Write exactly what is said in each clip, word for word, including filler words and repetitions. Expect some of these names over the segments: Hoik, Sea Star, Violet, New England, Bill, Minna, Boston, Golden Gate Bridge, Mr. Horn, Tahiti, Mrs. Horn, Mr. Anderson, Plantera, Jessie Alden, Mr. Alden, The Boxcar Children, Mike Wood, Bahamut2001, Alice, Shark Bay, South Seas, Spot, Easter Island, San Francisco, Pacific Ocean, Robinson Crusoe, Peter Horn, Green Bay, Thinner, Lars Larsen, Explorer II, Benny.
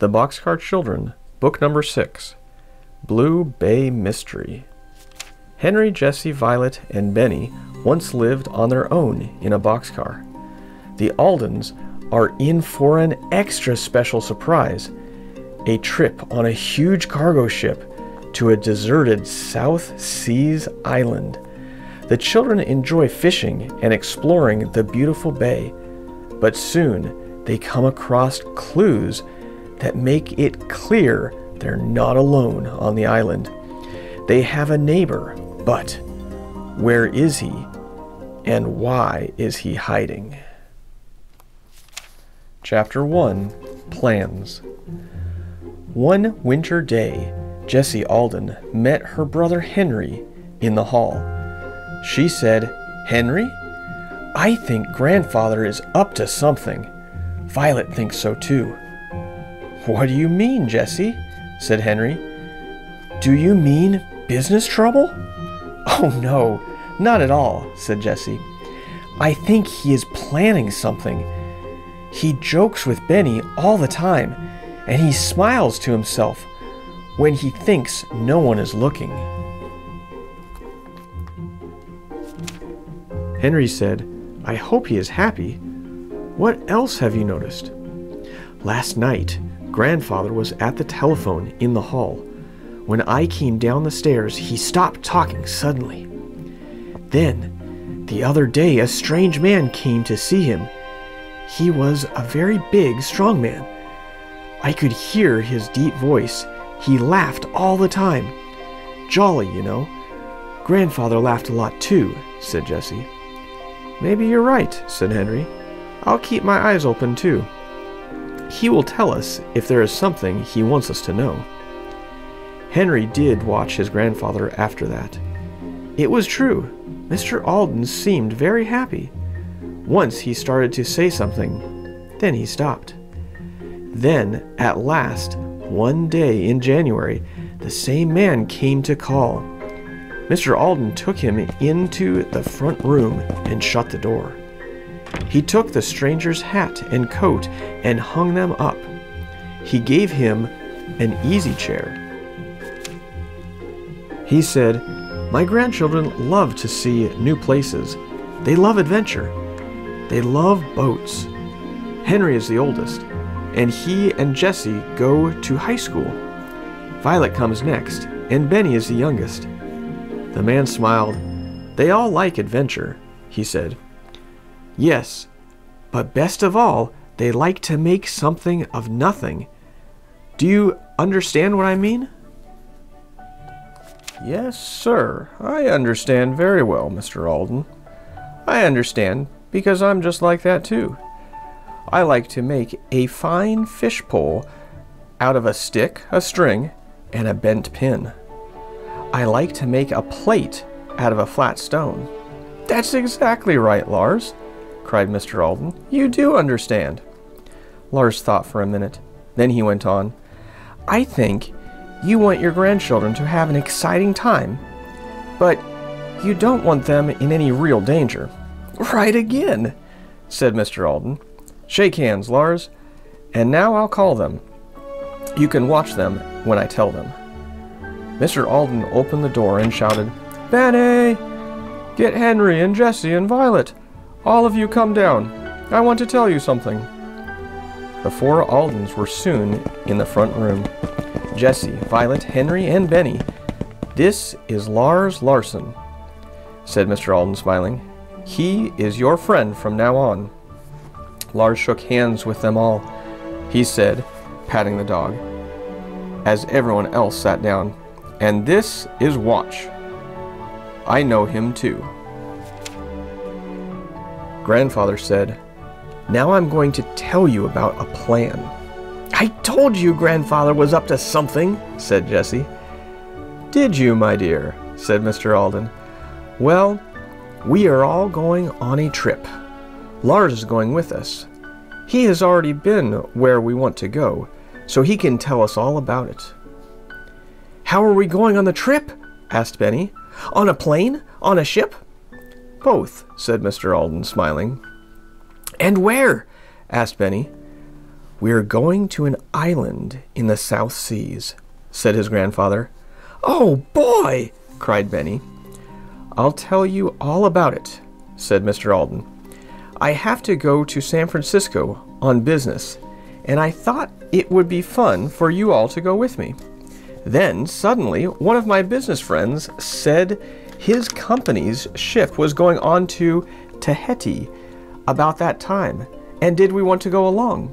The Boxcar Children, Book Number six, Blue Bay Mystery. Henry, Jesse, Violet, and Benny once lived on their own in a boxcar. The Aldens are in for an extra special surprise, a trip on a huge cargo ship to a deserted South Seas island. The children enjoy fishing and exploring the beautiful bay, but soon they come across clues that make it clear they're not alone on the island. They have a neighbor, but where is he and why is he hiding? Chapter one, Plans. One winter day, Jessie Alden met her brother Henry in the hall. She said, "Henry, I think grandfather is up to something." Violet thinks so too. "What do you mean, Jessie?" said Henry. "Do you mean business trouble?" "Oh no, not at all," said Jessie. "I think he is planning something. He jokes with Benny all the time, and he smiles to himself when he thinks no one is looking." Henry said, "I hope he is happy. What else have you noticed?" "Last night, grandfather was at the telephone in the hall. When I came down the stairs, he stopped talking suddenly. Then, the other day, a strange man came to see him. He was a very big, strong man. I could hear his deep voice. He laughed all the time. Jolly, you know. Grandfather laughed a lot too," said Jessie. "Maybe you're right," said Henry. "I'll keep my eyes open too. He will tell us if there is something he wants us to know." Henry did watch his grandfather after that. It was true. Mister Alden seemed very happy. Once he started to say something, then he stopped. Then, at last, one day in January, the same man came to call. Mister Alden took him into the front room and shut the door. He took the stranger's hat and coat and hung them up. He gave him an easy chair. He said, "My grandchildren love to see new places. They love adventure. They love boats. Henry is the oldest, and he and Jessie go to high school. Violet comes next, and Benny is the youngest." The man smiled. "They all like adventure," he said. "Yes, but best of all, they like to make something of nothing. Do you understand what I mean?" "Yes, sir, I understand very well, Mister Alden. I understand because I'm just like that too. I like to make a fine fish pole out of a stick, a string, and a bent pin. I like to make a plate out of a flat stone." "That's exactly right, Lars," cried Mister Alden. "You do understand." Lars thought for a minute. Then he went on. "I think you want your grandchildren to have an exciting time, but you don't want them in any real danger." "Right again," said Mister Alden. "Shake hands, Lars, and now I'll call them. You can watch them when I tell them." Mister Alden opened the door and shouted, "Benny! Get Henry and Jessie and Violet! All of you come down. I want to tell you something." The four Aldens were soon in the front room. "Jessie, Violet, Henry, and Benny, this is Lars Larsen," said Mister Alden, smiling. "He is your friend from now on." Lars shook hands with them all. He said, patting the dog, as everyone else sat down, "And this is Watch. I know him too." Grandfather said, "Now I'm going to tell you about a plan." "I told you grandfather was up to something," said Jessie. "Did you, my dear?" said Mister Alden. "Well, we are all going on a trip. Lars is going with us. He has already been where we want to go, so he can tell us all about it." "How are we going on the trip?" asked Benny. "On a plane? On a ship?" "Both," said Mister Alden, smiling. "And where?" asked Benny. "We are going to an island in the South Seas," said his grandfather. "Oh, boy!" cried Benny. "I'll tell you all about it," said Mister Alden. "I have to go to San Francisco on business, and I thought it would be fun for you all to go with me. Then, suddenly, one of my business friends said his company's ship was going on to Tahiti about that time, and did we want to go along?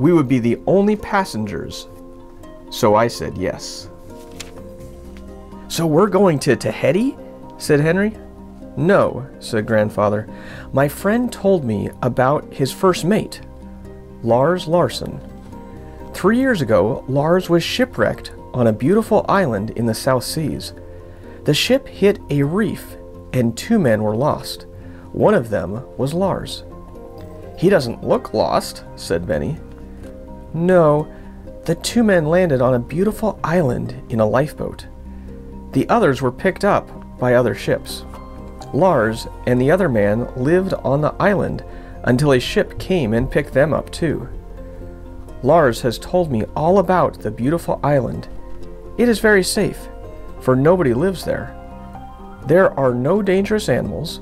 We would be the only passengers. So I said yes." "So we're going to Tahiti?" said Henry. "No," said Grandfather. "My friend told me about his first mate, Lars Larsen. Three years ago, Lars was shipwrecked on a beautiful island in the South Seas. The ship hit a reef and two men were lost. One of them was Lars." "He doesn't look lost," said Benny. "No, the two men landed on a beautiful island in a lifeboat. The others were picked up by other ships. Lars and the other man lived on the island until a ship came and picked them up too. Lars has told me all about the beautiful island. It is very safe, for nobody lives there. There are no dangerous animals.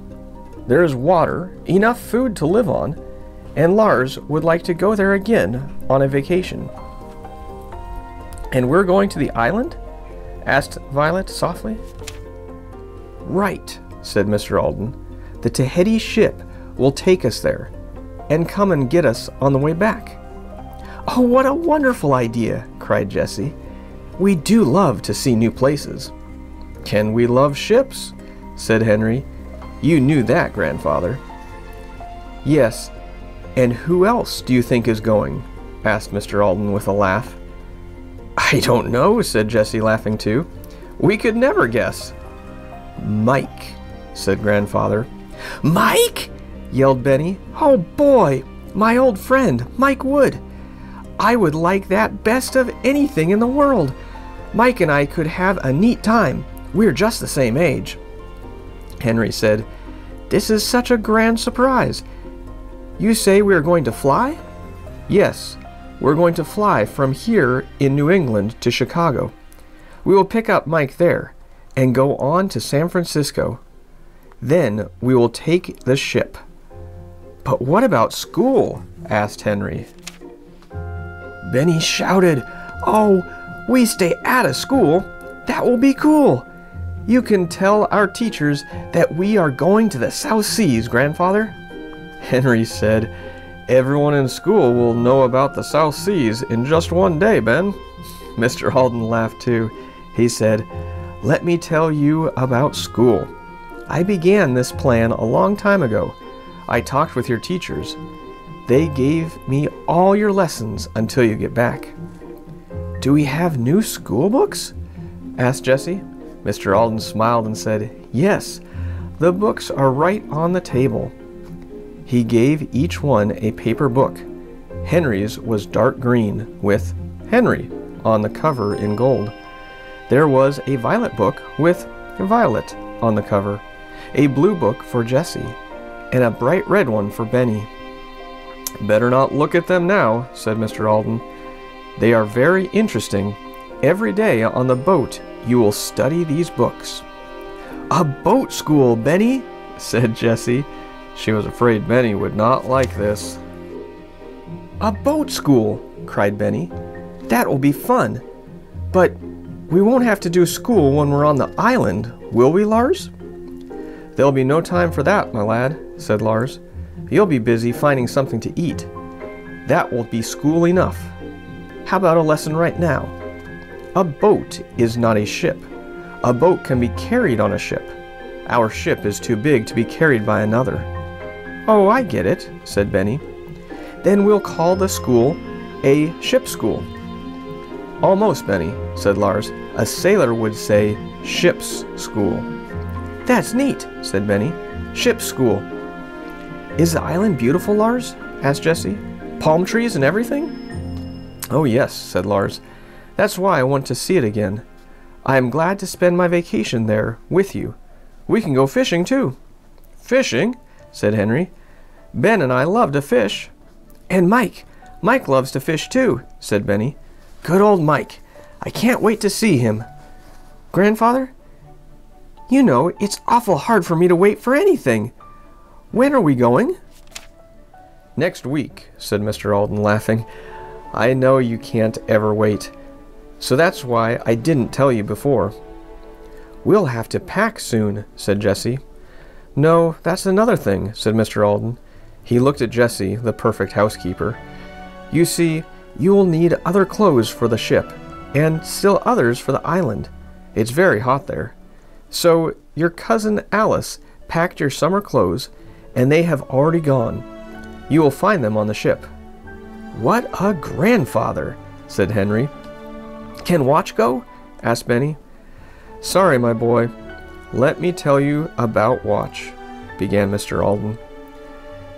There is water, enough food to live on, and Lars would like to go there again on a vacation." "And we're going to the island?" asked Violet softly. "Right," said Mister Alden. "The Tahiti ship will take us there and come and get us on the way back." "Oh, what a wonderful idea!" cried Jessie. "We do love to see new places." "Can we love ships?" said Henry. "You knew that, Grandfather." "Yes, and who else do you think is going?" asked Mister Alden with a laugh. "I don't know," said Jessie, laughing too. "We could never guess." "Mike," said Grandfather. "Mike?" yelled Benny. "Oh boy, my old friend, Mike Wood. I would like that best of anything in the world. Mike and I could have a neat time. We're just the same age." Henry said, "This is such a grand surprise. You say we are going to fly?" "Yes, we're going to fly from here in New England to Chicago. We will pick up Mike there and go on to San Francisco. Then we will take the ship." "But what about school?" asked Henry. Benny shouted, "Oh, we stay out of school. That will be cool. You can tell our teachers that we are going to the South Seas, Grandfather." Henry said, "Everyone in school will know about the South Seas in just one day, Ben." Mister Alden laughed too. He said, "Let me tell you about school. I began this plan a long time ago. I talked with your teachers. They gave me all your lessons until you get back." "Do we have new school books?" asked Jessie. Mister Alden smiled and said, "Yes, the books are right on the table." He gave each one a paper book. Henry's was dark green with Henry on the cover in gold. There was a violet book with Violet on the cover, a blue book for Jessie, and a bright red one for Benny. "Better not look at them now," said Mister Alden. "They are very interesting. Every day on the boat, you will study these books." "A boat school, Benny," said Jessie. She was afraid Benny would not like this. "A boat school," cried Benny. "That will be fun. But we won't have to do school when we're on the island, will we, Lars?" "There'll be no time for that, my lad," said Lars. "You'll be busy finding something to eat. That will be school enough. How about a lesson right now? A boat is not a ship. A boat can be carried on a ship. Our ship is too big to be carried by another." "Oh, I get it," said Benny. "Then we'll call the school a ship school." "Almost, Benny," said Lars. "A sailor would say ship's school." "That's neat," said Benny. "Ship's school." "Is the island beautiful, Lars?" asked Jessie. "Palm trees and everything?" "Oh, yes," said Lars. "That's why I want to see it again. I am glad to spend my vacation there with you. We can go fishing, too." "Fishing?" said Henry. "Ben and I love to fish." "And Mike, Mike loves to fish too, said Benny. Good old Mike. I can't wait to see him. Grandfather, you know, it's awful hard for me to wait for anything. When are we going? Next week, said Mister Alden, laughing. I know you can't ever wait. So that's why I didn't tell you before. We'll have to pack soon, said Jessie. No, that's another thing, said Mister Alden. He looked at Jessie, the perfect housekeeper. You see, you'll need other clothes for the ship, and still others for the island. It's very hot there. So your cousin Alice packed your summer clothes, and they have already gone. You will find them on the ship. What a grandfather, said Henry. Can Watch go? Asked Benny. Sorry, my boy. Let me tell you about Watch, began Mister Alden.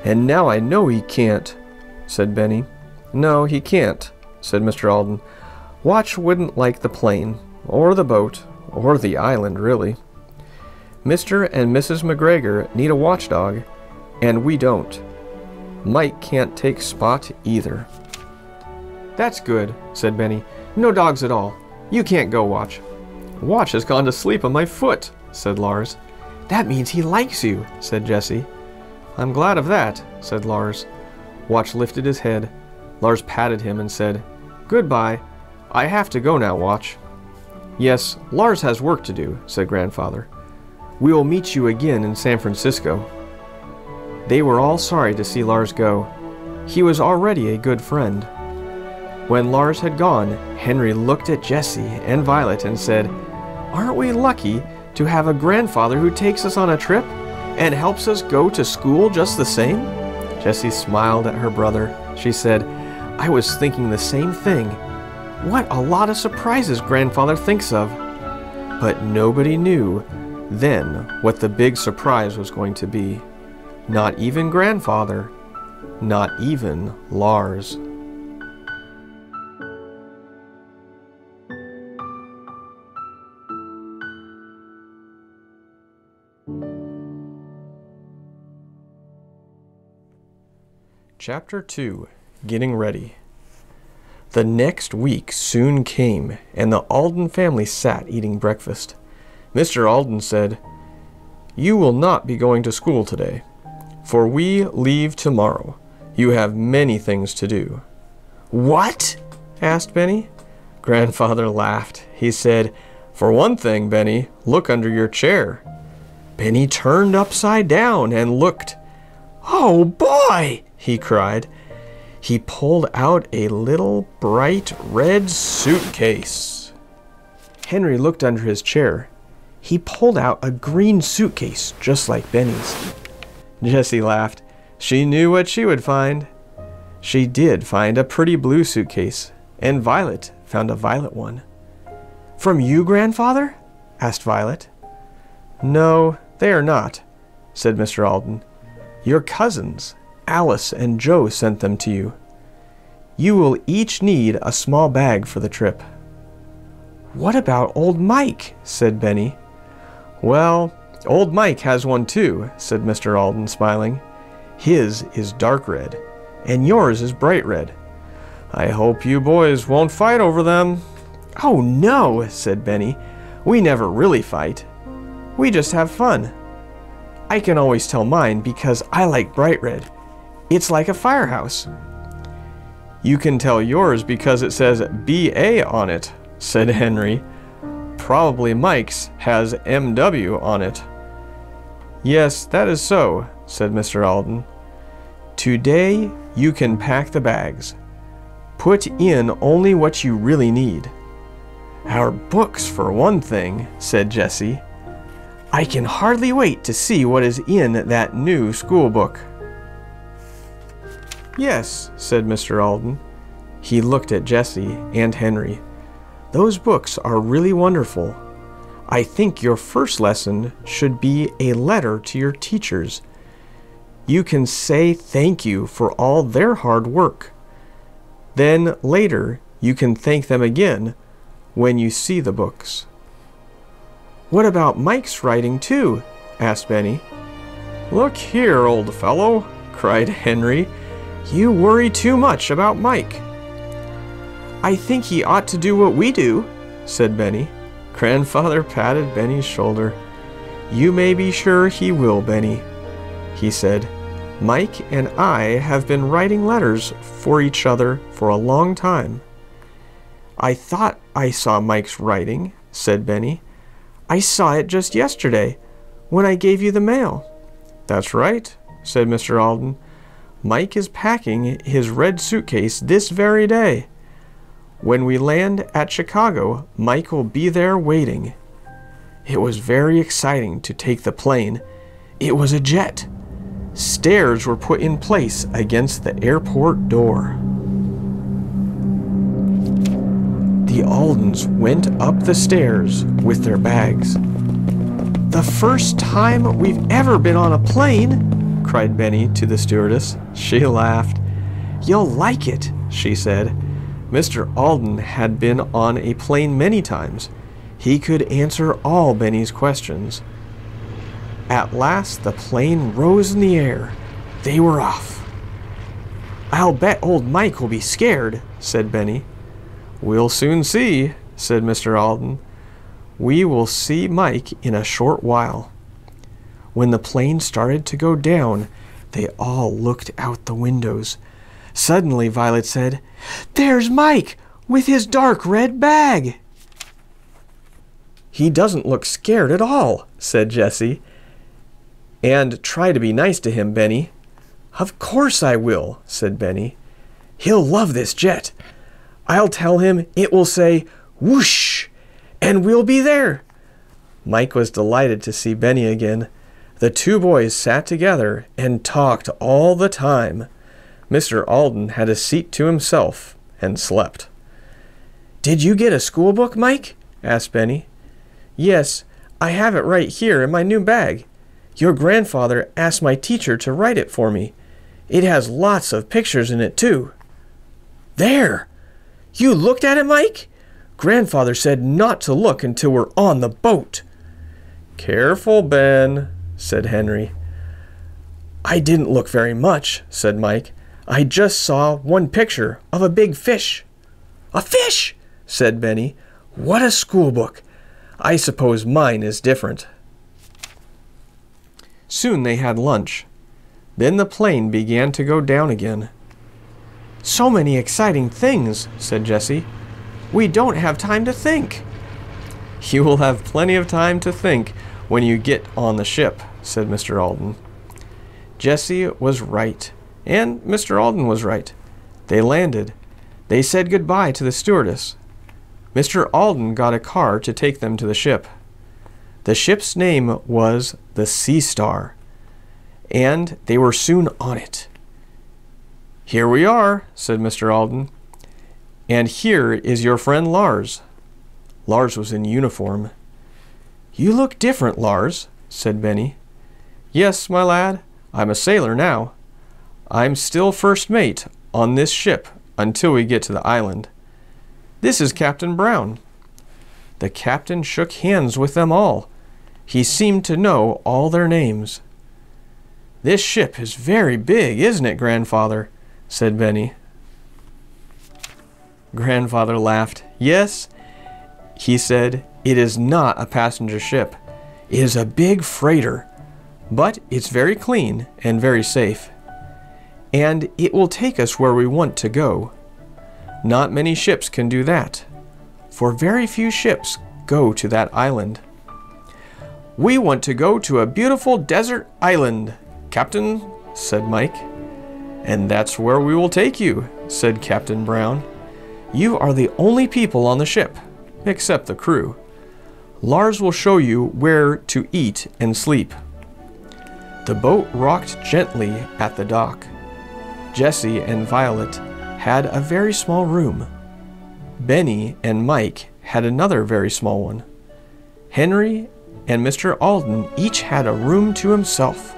And now I know he can't, said Benny. No, he can't, said Mister Alden. Watch wouldn't like the plane, or the boat, or the island, really. Mister and Missus McGregor need a watchdog, and we don't. Mike can't take Spot either. That's good, said Benny. No dogs at all. You can't go, Watch. Watch has gone to sleep on my foot, said Lars. That means he likes you, said Jessie. I'm glad of that, said Lars. Watch lifted his head. Lars patted him and said, Goodbye. I have to go now, Watch. Yes, Lars has work to do, said Grandfather. We will meet you again in San Francisco. They were all sorry to see Lars go. He was already a good friend. When Lars had gone, Henry looked at Jessie and Violet and said, Aren't we lucky to have a grandfather who takes us on a trip and helps us go to school just the same? Jessie smiled at her brother. She said, I was thinking the same thing. What a lot of surprises Grandfather thinks of. But nobody knew then what the big surprise was going to be. Not even Grandfather. Not even Lars. Chapter two. Getting Ready. The next week soon came, and the Alden family sat eating breakfast. Mister Alden said, You will not be going to school today, for we leave tomorrow. You have many things to do. What? Asked Benny. Grandfather laughed. He said, For one thing, Benny, look under your chair. Benny turned upside down and looked. Oh boy, he cried. He pulled out a little bright red suitcase. Henry looked under his chair. He pulled out a green suitcase, just like Benny's. Jessie laughed. She knew what she would find. She did find a pretty blue suitcase, and Violet found a violet one. From you, Grandfather? Asked Violet. No, they are not, said Mister Alden. Your cousins, Alice and Joe, sent them to you. You will each need a small bag for the trip. What about old Mike? Said Benny. Well, old Mike has one too, said Mister Alden, smiling. His is dark red, and yours is bright red. I hope you boys won't fight over them. Oh no, said Benny. We never really fight. We just have fun. I can always tell mine because I like bright red. It's like a firehouse. You can tell yours because it says B A on it, said Henry. Probably Mike's has M W on it. Yes, that is so, said Mister Alden. Today you can pack the bags. Put in only what you really need. Our books, for one thing, said Jessie. I can hardly wait to see what is in that new school book. Yes, said Mister Alden. He looked at Jessie and Henry. Those books are really wonderful. I think your first lesson should be a letter to your teachers. You can say thank you for all their hard work. Then later you can thank them again when you see the books. What about Mike's writing too? Asked Benny. Look here, old fellow, cried Henry. You worry too much about Mike. I think he ought to do what we do, said Benny. Grandfather patted Benny's shoulder. You may be sure he will, Benny, he said. Mike and I have been writing letters for each other for a long time. I thought I saw Mike's writing, said Benny. I saw it just yesterday, when I gave you the mail. That's right, said Mister Alden. Mike is packing his red suitcase this very day. When we land at Chicago, Mike will be there waiting. It was very exciting to take the plane. It was a jet. Stairs were put in place against the airport door. The Aldens went up the stairs with their bags. The first time we've ever been on a plane, cried Benny to the stewardess. She laughed. You'll like it, she said. Mister Alden had been on a plane many times. He could answer all Benny's questions. At last, the plane rose in the air. They were off. I'll bet old Mike will be scared, said Benny. We'll soon see, said Mister Alden. We will see Mike in a short while. When the plane started to go down, they all looked out the windows. Suddenly, Violet said, There's Mike with his dark red bag. He doesn't look scared at all, said Jessie. And try to be nice to him, Benny. Of course I will, said Benny. He'll love this jet. I'll tell him it will say whoosh, and we'll be there. Mike was delighted to see Benny again. The two boys sat together and talked all the time. Mister Alden had a seat to himself and slept. Did you get a school book, Mike? Asked Benny. Yes, I have it right here in my new bag. Your grandfather asked my teacher to write it for me. It has lots of pictures in it, too. There! You looked at it, Mike? Grandfather said not to look until we're on the boat. Careful, Ben, said Henry. I didn't look very much, said Mike. I just saw one picture of a big fish. A fish, said Benny. What a school book. I suppose mine is different. Soon they had lunch. Then the plane began to go down again. So many exciting things, said Jessie. We don't have time to think. You will have plenty of time to think when you get on the ship, said Mister Alden. Jessie was right, and Mister Alden was right. They landed. They said goodbye to the stewardess. Mister Alden got a car to take them to the ship. The ship's name was the Sea Star, and they were soon on it. Here we are, said Mister Alden, and here is your friend Lars. Lars was in uniform. You look different, Lars, said Benny. Yes, my lad, I'm a sailor now. I'm still first mate on this ship until we get to the island. This is Captain Brown. The captain shook hands with them all. He seemed to know all their names. This ship is very big, isn't it, Grandfather? Said Benny. Grandfather laughed. Yes, he said, it is not a passenger ship. It is a big freighter, but it's very clean and very safe. And it will take us where we want to go. Not many ships can do that, for very few ships go to that island. We want to go to a beautiful desert island, Captain, said Mike. And that's where we will take you, said Captain Brown. You are the only people on the ship, except the crew. Lars will show you where to eat and sleep. The boat rocked gently at the dock. Jessie and Violet had a very small room. Benny and Mike had another very small one. Henry and Mister Alden each had a room to himself.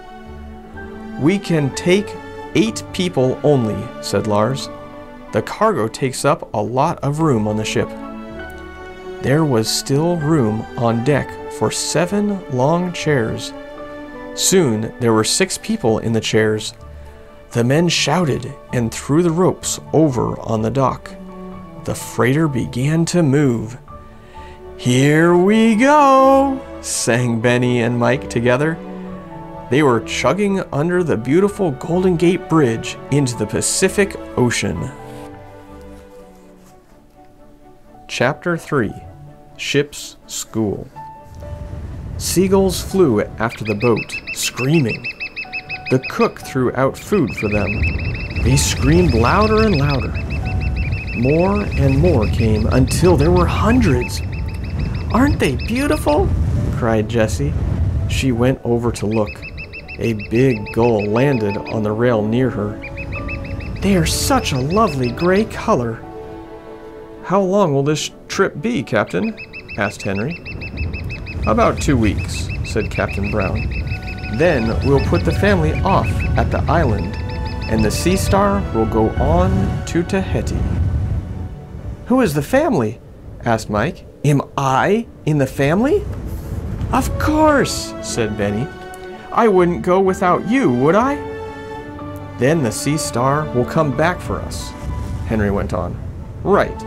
We can take eight people only, said Lars. The cargo takes up a lot of room on the ship. There was still room on deck for seven long chairs. Soon there were six people in the chairs. The men shouted and threw the ropes over on the dock. The freighter began to move. "Here we go," sang Benny and Mike together. They were chugging under the beautiful Golden Gate Bridge into the Pacific Ocean. Chapter three. Ship's School. Seagulls flew after the boat, screaming. The cook threw out food for them. They screamed louder and louder. More and more came until there were hundreds. "Aren't they beautiful?" cried Jessie. She went over to look. A big gull landed on the rail near her. "They are such a lovely gray color." "How long will this trip be, Captain?" asked Henry. "About two weeks, said Captain Brown. "Then we'll put the family off at the island, and the Sea Star will go on to Tahiti." "Who is the family?" asked Mike. "Am I in the family?" "Of course," said Benny. "I wouldn't go without you, would I?" "Then the Sea Star will come back for us," Henry went on. "Right.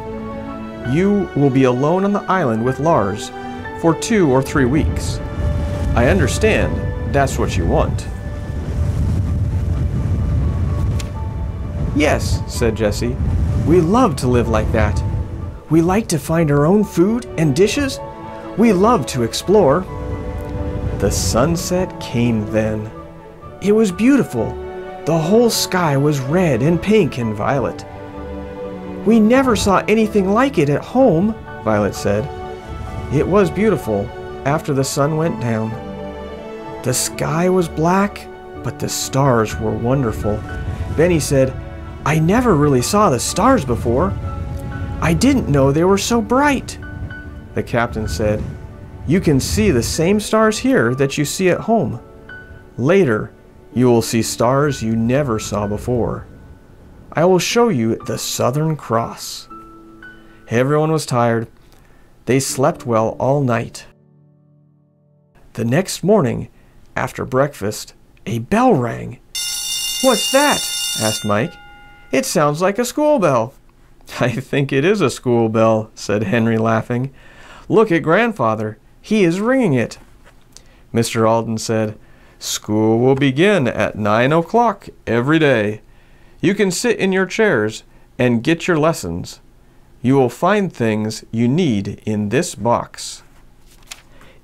You will be alone on the island with Lars for two or three weeks. I understand that's what you want." "Yes," said Jessie. "We love to live like that. We like to find our own food and dishes. We love to explore." The sunset came then. It was beautiful. The whole sky was red and pink and violet. "We never saw anything like it at home," Violet said. It was beautiful after the sun went down. The sky was black, but the stars were wonderful. Benny said, "I never really saw the stars before. I didn't know they were so bright." The captain said, "You can see the same stars here that you see at home. Later, you will see stars you never saw before. I will show you the Southern Cross." Everyone was tired. They slept well all night. The next morning, after breakfast, a bell rang. "What's that?" asked Mike. "It sounds like a school bell." "I think it is a school bell," said Henry, laughing. "Look at Grandfather. He is ringing it." Mister Alden said, "School will begin at nine o'clock every day. You can sit in your chairs and get your lessons. You will find things you need in this box."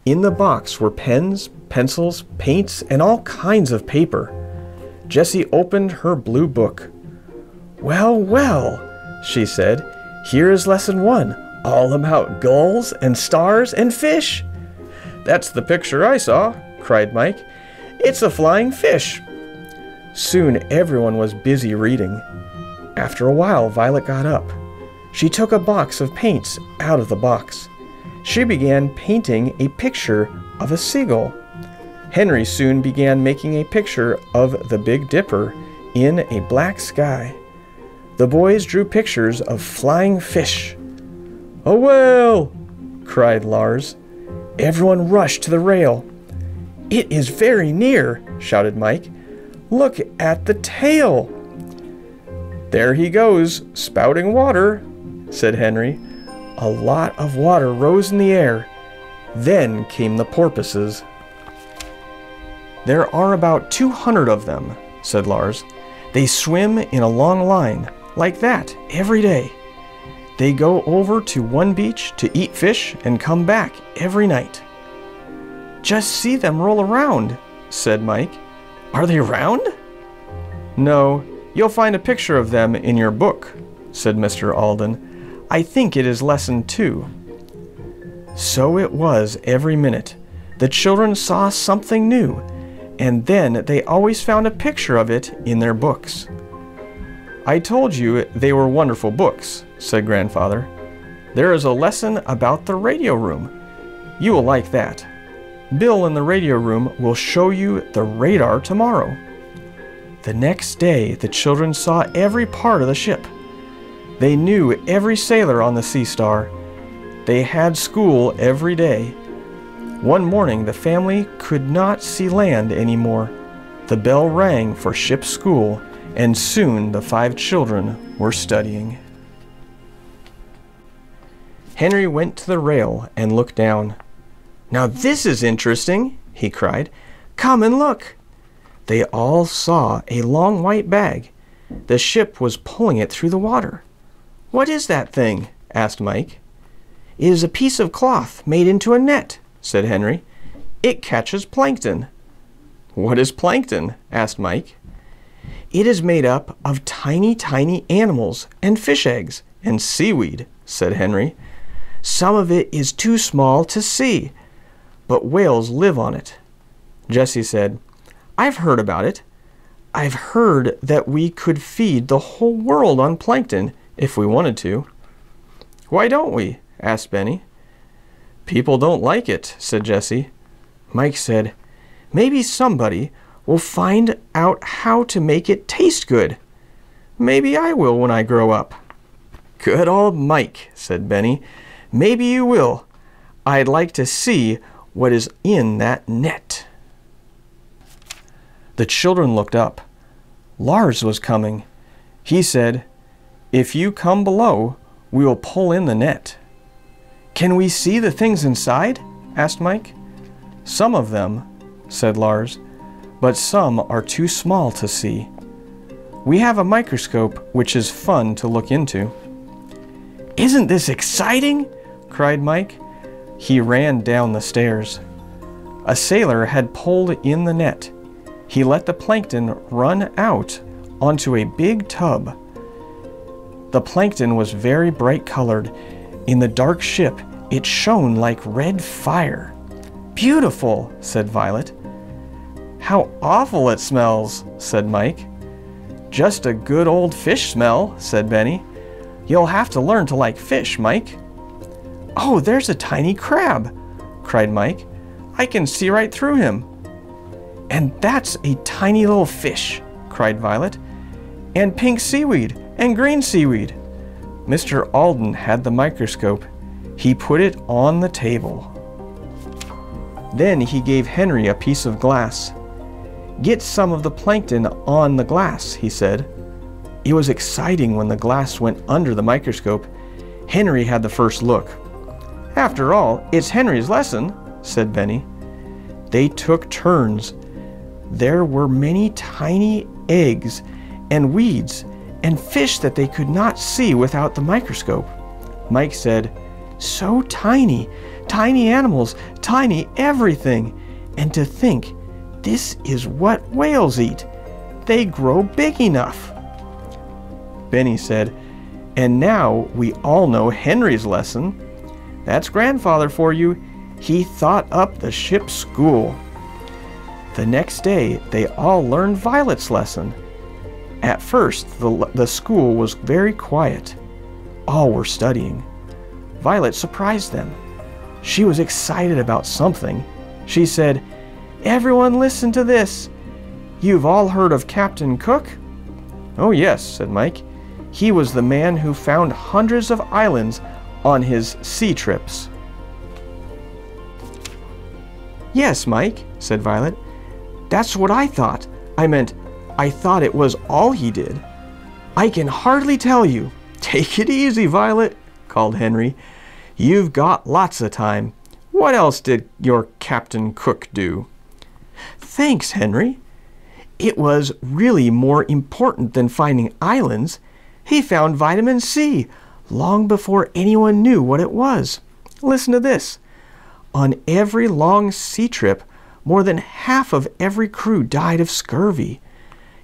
In the box were pens, pencils, paints, and all kinds of paper. Jessie opened her blue book. "Well, well," she said, "here is lesson one. All about gulls and stars and fish." "That's the picture I saw," cried Mike. "It's a flying fish." Soon everyone was busy reading. After a while, Violet got up. She took a box of paints out of the box. She began painting a picture of a seagull. Henry soon began making a picture of the Big Dipper in a black sky. The boys drew pictures of flying fish. "A whale!" cried Lars. Everyone rushed to the rail. "It is very near," shouted Mike. "Look at the tail!" "There he goes, spouting water," said Henry. A lot of water rose in the air. Then came the porpoises. "There are about two hundred of them," said Lars. "They swim in a long line, like that, every day. They go over to one beach to eat fish and come back every night." "Just see them roll around," said Mike. "Are they round?" "No, you'll find a picture of them in your book," said Mister Alden. "I think it is lesson two." So it was every minute. The children saw something new, and then they always found a picture of it in their books. "I told you they were wonderful books," said Grandfather. "There is a lesson about the radio room. You will like that. Bill in the radio room will show you the radar tomorrow." The next day, the children saw every part of the ship. They knew every sailor on the Sea Star. They had school every day. One morning, the family could not see land anymore. The bell rang for ship school, and soon the five children were studying. Henry went to the rail and looked down. "Now this is interesting," he cried. "Come and look." They all saw a long white bag. The ship was pulling it through the water. "What is that thing?" asked Mike. "It is a piece of cloth made into a net," said Henry. "It catches plankton." "What is plankton?" asked Mike. "It is made up of tiny, tiny animals and fish eggs and seaweed," said Henry. "Some of it is too small to see, but whales live on it." Jesse said, "I've heard about it. I've heard that we could feed the whole world on plankton if we wanted to." "Why don't we?" asked Benny. "People don't like it," said Jesse. Mike said, "Maybe somebody will find out how to make it taste good. Maybe I will when I grow up." "Good old Mike," said Benny. "Maybe you will. I'd like to see what is in that net." The children looked up. Lars was coming. He said, "If you come below, we will pull in the net." "Can we see the things inside?" asked Mike. "Some of them," said Lars, "but some are too small to see. We have a microscope, which is fun to look into." "Isn't this exciting?" cried Mike. He ran down the stairs. A sailor had pulled in the net. He let the plankton run out onto a big tub. The plankton was very bright colored. In the dark ship, it shone like red fire. "Beautiful," said Violet. "How awful it smells," said Mike. "Just a good old fish smell," said Benny. "You'll have to learn to like fish, Mike." "Oh, there's a tiny crab," cried Mike. "I can see right through him." "And that's a tiny little fish," cried Violet. "And pink seaweed and green seaweed." Mister Alden had the microscope. He put it on the table. Then he gave Henry a piece of glass. "Get some of the plankton on the glass," he said. It was exciting when the glass went under the microscope. Henry had the first look. "After all, it's Henry's lesson," said Benny. They took turns. There were many tiny eggs and weeds and fish that they could not see without the microscope. Mike said, "So tiny, tiny animals, tiny everything. And to think, this is what whales eat. They grow big enough." Benny said, "And now we all know Henry's lesson. That's grandfather for you. He thought up the ship's school." The next day, they all learned Violet's lesson. At first, the, the school was very quiet. All were studying. Violet surprised them. She was excited about something. She said, "Everyone listen to this. You've all heard of Captain Cook?" "Oh yes," said Mike. "He was the man who found hundreds of islands on his sea trips." "Yes, Mike," said Violet. "That's what I thought. I meant, I thought it was all he did. I can hardly tell you." "Take it easy, Violet," called Henry. "You've got lots of time. What else did your Captain Cook do?" "Thanks, Henry. It was really more important than finding islands. He found vitamin C long before anyone knew what it was. Listen to this. On every long sea trip, more than half of every crew died of scurvy.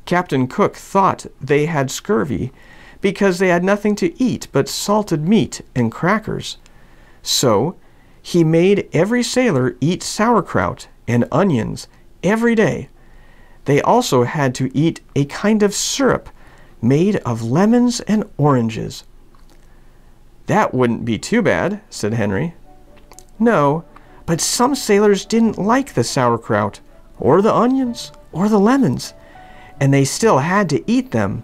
Captain Cook thought they had scurvy because they had nothing to eat but salted meat and crackers. So he made every sailor eat sauerkraut and onions every day. They also had to eat a kind of syrup made of lemons and oranges." "That wouldn't be too bad," said Henry. "No, but some sailors didn't like the sauerkraut or the onions or the lemons, and they still had to eat them.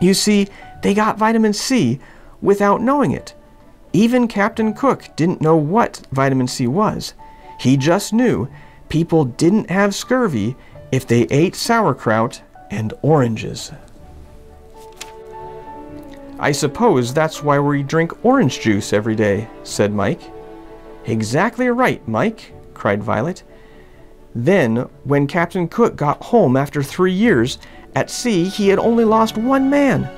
You see, they got vitamin C without knowing it. Even Captain Cook didn't know what vitamin C was. He just knew people didn't have scurvy if they ate sauerkraut and oranges." I suppose that's why we drink orange juice every day, said Mike. Exactly right, Mike, cried Violet. Then, when Captain Cook got home after three years, at sea he had only lost one man.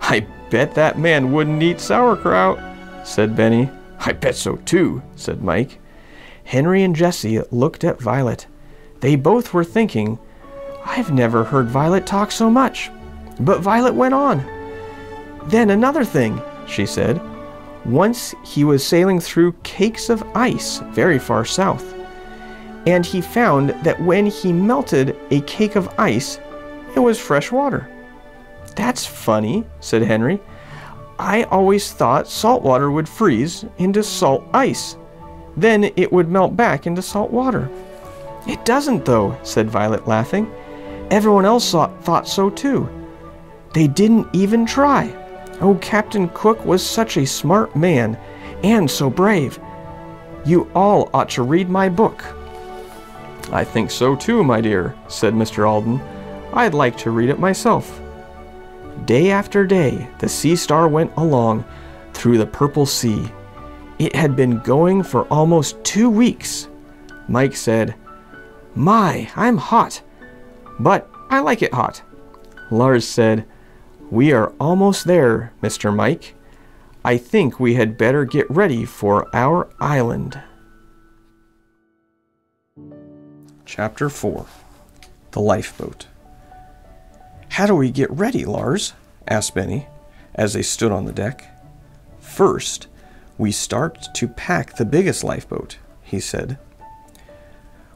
I bet that man wouldn't eat sauerkraut, said Benny. I bet so too, said Mike. Henry and Jesse looked at Violet. They both were thinking, I've never heard Violet talk so much. But Violet went on. Then another thing, she said. Once he was sailing through cakes of ice very far south, and he found that when he melted a cake of ice, it was fresh water. That's funny, said Henry. I always thought salt water would freeze into salt ice. Then it would melt back into salt water. It doesn't though, said Violet, laughing. Everyone else thought so too. They didn't even try. Oh, Captain Cook was such a smart man and so brave. You all ought to read my book. I think so too, my dear, said Mister Alden. I'd like to read it myself. Day after day, the Sea Star went along through the purple sea. It had been going for almost two weeks. Mike said, My, I'm hot, but I like it hot. Lars said, We are almost there, Mister Mike. I think we had better get ready for our island. Chapter four. The Lifeboat. How do we get ready, Lars? Asked Benny, as they stood on the deck. First, we start to pack the biggest lifeboat, he said.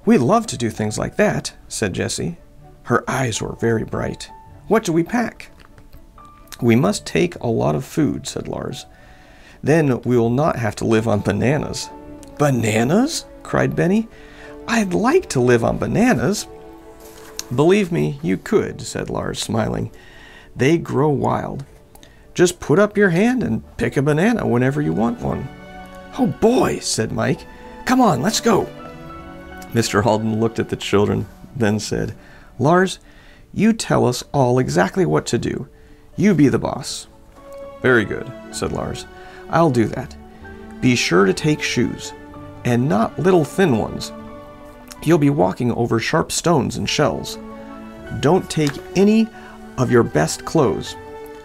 We love to do things like that, said Jessie. Her eyes were very bright. What do we pack? We must take a lot of food, said Lars. Then we will not have to live on bananas. Bananas? Cried Benny. I'd like to live on bananas. Believe me, you could, said Lars, smiling. They grow wild. Just put up your hand and pick a banana whenever you want one. Oh boy, said Mike. Come on, let's go. Mister Alden looked at the children, then said, Lars, you tell us all exactly what to do. You be the boss. Very good, said Lars. I'll do that. Be sure to take shoes, and not little thin ones. You'll be walking over sharp stones and shells. Don't take any of your best clothes,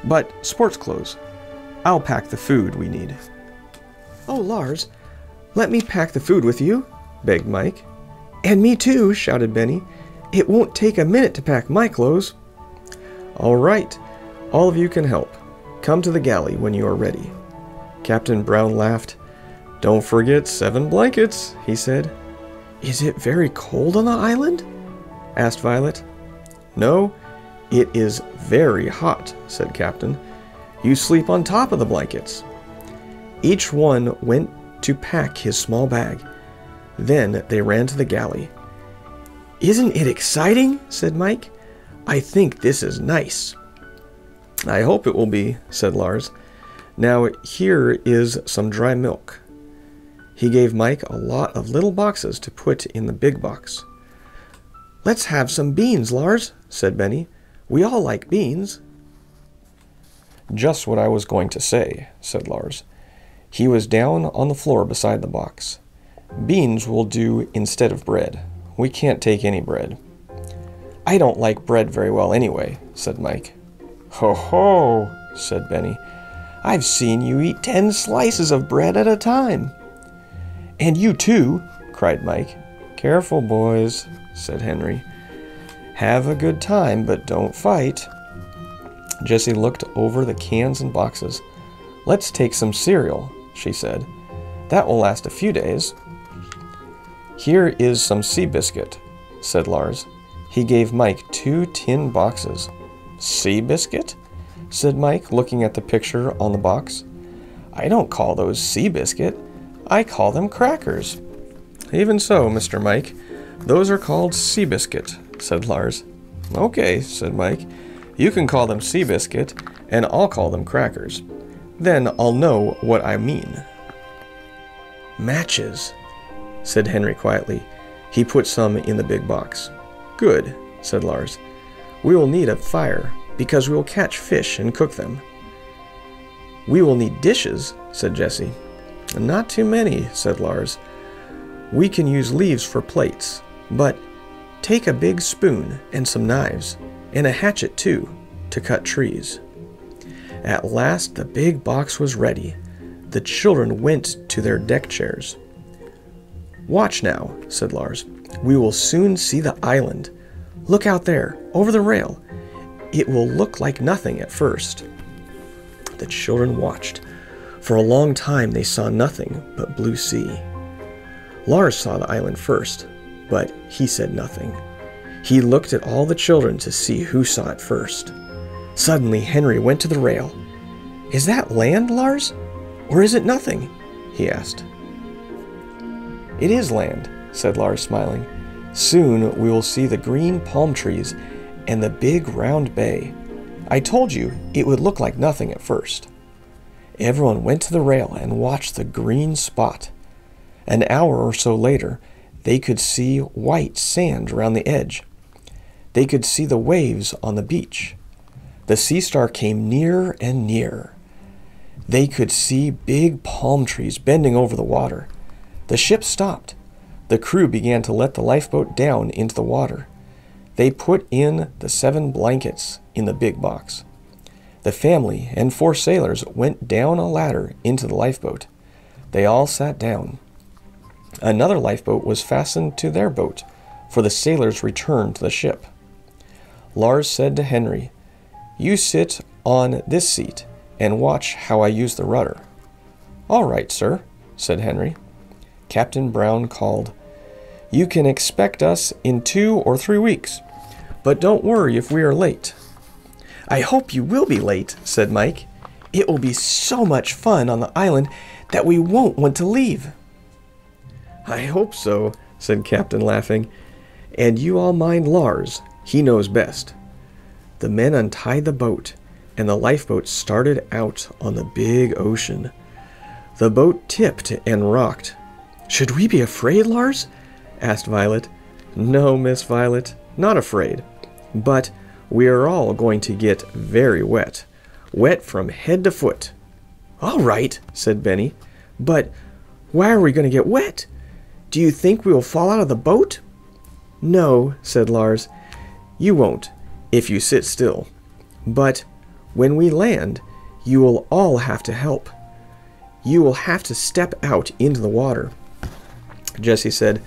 but sports clothes. I'll pack the food we need. Oh, Lars, let me pack the food with you, begged Mike. And me too, shouted Benny. It won't take a minute to pack my clothes. All right, all of you can help. Come to the galley when you are ready. Captain Brown laughed. Don't forget seven blankets, he said. Is it very cold on the island? Asked Violet. No, it is very hot, said Captain. You sleep on top of the blankets. Each one went to pack his small bag. Then they ran to the galley. Isn't it exciting? Said Mike. I think this is nice. I hope it will be, said Lars. Now here is some dry milk. He gave Mike a lot of little boxes to put in the big box. Let's have some beans, Lars, said Benny. We all like beans. Just what I was going to say, said Lars. He was down on the floor beside the box. Beans will do instead of bread. We can't take any bread. I don't like bread very well anyway, said Mike. Ho ho, said Benny. I've seen you eat ten slices of bread at a time. And you too, cried Mike. Careful, boys, said Henry. Have a good time, but don't fight. Jessie looked over the cans and boxes. Let's take some cereal, she said. That will last a few days. Here is some sea biscuit, said Lars. He gave Mike two tin boxes. Sea biscuit? Said Mike, looking at the picture on the box. I don't call those sea biscuit. I call them crackers. Even so, Mister Mike, those are called sea biscuit, said Lars. Okay, said Mike. You can call them sea biscuit, and I'll call them crackers. Then I'll know what I mean. Matches, said Henry quietly. He put some in the big box. Good, said Lars. We will need a fire, because we will catch fish and cook them. "We will need dishes," said Jessie. "Not too many," said Lars. "We can use leaves for plates, but take a big spoon and some knives, and a hatchet too, to cut trees." At last the big box was ready. The children went to their deck chairs. "Watch now," said Lars. "We will soon see the island. Look out there, over the rail. It will look like nothing at first." The children watched. For a long time they saw nothing but blue sea. Lars saw the island first, but he said nothing. He looked at all the children to see who saw it first. Suddenly Henry went to the rail. "Is that land, Lars? Or is it nothing?" he asked. "It is land," said Lars, smiling. "Soon we will see the green palm trees and the big round bay. I told you it would look like nothing at first." Everyone went to the rail and watched the green spot. An hour or so later, they could see white sand round the edge. They could see the waves on the beach. The Sea Star came nearer and nearer. They could see big palm trees bending over the water. The ship stopped. The crew began to let the lifeboat down into the water. They put in the seven blankets in the big box. The family and four sailors went down a ladder into the lifeboat. They all sat down. Another lifeboat was fastened to their boat, for the sailors returned to the ship. Lars said to Henry, "You sit on this seat and watch how I use the rudder." "All right, sir," said Henry. Captain Brown called, "You can expect us in two or three weeks, but don't worry if we are late." "I hope you will be late," said Mike. "It will be so much fun on the island that we won't want to leave." "I hope so," said Captain, laughing. "And you all mind Lars. He knows best." The men untied the boat, and the lifeboat started out on the big ocean. The boat tipped and rocked. "Should we be afraid, Lars?" asked Violet. "No, Miss Violet, not afraid. But we are all going to get very wet, wet from head to foot." "All right," said Benny. "But why are we going to get wet? Do you think we will fall out of the boat?" "No," said Lars. "You won't, if you sit still. But when we land, you will all have to help. You will have to step out into the water." Jessie said,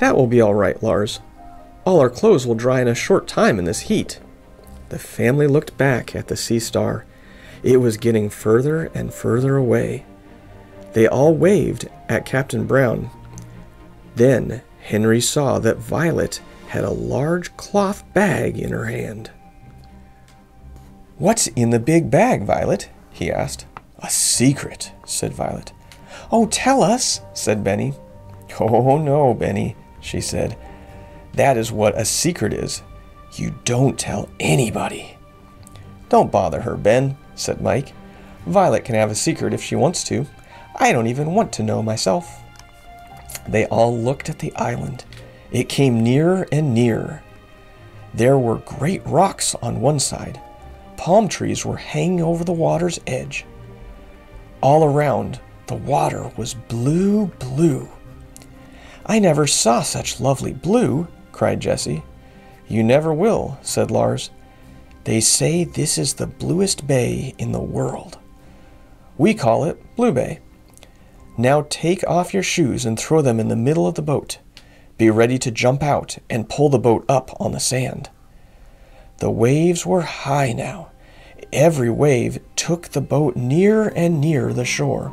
"That will be all right, Lars. All our clothes will dry in a short time in this heat." The family looked back at the Sea Star. It was getting further and further away. They all waved at Captain Brown. Then Henry saw that Violet had a large cloth bag in her hand. "What's in the big bag, Violet?" he asked. "A secret," said Violet. "Oh, tell us," said Benny. "Oh, no, Benny," she said. "That is what a secret is. You don't tell anybody." "Don't bother her, Ben," said Mike. "Violet can have a secret if she wants to. I don't even want to know myself." They all looked at the island. It came nearer and nearer. There were great rocks on one side. Palm trees were hanging over the water's edge. All around, the water was blue, blue. "I never saw such lovely blue," cried Jessie. "You never will," said Lars. "They say this is the bluest bay in the world. We call it Blue Bay. Now take off your shoes and throw them in the middle of the boat. Be ready to jump out and pull the boat up on the sand." The waves were high now. Every wave took the boat nearer and nearer the shore.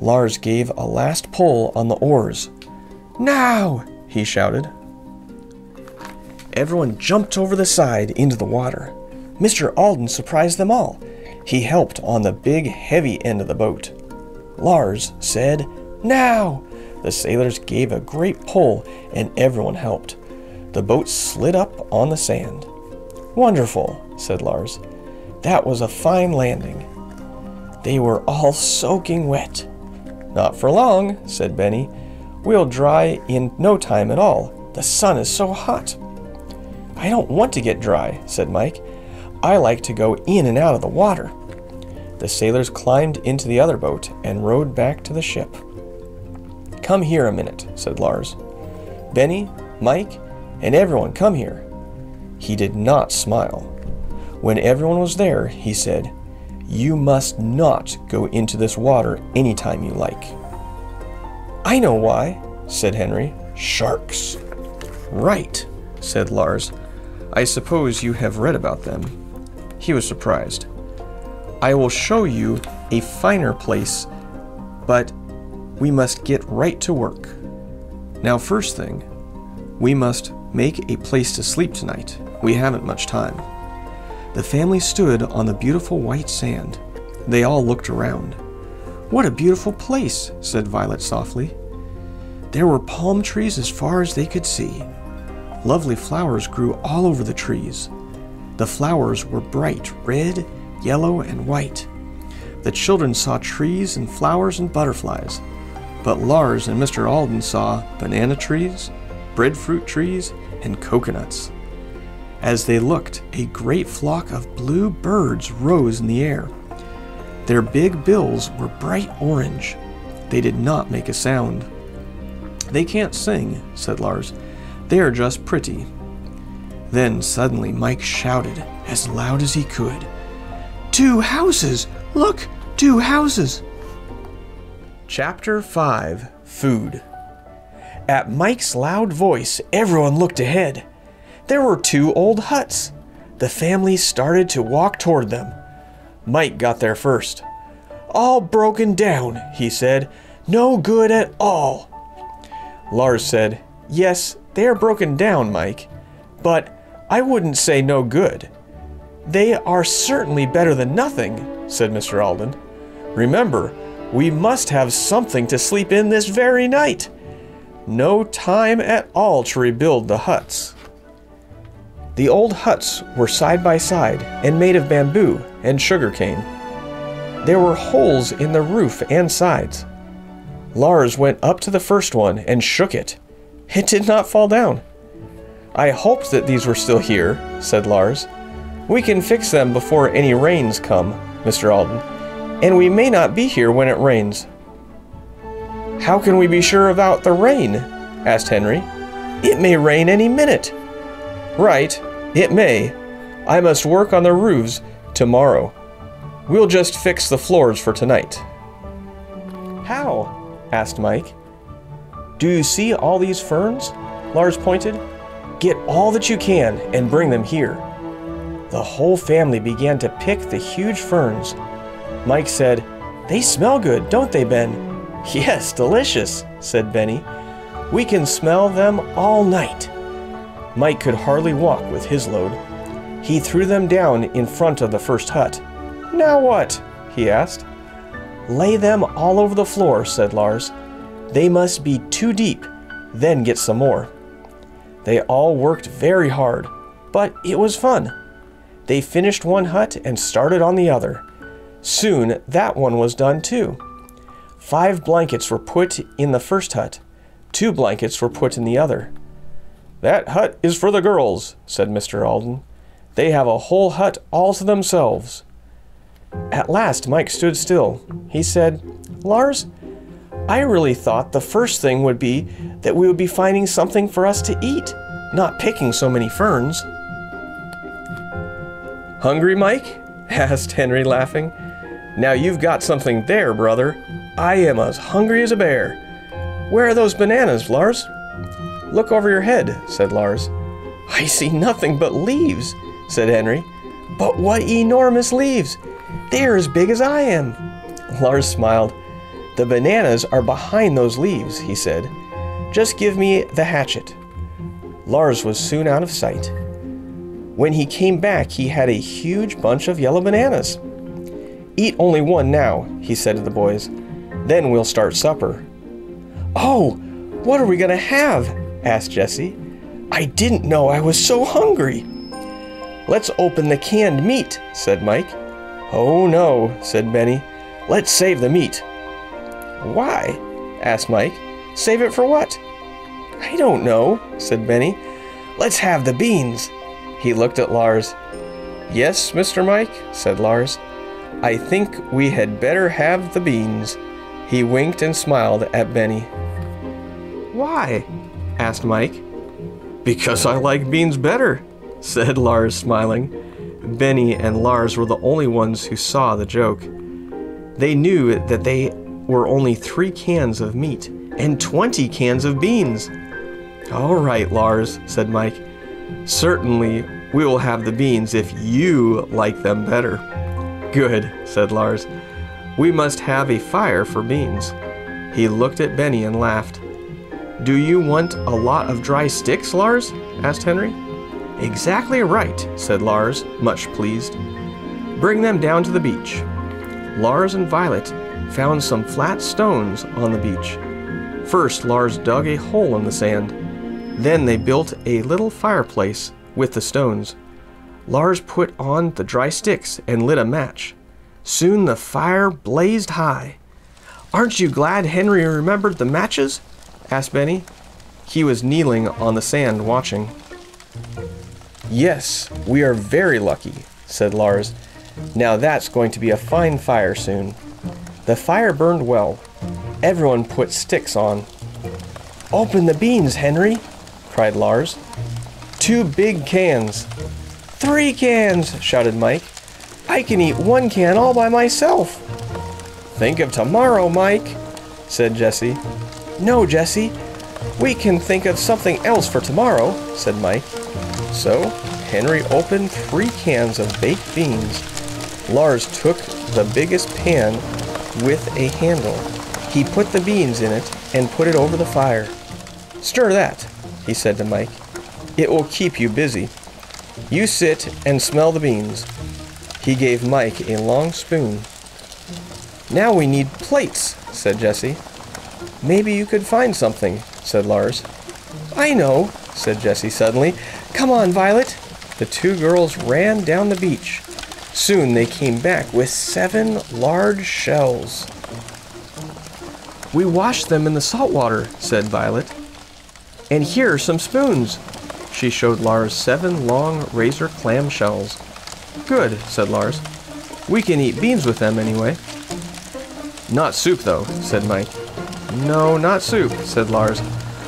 Lars gave a last pull on the oars. "Now!" he shouted. Everyone jumped over the side into the water. Mister Alden surprised them all. He helped on the big, heavy end of the boat. Lars said, "Now!" The sailors gave a great pull, and everyone helped. The boat slid up on the sand. "Wonderful," said Lars. "That was a fine landing." They were all soaking wet. "Not for long," said Benny. "We'll dry in no time at all. The sun is so hot." "I don't want to get dry," said Mike. "I like to go in and out of the water." The sailors climbed into the other boat and rowed back to the ship. "Come here a minute," said Lars. "Benny, Mike, and everyone, come here." He did not smile. When everyone was there, he said, "You must not go into this water any time you like." "I know why," said Henry. "Sharks." "Right," said Lars. "I suppose you have read about them." He was surprised. "I will show you a finer place, but we must get right to work. Now, first thing, we must make a place to sleep tonight. We haven't much time." The family stood on the beautiful white sand. They all looked around. "What a beautiful place," said Violet softly. There were palm trees as far as they could see. Lovely flowers grew all over the trees. The flowers were bright red, yellow, and white. The children saw trees and flowers and butterflies, but Lars and Mister Alden saw banana trees, breadfruit trees, and coconuts. As they looked, a great flock of blue birds rose in the air. Their big bills were bright orange. They did not make a sound. "They can't sing," said Lars. "They are just pretty." Then suddenly Mike shouted as loud as he could, "Two houses! Look! Two houses!" Chapter five. Food. At Mike's loud voice, everyone looked ahead. There were two old huts. The family started to walk toward them. Mike got there first. "All broken down," he said. "No good at all." Lars said, "Yes, they are broken down, Mike, but I wouldn't say no good." "They are certainly better than nothing," said Mister Alden. "Remember, we must have something to sleep in this very night. No time at all to rebuild the huts." The old huts were side by side and made of bamboo and sugarcane. There were holes in the roof and sides. Lars went up to the first one and shook it. It did not fall down. "I hoped that these were still here," said Lars. "We can fix them before any rains come, Mister Alden, and we may not be here when it rains." "How can we be sure about the rain?" asked Henry. "It may rain any minute." "Right, it may. I must work on the roofs tomorrow. We'll just fix the floors for tonight." "How?" asked Mike. "Do you see all these ferns?" Lars pointed. "Get all that you can and bring them here." The whole family began to pick the huge ferns. Mike said, "They smell good, don't they, Ben?" "Yes, delicious," said Benny. "We can smell them all night." Mike could hardly walk with his load. He threw them down in front of the first hut. "Now what?" he asked. "Lay them all over the floor," said Lars. "They must be two deep, then get some more." They all worked very hard, but it was fun. They finished one hut and started on the other. Soon that one was done too. Five blankets were put in the first hut. Two blankets were put in the other. "That hut is for the girls," said Mister Alden. "They have a whole hut all to themselves." At last Mike stood still. He said, "Lars, I really thought the first thing would be that we would be finding something for us to eat, not picking so many ferns." "Hungry, Mike?" asked Henry, laughing. "Now you've got something there, brother. I am as hungry as a bear. Where are those bananas, Lars?" "Look over your head," said Lars. "I see nothing but leaves," said Henry. "But what enormous leaves! They're as big as I am." Lars smiled. "The bananas are behind those leaves," he said. "Just give me the hatchet." Lars was soon out of sight. When he came back, he had a huge bunch of yellow bananas. "Eat only one now," he said to the boys. "Then we'll start supper." "Oh, what are we going to have?" asked Jessie. "I didn't know I was so hungry." "Let's open the canned meat," said Mike. "Oh no," said Benny. "Let's save the meat." "Why?" asked Mike. "Save it for what?" "I don't know," said Benny. "Let's have the beans." He looked at Lars. "Yes, Mister Mike," said Lars. I think we had better have the beans. He winked and smiled at Benny. Why? Asked Mike. Because I like beans better, said Lars, smiling. Benny and Lars were the only ones who saw the joke. They knew that they were only three cans of meat and twenty cans of beans. All right, Lars, said Mike. Certainly, we will have the beans if you like them better. Good, said Lars. We must have a fire for beans. He looked at Benny and laughed. Do you want a lot of dry sticks, Lars? Asked Henry. Exactly right, said Lars, much pleased. Bring them down to the beach. Lars and Violet found some flat stones on the beach. First, Lars dug a hole in the sand. Then they built a little fireplace with the stones. Lars put on the dry sticks and lit a match. Soon the fire blazed high. Aren't you glad Henry remembered the matches? Asked Benny. He was kneeling on the sand watching. Yes, we are very lucky, said Lars. Now that's going to be a fine fire soon. The fire burned well. Everyone put sticks on. Open the beans, Henry, cried Lars. Two big cans. Three cans, shouted Mike. I can eat one can all by myself. Think of tomorrow, Mike, said Jesse. No, Jesse, we can think of something else for tomorrow, said Mike. So Henry opened three cans of baked beans. Lars took the biggest pan with a handle. He put the beans in it and put it over the fire. Stir that, he said to Mike. It will keep you busy. You sit and smell the beans. He gave Mike a long spoon. Now we need plates, said Jesse. Maybe you could find something, said Lars. I know, said Jesse suddenly. Come on, Violet. The two girls ran down the beach. Soon they came back with seven large shells. We washed them in the salt water, said Violet. And here are some spoons. She showed Lars seven long razor clam shells. Good, said Lars. We can eat beans with them anyway. Not soup, though, said Mike. No, not soup, said Lars.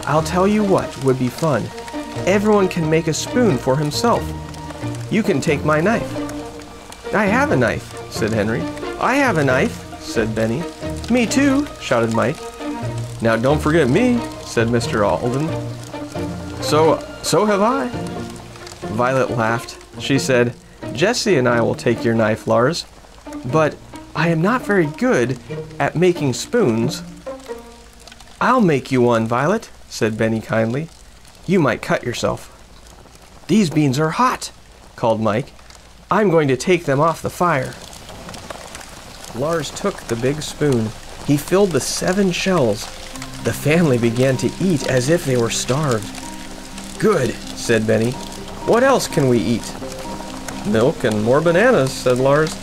I'll tell you what would be fun. Everyone can make a spoon for himself. You can take my knife. I have a knife, said Henry. I have a knife, said Benny. Me too, shouted Mike. Now don't forget me, said Mister Alden. So, so have I. Violet laughed. She said, Jesse and I will take your knife, Lars. But I am not very good at making spoons. I'll make you one, Violet, said Benny kindly. You might cut yourself. These beans are hot, called Mike. I'm going to take them off the fire. Lars took the big spoon. He filled the seven shells. The family began to eat as if they were starved. Good, said Benny. What else can we eat? Milk and more bananas, said Lars.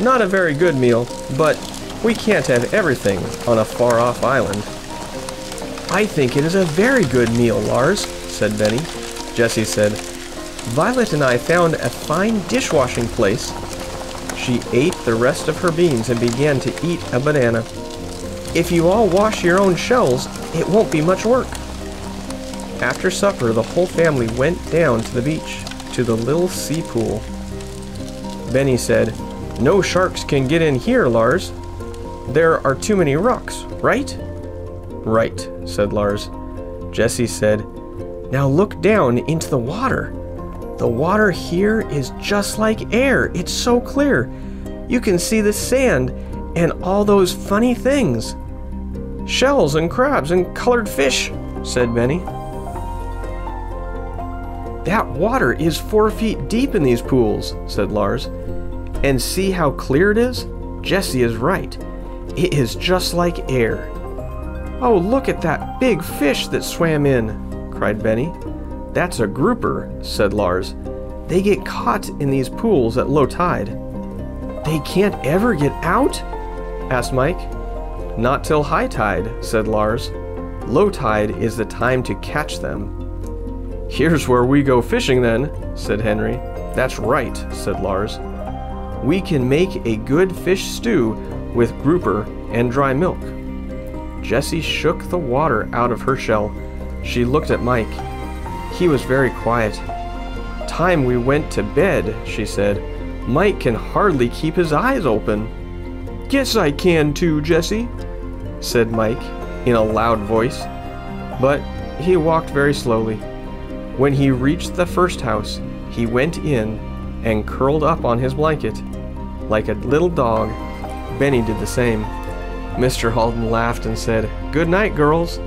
Not a very good meal, but we can't have everything on a far-off island. I think it is a very good meal, Lars, said Benny. Jesse said, Violet and I found a fine dishwashing place. She ate the rest of her beans and began to eat a banana. If you all wash your own shells, it won't be much work. After supper, the whole family went down to the beach, to the little sea pool. Benny said, No sharks can get in here, Lars. There are too many rocks, right? Right, said Lars. Jesse said, Now look down into the water. The water here is just like air. It's so clear. You can see the sand and all those funny things. Shells and crabs and colored fish, said Benny. That water is four feet deep in these pools, said Lars. And see how clear it is? Jesse is right. It is just like air. Oh, look at that big fish that swam in, cried Benny. That's a grouper, said Lars. They get caught in these pools at low tide. They can't ever get out? Asked Mike. Not till high tide, said Lars. Low tide is the time to catch them. Here's where we go fishing then, said Henry. That's right, said Lars. we can make a good fish stew with grouper and dry milk. Jessie shook the water out of her shell. She looked at Mike. He was very quiet. Time we went to bed, she said. Mike can hardly keep his eyes open. Guess I can too, Jessie, said Mike in a loud voice. But he walked very slowly. When he reached the first house, he went in and curled up on his blanket. Like a little dog, Benny did the same. Mister Alden laughed and said, "Good night, girls."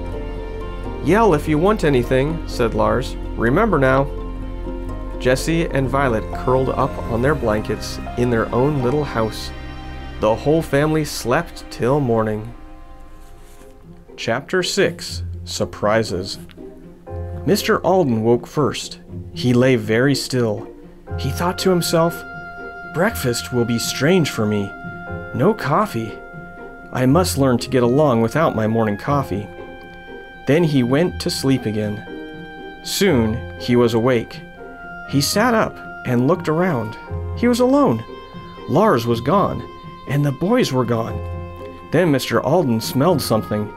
"Yell if you want anything," said Lars. "Remember now." Jessie and Violet curled up on their blankets in their own little house. The whole family slept till morning. Chapter six. Surprises. Mister Alden woke first. He lay very still. He thought to himself, "Breakfast will be strange for me. No coffee. I must learn to get along without my morning coffee." Then he went to sleep again. Soon he was awake. He sat up and looked around. He was alone. Lars was gone, and the boys were gone. Then Mister Alden smelled something.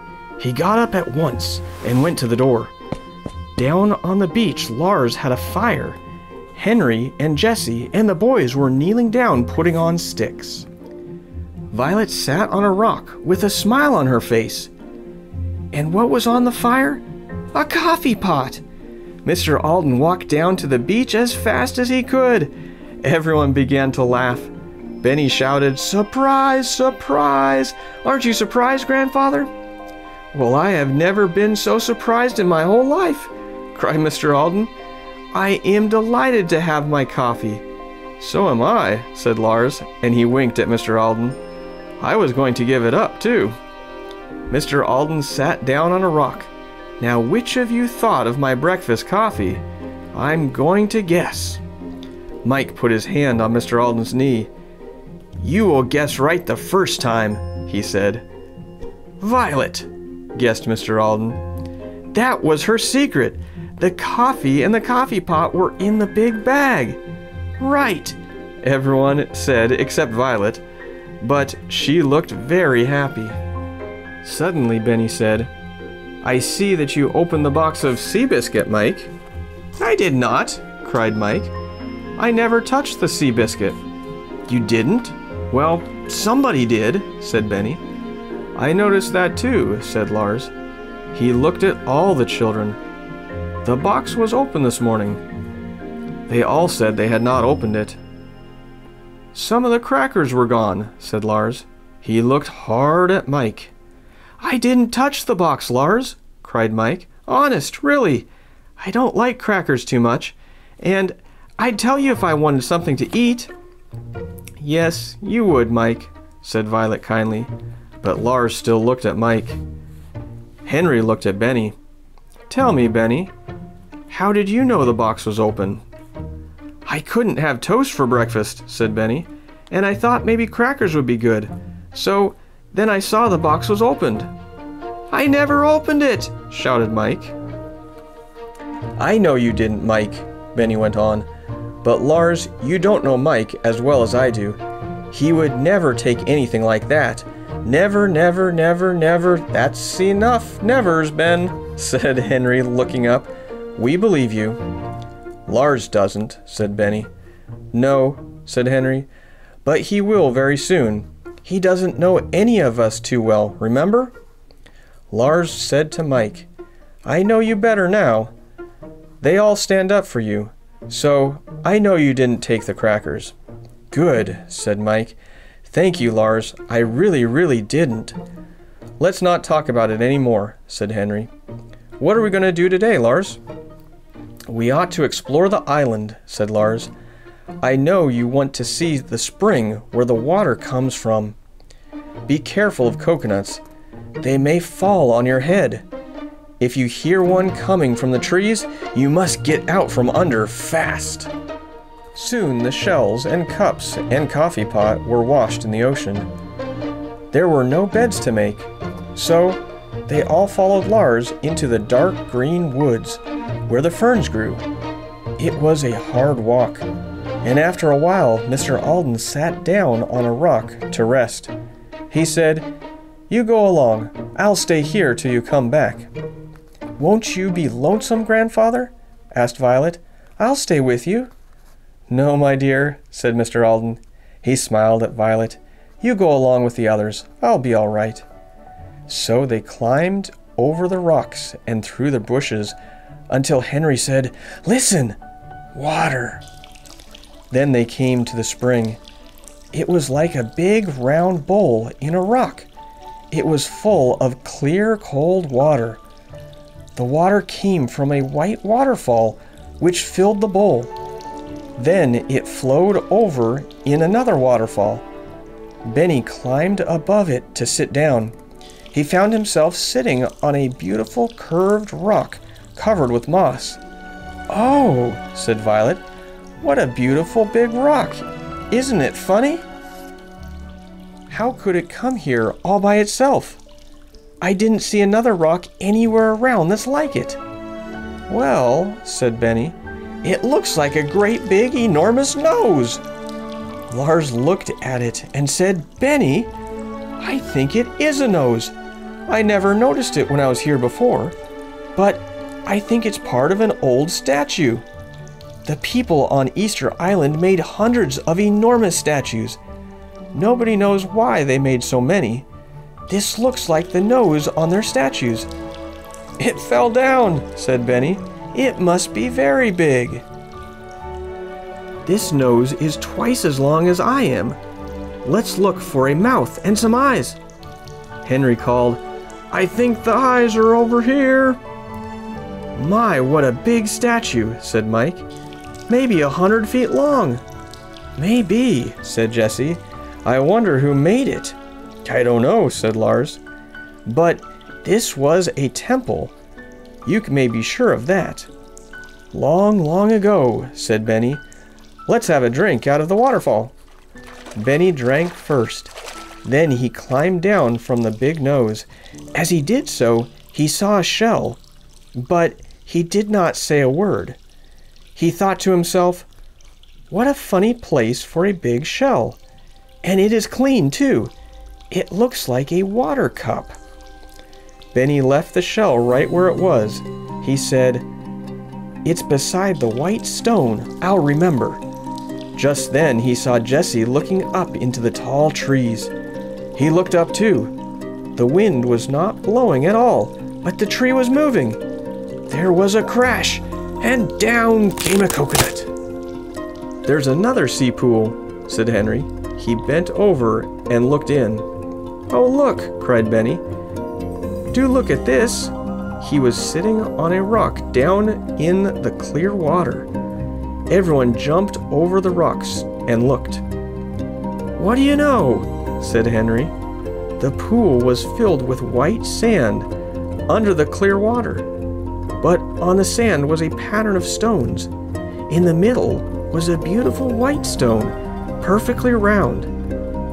He got up at once and went to the door. Down on the beach, Lars had a fire. Henry and Jessie and the boys were kneeling down putting on sticks. Violet sat on a rock with a smile on her face. And what was on the fire? A coffee pot! Mister Alden walked down to the beach as fast as he could. Everyone began to laugh. Benny shouted, "Surprise! Surprise! Aren't you surprised, Grandfather?" "Well, I have never been so surprised in my whole life," cried Mister Alden. "I am delighted to have my coffee." "So am I," said Lars, and he winked at Mister Alden. "I was going to give it up, too." Mister Alden sat down on a rock. "Now, which of you thought of my breakfast coffee? I'm going to guess." Mike put his hand on Mister Alden's knee. "You will guess right the first time," he said. "Violet," guessed Mister Alden. "That was her secret. The coffee and the coffee pot were in the big bag." "Right," everyone said except Violet, but she looked very happy. Suddenly Benny said, "I see that you opened the box of Seabiscuit, Mike." "I did not," cried Mike. "I never touched the Seabiscuit." "You didn't?" "Well, somebody did," said Benny. "I noticed that too," said Lars. He looked at all the children. "The box was open this morning." They all said they had not opened it. "Some of the crackers were gone," said Lars. He looked hard at Mike. "I didn't touch the box, Lars," cried Mike. "Honest, really. I don't like crackers too much, and I'd tell you if I wanted something to eat." "Yes, you would, Mike," said Violet kindly. But Lars still looked at Mike. Henry looked at Benny. "Tell me, Benny, how did you know the box was open?" "I couldn't have toast for breakfast," said Benny, "and I thought maybe crackers would be good. So then I saw the box was opened." "I never opened it," shouted Mike. "I know you didn't, Mike," Benny went on. "But Lars, you don't know Mike as well as I do. He would never take anything like that. Never, never, never, never, that's enough nevers, Ben," said Henry, looking up. "We believe you." "Lars doesn't," said Benny. "No," said Henry, "but he will very soon. He doesn't know any of us too well, remember?" Lars said to Mike, "I know you better now. They all stand up for you, so I know you didn't take the crackers." "Good," said Mike. "Thank you, Lars. I really, really didn't." "Let's not talk about it anymore," said Henry. "What are we going to do today, Lars?" "We ought to explore the island," said Lars. "I know you want to see the spring where the water comes from. Be careful of coconuts. They may fall on your head. If you hear one coming from the trees, you must get out from under fast." Soon the shells and cups and coffee pot were washed in the ocean. There were no beds to make, so they all followed Lars into the dark green woods where the ferns grew. It was a hard walk. and after a while, Mister Alden sat down on a rock to rest. He said, "You go along. I'll stay here till you come back." "Won't you be lonesome, Grandfather?" asked Violet. "I'll stay with you." "No, my dear," said Mister Alden. He smiled at Violet. "You go along with the others. I'll be all right." So they climbed over the rocks and through the bushes until Henry said, "Listen! Water!" Then they came to the spring. It was like a big round bowl in a rock. It was full of clear, cold water. The water came from a white waterfall, which filled the bowl. Then it flowed over in another waterfall. Benny climbed above it to sit down. He found himself sitting on a beautiful curved rock covered with moss. "Oh," said Violet, "what a beautiful big rock. Isn't it funny? How could it come here all by itself? I didn't see another rock anywhere around that's like it." "Well," said Benny, "it looks like a great big enormous nose." Lars looked at it and said, "Benny, I think it is a nose. I never noticed it when I was here before, but I think it's part of an old statue. The people on Easter Island made hundreds of enormous statues. Nobody knows why they made so many. This looks like the nose on their statues." "It fell down," said Benny. "It must be very big." "This nose is twice as long as I am. Let's look for a mouth and some eyes." Henry called, "I think the eyes are over here." "My, what a big statue," said Mike. "Maybe a hundred feet long." "Maybe," said Jesse. "I wonder who made it." "I don't know," said Lars. "But this was a temple. You may be sure of that." "Long, long ago," said Benny. "Let's have a drink out of the waterfall." Benny drank first. Then he climbed down from the big nose. As he did so, he saw a shell, but he did not say a word. He thought to himself, "What a funny place for a big shell. And it is clean, too. It looks like a water cup." Benny left the shell right where it was. He said, "It's beside the white stone. I'll remember." Just then he saw Jessie looking up into the tall trees. He looked up too. The wind was not blowing at all, but the tree was moving. There was a crash, and down came a coconut. "There's another sea pool," said Henry. He bent over and looked in. "Oh, look," cried Benny. "Do look at this." He was sitting on a rock down in the clear water. Everyone jumped over the rocks and looked. "What do you know?" said Henry. The pool was filled with white sand under the clear water, but on the sand was a pattern of stones. In the middle was a beautiful white stone, perfectly round.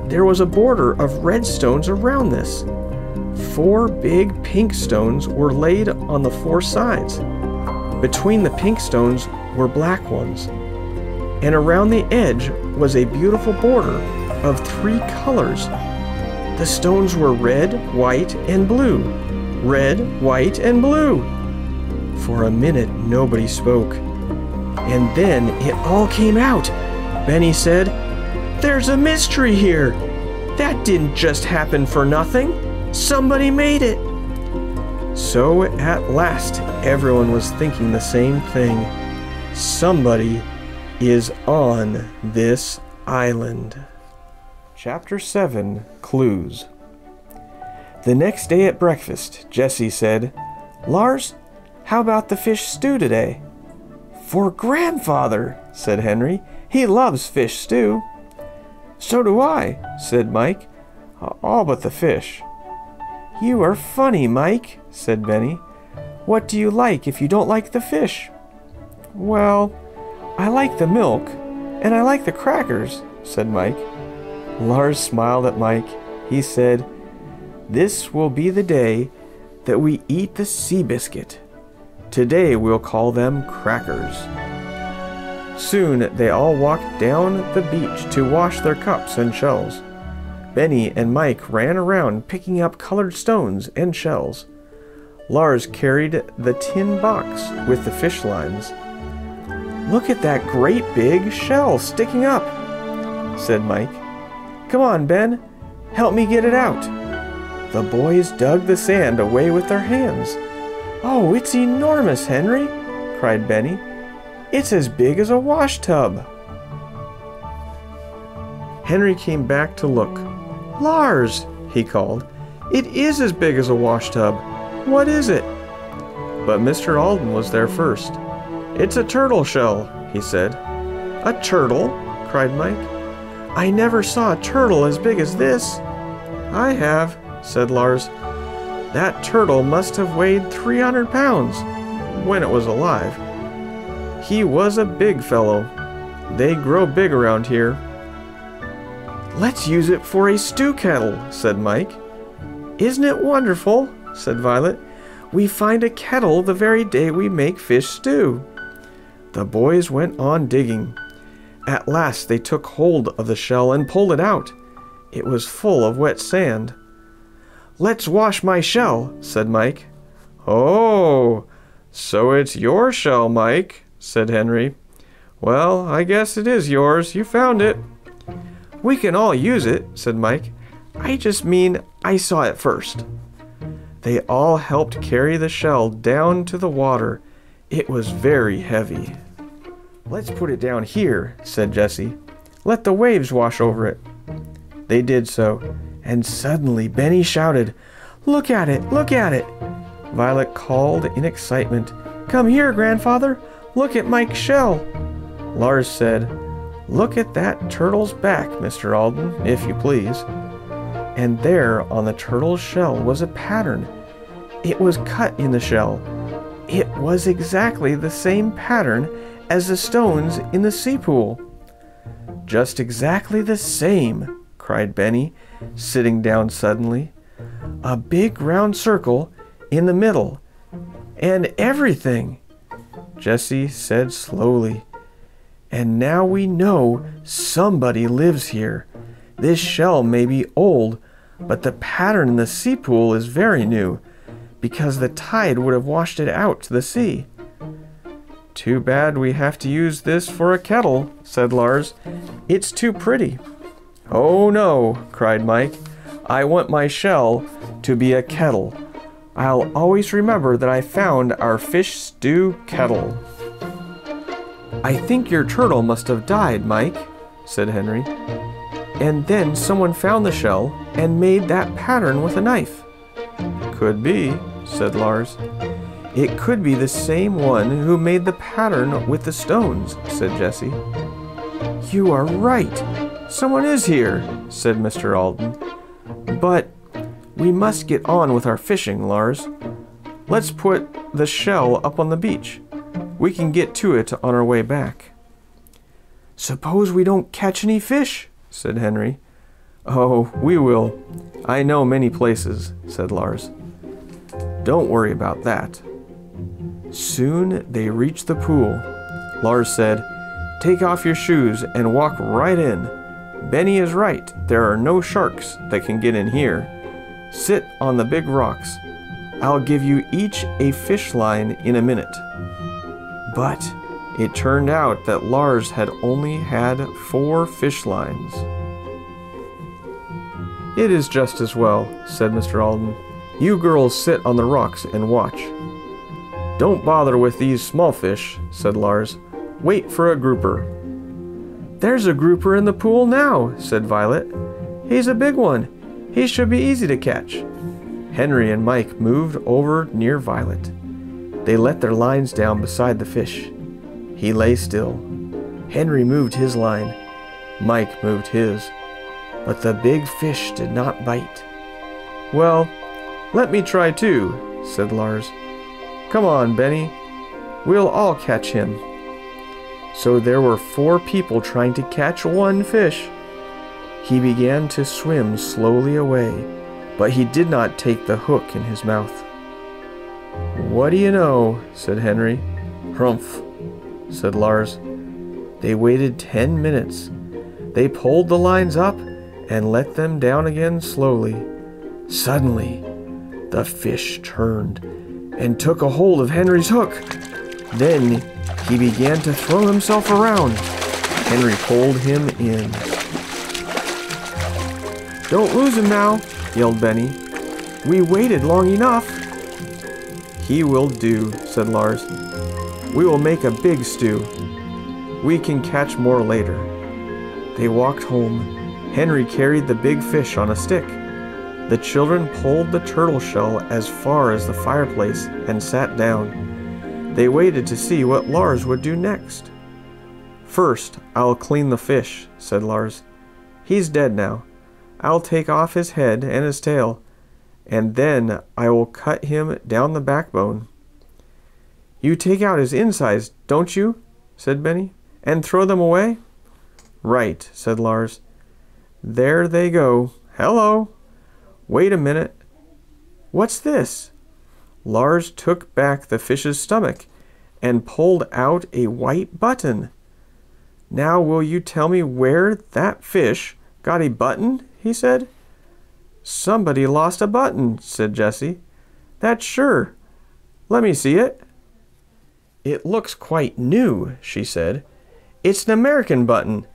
There was a border of red stones around this. Four big pink stones were laid on the four sides. Between the pink stones were black ones, and around the edge was a beautiful border of three colors. The stones were red, white, and blue. Red, white, and blue. For a minute nobody spoke, and then it all came out. Benny said, "There's a mystery here. That didn't just happen for nothing. Somebody made it." So at last, everyone was thinking the same thing. Somebody is on this island. Chapter seven, Clues. The next day at breakfast, Jesse said, "Lars, how about the fish stew today?" "For Grandfather," said Henry. "He loves fish stew." "So do I," said Mike. "All but the fish." "You are funny, Mike," said Benny. "What do you like if you don't like the fish?" "Well, I like the milk, and I like the crackers," said Mike. Lars smiled at Mike. He said, "This will be the day that we eat the sea biscuit. Today we'll call them crackers." Soon they all walked down the beach to wash their cups and shells. Benny and Mike ran around picking up colored stones and shells. Lars carried the tin box with the fish lines. "Look at that great big shell sticking up," said Mike. "Come on, Ben, help me get it out." The boys dug the sand away with their hands. "Oh, it's enormous, Henry," cried Benny. "It's as big as a wash tub." Henry came back to look. "Lars," he called, "it is as big as a wash tub. What is it?" But Mister Alden was there first. "It's a turtle shell," he said. "A turtle?" cried Mike. "I never saw a turtle as big as this." "I have," said Lars. "That turtle must have weighed three hundred pounds when it was alive. He was a big fellow. They grow big around here." "Let's use it for a stew kettle," said Mike. "Isn't it wonderful?" said Violet. "We find a kettle the very day we make fish stew." The boys went on digging. At last they took hold of the shell and pulled it out. It was full of wet sand. "Let's wash my shell," said Mike. "Oh, so it's your shell, Mike," said Henry. "Well, I guess it is yours. You found it." "We can all use it," said Mike. "I just mean I saw it first." They all helped carry the shell down to the water. It was very heavy. "Let's put it down here," said Jesse. "Let the waves wash over it." They did so, and suddenly Benny shouted, "Look at it! Look at it!" Violet called in excitement, "Come here, Grandfather! Look at Mike's shell!" Lars said, "Look at that turtle's back, Mister Alden, if you please." And there on the turtle's shell was a pattern. It was cut in the shell. It was exactly the same pattern as the stones in the sea pool. "Just exactly the same," cried Benny, sitting down suddenly. "A big round circle in the middle. And everything," Jessie said slowly. "And now we know somebody lives here. This shell may be old, but the pattern in the sea pool is very new, because the tide would have washed it out to the sea." "Too bad we have to use this for a kettle," said Lars. "It's too pretty." "Oh no," cried Mike. "I want my shell to be a kettle. I'll always remember that I found our fish stew kettle." "I think your turtle must have died, Mike," said Henry. "And then someone found the shell and made that pattern with a knife." "Could be," said Lars. "It could be the same one who made the pattern with the stones," said Jesse. "You are right. Someone is here," said Mister Alden. "But we must get on with our fishing, Lars. Let's put the shell up on the beach. We can get to it on our way back." "Suppose we don't catch any fish," said Henry. "Oh, we will. I know many places," said Lars. "Don't worry about that." Soon they reached the pool. Lars said, "Take off your shoes and walk right in. Benny is right. There are no sharks that can get in here. Sit on the big rocks. I'll give you each a fish line in a minute." But it turned out that Lars had only had four fish lines. "It is just as well," said Mister Alden. "You girls sit on the rocks and watch." "Don't bother with these small fish," said Lars. "Wait for a grouper." "There's a grouper in the pool now," said Violet. "He's a big one. He should be easy to catch." Henry and Mike moved over near Violet. They let their lines down beside the fish. He lay still. Henry moved his line. Mike moved his. But the big fish did not bite. "Well, let me try too," said Lars. "Come on, Benny. We'll all catch him." So there were four people trying to catch one fish. He began to swim slowly away, but he did not take the hook in his mouth. "What do you know?" said Henry. "Humph," said Lars. They waited ten minutes. They pulled the lines up and let them down again slowly. Suddenly, the fish turned and took a hold of Henry's hook. Then he began to throw himself around. Henry pulled him in. "Don't lose him now," yelled Benny. "We waited long enough." "He will do," said Lars. "We will make a big stew. We can catch more later." They walked home. Henry carried the big fish on a stick. The children pulled the turtle shell as far as the fireplace and sat down. They waited to see what Lars would do next. "First, I'll clean the fish," said Lars. "He's dead now. I'll take off his head and his tail, and then I will cut him down the backbone." "You take out his insides, don't you?" said Benny, "and throw them away?" "Right," said Lars. "There they go. Hello! Wait a minute. What's this?" Lars took back the fish's stomach and pulled out a white button. "Now will you tell me where that fish got a button?" he said. "Somebody lost a button," said Jessie. "That's sure. Let me see it." "It looks quite new," she said. "It's an American button,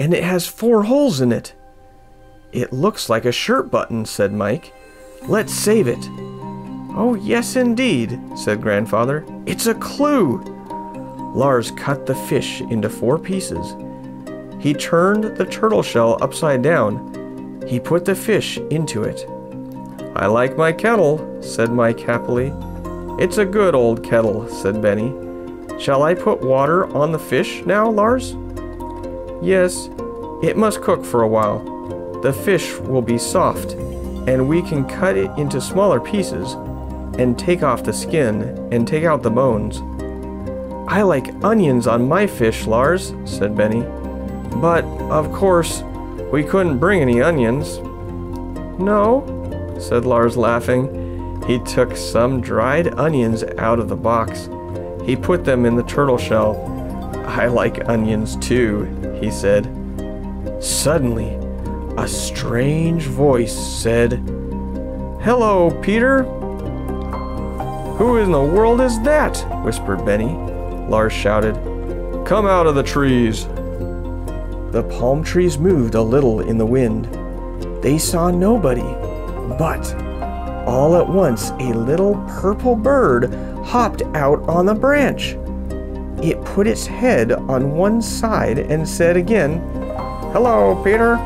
and it has four holes in it." "It looks like a shirt button," said Mike. "Let's save it." "Oh, yes, indeed," said Grandfather. "It's a clue." Lars cut the fish into four pieces. He turned the turtle shell upside down. He put the fish into it. "I like my kettle," said Mike happily. "It's a good old kettle," said Benny. "Shall I put water on the fish now, Lars?" "Yes, it must cook for a while. The fish will be soft, and we can cut it into smaller pieces and take off the skin and take out the bones." "I like onions on my fish, Lars," said Benny. "But, of course, we couldn't bring any onions." "No," said Lars, laughing. He took some dried onions out of the box. He put them in the turtle shell. "I like onions too," he said. Suddenly, a strange voice said, "Hello, Peter." "Who in the world is that?" whispered Benny. Lars shouted, "Come out of the trees." The palm trees moved a little in the wind. They saw nobody, but all at once a little purple bird hopped out on the branch. It put its head on one side and said again, "Hello, Peter."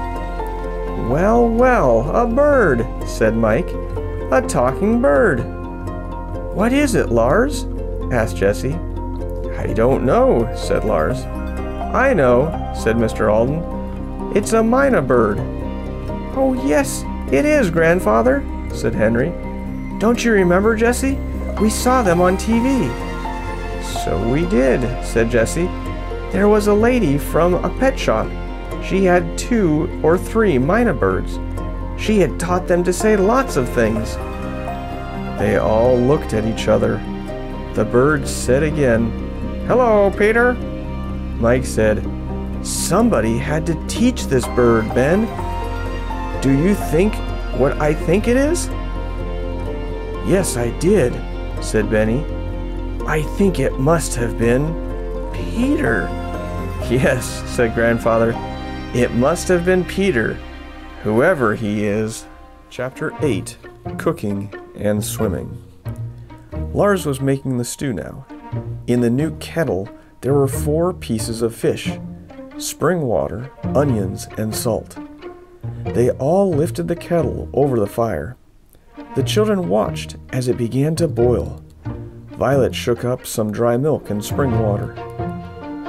"Well, well, a bird," said Mike. "A talking bird." "What is it, Lars?" asked Jessie. "I don't know," said Lars. "I know," said Mister Alden. "It's a Minna bird." "Oh, yes, it is, Grandfather," said Henry. "Don't you remember, Jessie? We saw them on T V." "So we did," said Jessie. "There was a lady from a pet shop. She had two or three Minna birds. She had taught them to say lots of things." They all looked at each other. The bird said again, "Hello, Peter." Mike said, "Somebody had to teach this bird, Ben. Do you think what I think it is?" "Yes, I did," said Benny. "I think it must have been Peter." "Yes," said Grandfather. "It must have been Peter, whoever he is." Chapter eight, Cooking and Swimming. Lars was making the stew now. In the new kettle, there were four pieces of fish, spring water, onions, and salt. They all lifted the kettle over the fire. The children watched as it began to boil. Violet shook up some dry milk and spring water.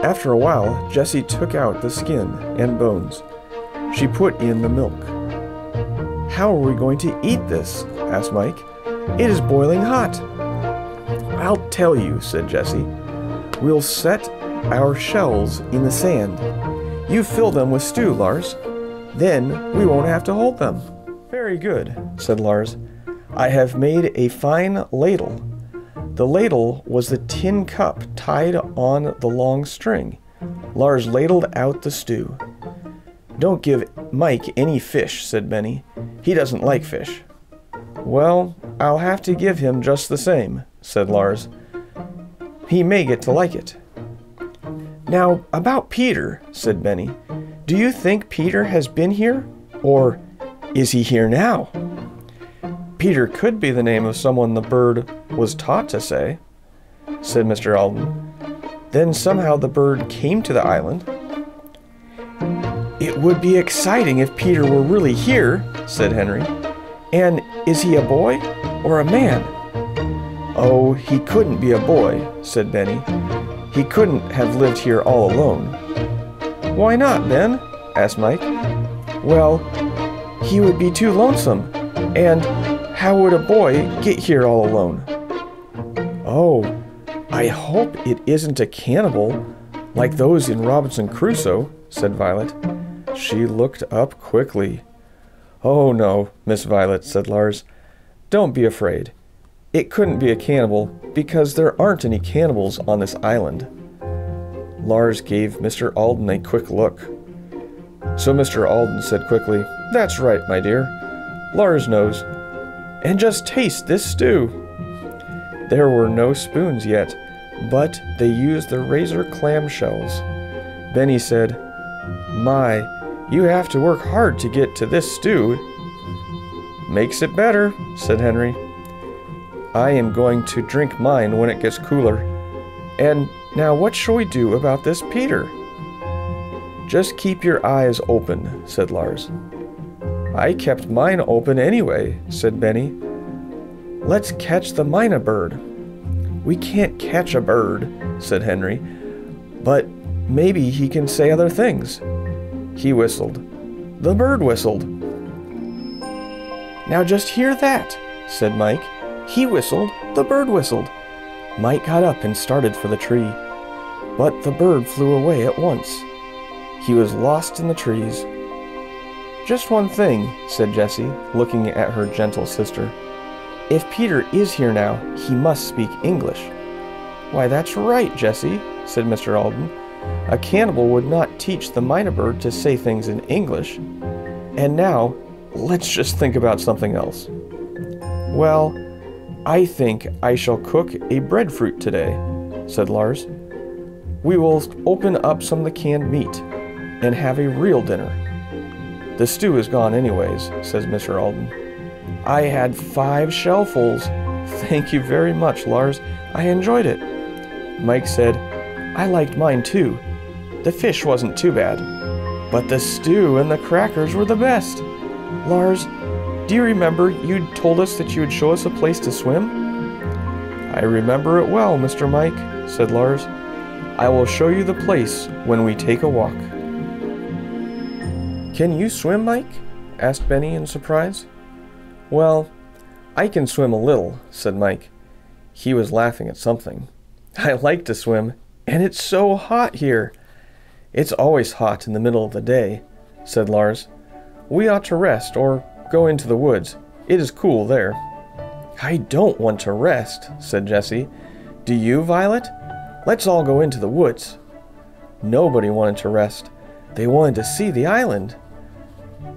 After a while, Jessie took out the skin and bones. She put in the milk. "How are we going to eat this?" asked Mike. "It is boiling hot." "I'll tell you," said Jessie. "We'll set our shells in the sand. You fill them with stew, Lars. Then we won't have to hold them." "Very good," said Lars. "I have made a fine ladle." The ladle was the tin cup tied on the long string. Lars ladled out the stew. "Don't give Mike any fish," said Benny. "He doesn't like fish." "Well, I'll have to give him just the same," said Lars. "He may get to like it." "Now, about Peter," said Benny. "Do you think Peter has been here? Or is he here now?" "Peter could be the name of someone the bird was taught to say," said Mister Alden. "Then somehow the bird came to the island." "It would be exciting if Peter were really here," said Henry. "And is he a boy or a man?" "Oh, he couldn't be a boy," said Benny. "He couldn't have lived here all alone." "Why not, Ben?" asked Mike. "Well, he would be too lonesome. And how would a boy get here all alone?" "Oh, I hope it isn't a cannibal like those in Robinson Crusoe," said Violet. She looked up quickly. "Oh no, Miss Violet," said Lars. "Don't be afraid. It couldn't be a cannibal because there aren't any cannibals on this island." Lars gave Mister Alden a quick look. So Mister Alden said quickly, "That's right, my dear. Lars knows. And just taste this stew." There were no spoons yet, but they used the razor clam shells. Benny said, "My, you have to work hard to get to this stew." "Makes it better," said Henry. "I am going to drink mine when it gets cooler. And now what shall we do about this Peter?" "Just keep your eyes open," said Lars. "I kept mine open anyway," said Benny. "Let's catch the Minna bird." "We can't catch a bird," said Henry, "but maybe he can say other things." He whistled. The bird whistled. "Now just hear that," said Mike. He whistled, the bird whistled. Mike got up and started for the tree, but the bird flew away at once. He was lost in the trees. "Just one thing," said Jessie, looking at her gentle sister. "If Peter is here now, he must speak English." "Why, that's right, Jessie," said Mister Alden. "A cannibal would not teach the Minna bird to say things in English. And now, let's just think about something else." "Well, I think I shall cook a breadfruit today," said Lars. "We will open up some of the canned meat and have a real dinner." "The stew is gone anyways," says Mister Alden. "I had five shellfuls. Thank you very much, Lars. I enjoyed it." Mike said, "I liked mine too. The fish wasn't too bad, but the stew and the crackers were the best. Lars, do you remember you told us that you would show us a place to swim?" "I remember it well, Mister Mike," said Lars. "I will show you the place when we take a walk." "Can you swim, Mike?" asked Benny in surprise. "Well, I can swim a little," said Mike. He was laughing at something. "I like to swim, and it's so hot here." "It's always hot in the middle of the day," said Lars. "We ought to rest or go into the woods. It is cool there." "I don't want to rest," said Jessie. "Do you, Violet? Let's all go into the woods." Nobody wanted to rest. They wanted to see the island.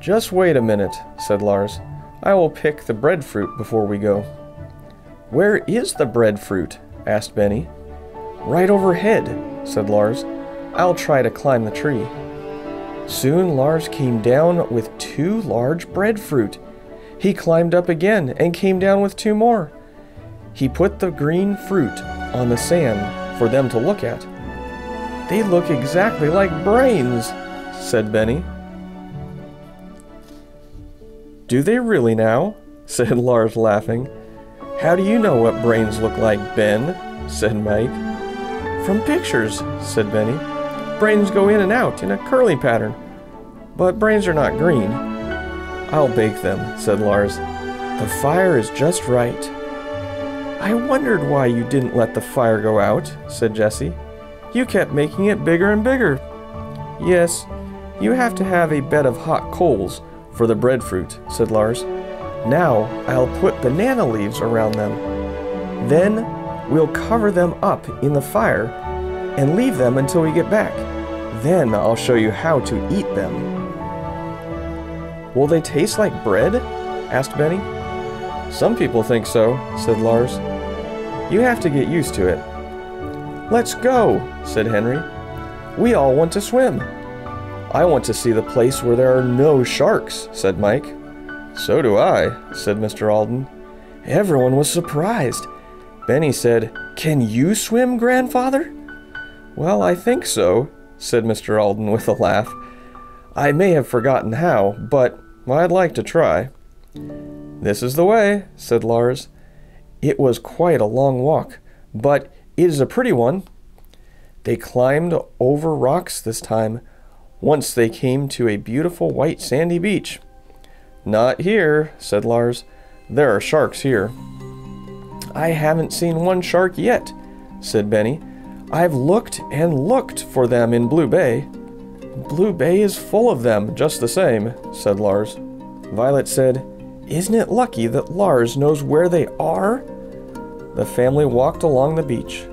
"Just wait a minute," said Lars. "I will pick the breadfruit before we go." "Where is the breadfruit?" asked Benny. "Right overhead," said Lars. "I'll try to climb the tree." Soon Lars came down with two large breadfruit. He climbed up again and came down with two more. He put the green fruit on the sand for them to look at. "They look exactly like brains," said Benny. "Do they really now?" said Lars, laughing. "How do you know what brains look like, Ben?" said Mike. "From pictures," said Benny. "Brains go in and out in a curly pattern. But brains are not green." "I'll bake them," said Lars. "The fire is just right." "I wondered why you didn't let the fire go out," said Jessie. "You kept making it bigger and bigger." "Yes, you have to have a bed of hot coals for the breadfruit," said Lars. "Now I'll put banana leaves around them. Then we'll cover them up in the fire and leave them until we get back. Then I'll show you how to eat them. Will they taste like bread? Asked Benny. Some people think so, said Lars. You have to get used to it. Let's go, said Henry. We all want to swim. I want to see the place where there are no sharks, said Mike. So do I, said Mister Alden. Everyone was surprised. Benny said, Can you swim, Grandfather? Well, I think so, said Mister Alden with a laugh. I may have forgotten how, but I'd like to try. This is the way, said Lars. It was quite a long walk, but it is a pretty one. They climbed over rocks this time. Once they came to a beautiful white sandy beach. Not here, said Lars. There are sharks here. I haven't seen one shark yet, said Benny. I've looked and looked for them in Blue Bay. Blue Bay is full of them, just the same, said Lars. Violet said, Isn't it lucky that Lars knows where they are? The family walked along the beach.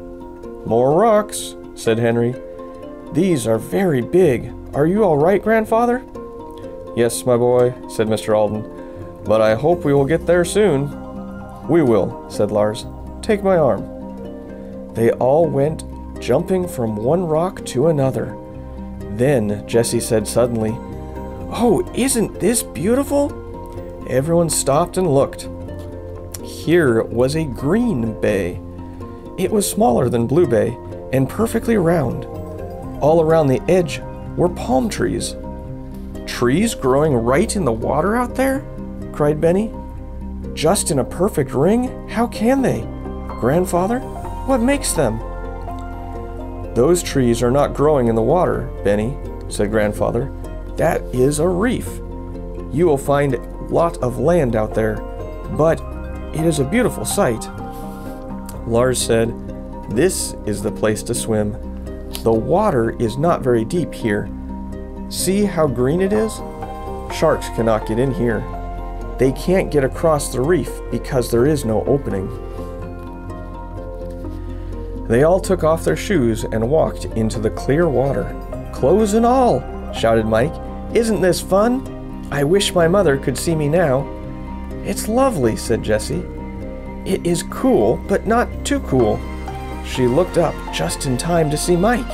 More rocks, said Henry. These are very big. Are you all right, Grandfather? Yes, my boy, said Mister Alden. But I hope we will get there soon. We will, said Lars. Take my arm. They all went jumping from one rock to another. Then Jessie said suddenly, Oh, isn't this beautiful? Everyone stopped and looked. Here was a green bay. It was smaller than Blue Bay and perfectly round. All around the edge were palm trees. Trees growing right in the water out there? Cried Benny. Just in a perfect ring? How can they? Grandfather, what makes them? Those trees are not growing in the water, Benny, said Grandfather. That is a reef. You will find a lot of land out there, but it is a beautiful sight. Lars said, This is the place to swim. The water is not very deep here. See how green it is? Sharks cannot get in here. They can't get across the reef because there is no opening. They all took off their shoes and walked into the clear water. Clothes and all, shouted Mike. Isn't this fun? I wish my mother could see me now. It's lovely, said Jessie. It is cool, but not too cool. She looked up just in time to see Mike.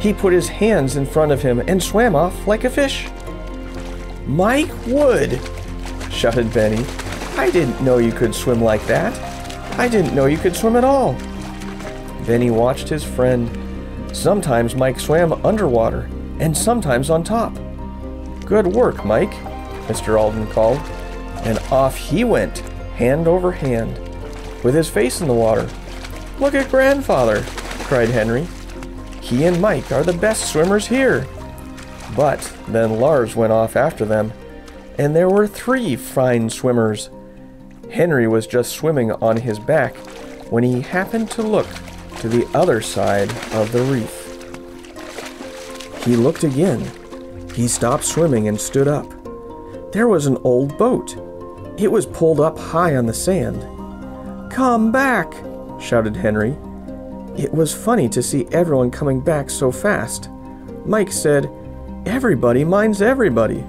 He put his hands in front of him and swam off like a fish. Mike Wood, shouted Benny. I didn't know you could swim like that. I didn't know you could swim at all. Benny watched his friend. Sometimes Mike swam underwater and sometimes on top. Good work, Mike, Mister Alden called. And off he went, hand over hand, with his face in the water. Look at Grandfather, cried Henry. He and Mike are the best swimmers here. But then Lars went off after them, and there were three fine swimmers. Henry was just swimming on his back when he happened to look to the other side of the reef. He looked again. He stopped swimming and stood up. There was an old boat. It was pulled up high on the sand. Come back, shouted Henry. It was funny to see everyone coming back so fast. Mike said, Everybody minds everybody.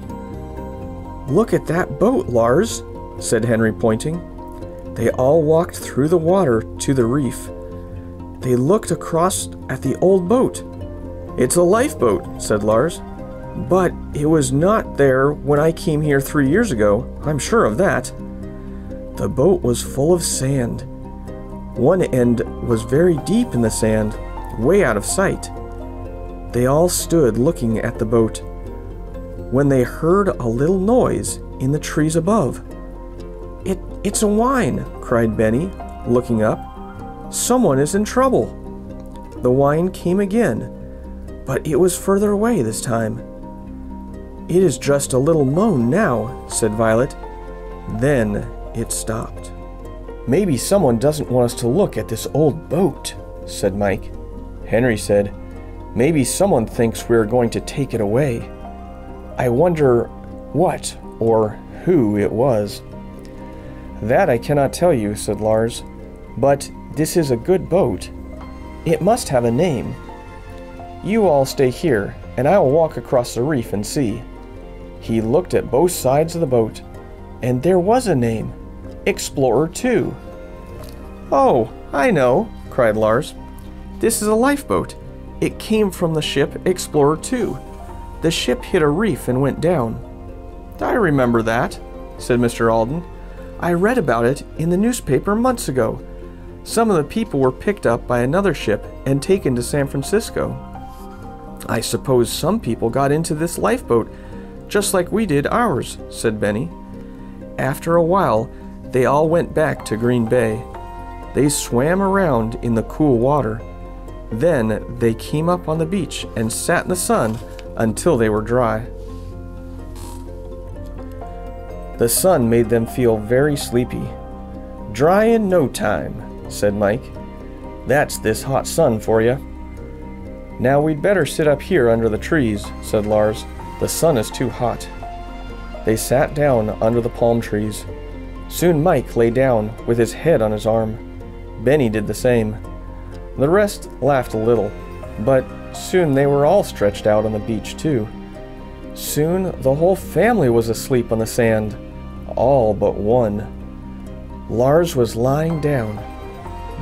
Look at that boat, Lars, said Henry, pointing. They all walked through the water to the reef. They looked across at the old boat. It's a lifeboat, said Lars. But it was not there when I came here three years ago. I'm sure of that. The boat was full of sand. One end was very deep in the sand, way out of sight. They all stood looking at the boat when they heard a little noise in the trees above. It, it's a whine, cried Benny, looking up. Someone is in trouble. The whine came again, but it was further away this time. It is just a little moan now, said Violet. Then it stopped. Maybe someone doesn't want us to look at this old boat, said Mike. Henry said, Maybe someone thinks we're going to take it away. I wonder what or who it was. That I cannot tell you, said Lars, but this is a good boat. It must have a name. You all stay here, and I will walk across the reef and see." He looked at both sides of the boat, and there was a name, Explorer two. "Oh, I know," cried Lars. "This is a lifeboat. It came from the ship Explorer two. The ship hit a reef and went down." "I remember that," said Mister Alden. "I read about it in the newspaper months ago. Some of the people were picked up by another ship and taken to San Francisco. I suppose some people got into this lifeboat, just like we did ours," said Benny. "After a while, they all went back to Green Bay. They swam around in the cool water. Then they came up on the beach and sat in the sun until they were dry." The sun made them feel very sleepy. "Dry in no time," said Mike. "That's this hot sun for you." "Now we'd better sit up here under the trees," said Lars. "The sun is too hot." They sat down under the palm trees. Soon Mike lay down with his head on his arm. Benny did the same. The rest laughed a little, but soon they were all stretched out on the beach too. Soon the whole family was asleep on the sand, all but one. Lars was lying down,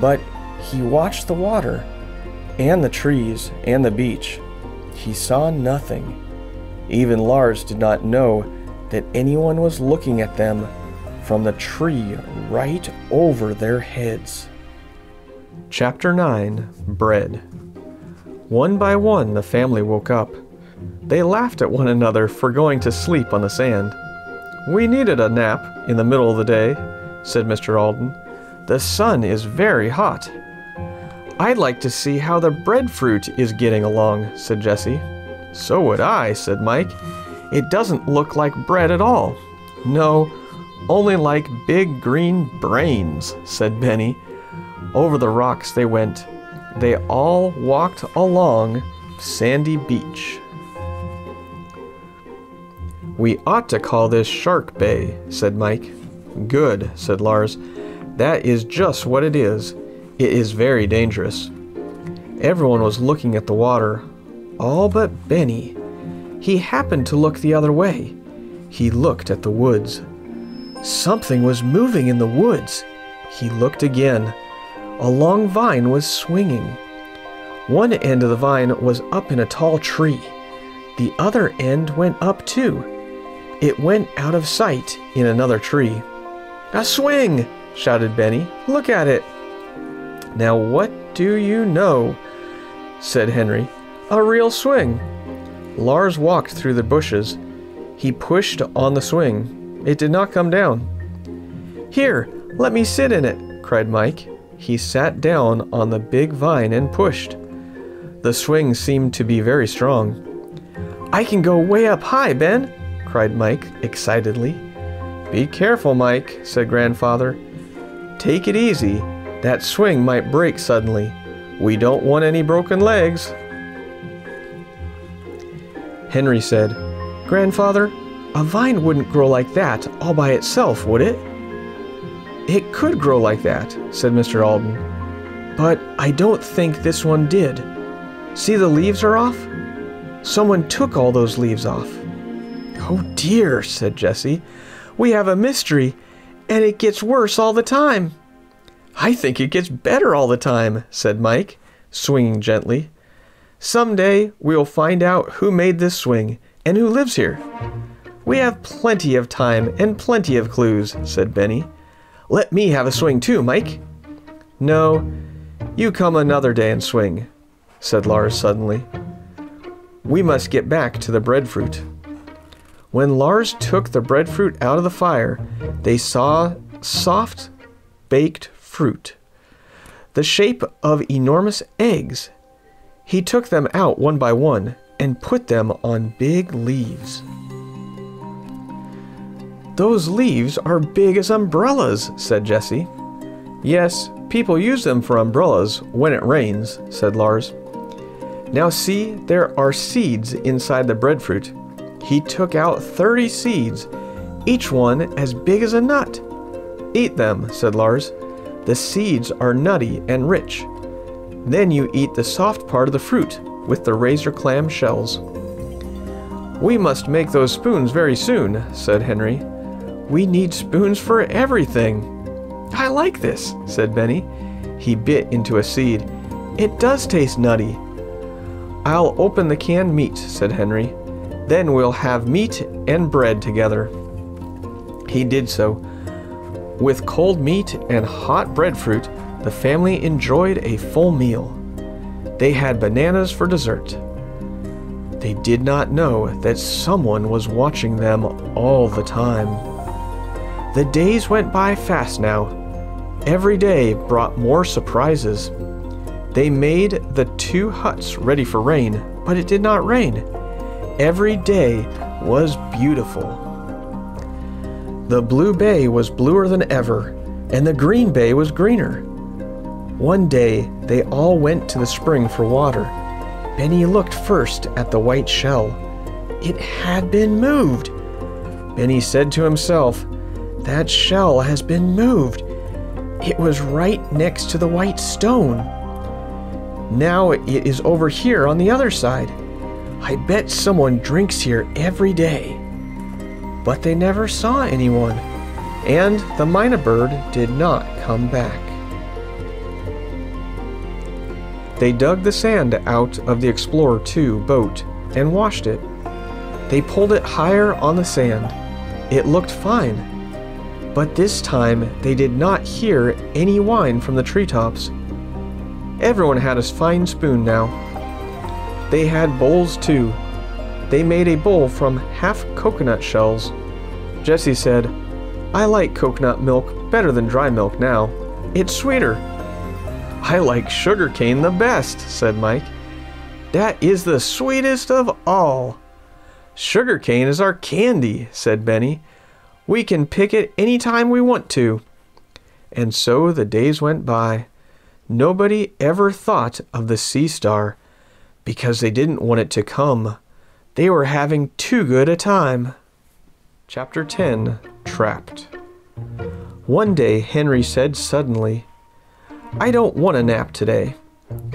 but he watched the water and the trees and the beach. He saw nothing. Even Lars did not know that anyone was looking at them from the tree right over their heads. Chapter nine. Bread. One by one the family woke up. They laughed at one another for going to sleep on the sand. "We needed a nap in the middle of the day," said Mister Alden. "The sun is very hot." "I'd like to see how the breadfruit is getting along," said Jessie. "So would I," said Mike. "It doesn't look like bread at all." "No, only like big green brains," said Benny. Over the rocks they went. They all walked along sandy beach. "We ought to call this Shark Bay," said Mike. "Good," said Lars. "That is just what it is. It is very dangerous." Everyone was looking at the water, all but Benny. He happened to look the other way. He looked at the woods. Something was moving in the woods. He looked again. A long vine was swinging. One end of the vine was up in a tall tree. The other end went up too. It went out of sight in another tree. "A swing!" shouted Benny. "Look at it!" "Now what do you know?" said Henry. "A real swing." Lars walked through the bushes. He pushed on the swing. It did not come down. "Here, let me sit in it," cried Mike. He sat down on the big vine and pushed. The swing seemed to be very strong. "I can go way up high, Ben," cried Mike excitedly. "Be careful, Mike," said Grandfather. "Take it easy. That swing might break suddenly. We don't want any broken legs." Henry said, "Grandfather, a vine wouldn't grow like that all by itself, would it?" "It could grow like that," said Mister Alden. "But I don't think this one did. See, the leaves are off? Someone took all those leaves off." "Oh dear," said Jessie. "We have a mystery, and it gets worse all the time." "I think it gets better all the time," said Mike, swinging gently. "Some day we'll find out who made this swing and who lives here." "We have plenty of time and plenty of clues," said Benny. "Let me have a swing too, Mike." "No, you come another day and swing," said Lars suddenly. "We must get back to the breadfruit." When Lars took the breadfruit out of the fire, they saw soft, baked fruit, the shape of enormous eggs. He took them out one by one and put them on big leaves. "Those leaves are big as umbrellas," said Jessie. "Yes, people use them for umbrellas when it rains," said Lars. "Now see, there are seeds inside the breadfruit. He took out thirty seeds, each one as big as a nut." "Eat them," said Lars. "The seeds are nutty and rich. Then you eat the soft part of the fruit with the razor clam shells." "We must make those spoons very soon," said Henry. "We need spoons for everything." "I like this," said Benny. He bit into a seed. "It does taste nutty." "I'll open the canned meat," said Henry. "Then we'll have meat and bread together." He did so. With cold meat and hot breadfruit, the family enjoyed a full meal. They had bananas for dessert. They did not know that someone was watching them all the time. The days went by fast now. Every day brought more surprises. They made the two huts ready for rain, but it did not rain. Every day was beautiful. The Blue Bay was bluer than ever, and the Green Bay was greener. One day, they all went to the spring for water. Benny looked first at the white shell. It had been moved. Benny said to himself, "That shell has been moved. It was right next to the white stone. Now it is over here on the other side. I bet someone drinks here every day." But they never saw anyone, and the Minna bird did not come back. They dug the sand out of the Explorer two boat and washed it. They pulled it higher on the sand. It looked fine, but this time they did not hear any whine from the treetops. Everyone had a fine spoon now. They had bowls too. They made a bowl from half coconut shells. Jessie said, "I like coconut milk better than dry milk now. It's sweeter." "I like sugar cane the best," said Mike. "That is the sweetest of all." "Sugar cane is our candy," said Benny. "We can pick it any time we want to." And so the days went by. Nobody ever thought of the Sea Star, because they didn't want it to come. They were having too good a time. Chapter ten, Trapped. One day, Henry said suddenly, "I don't want a nap today."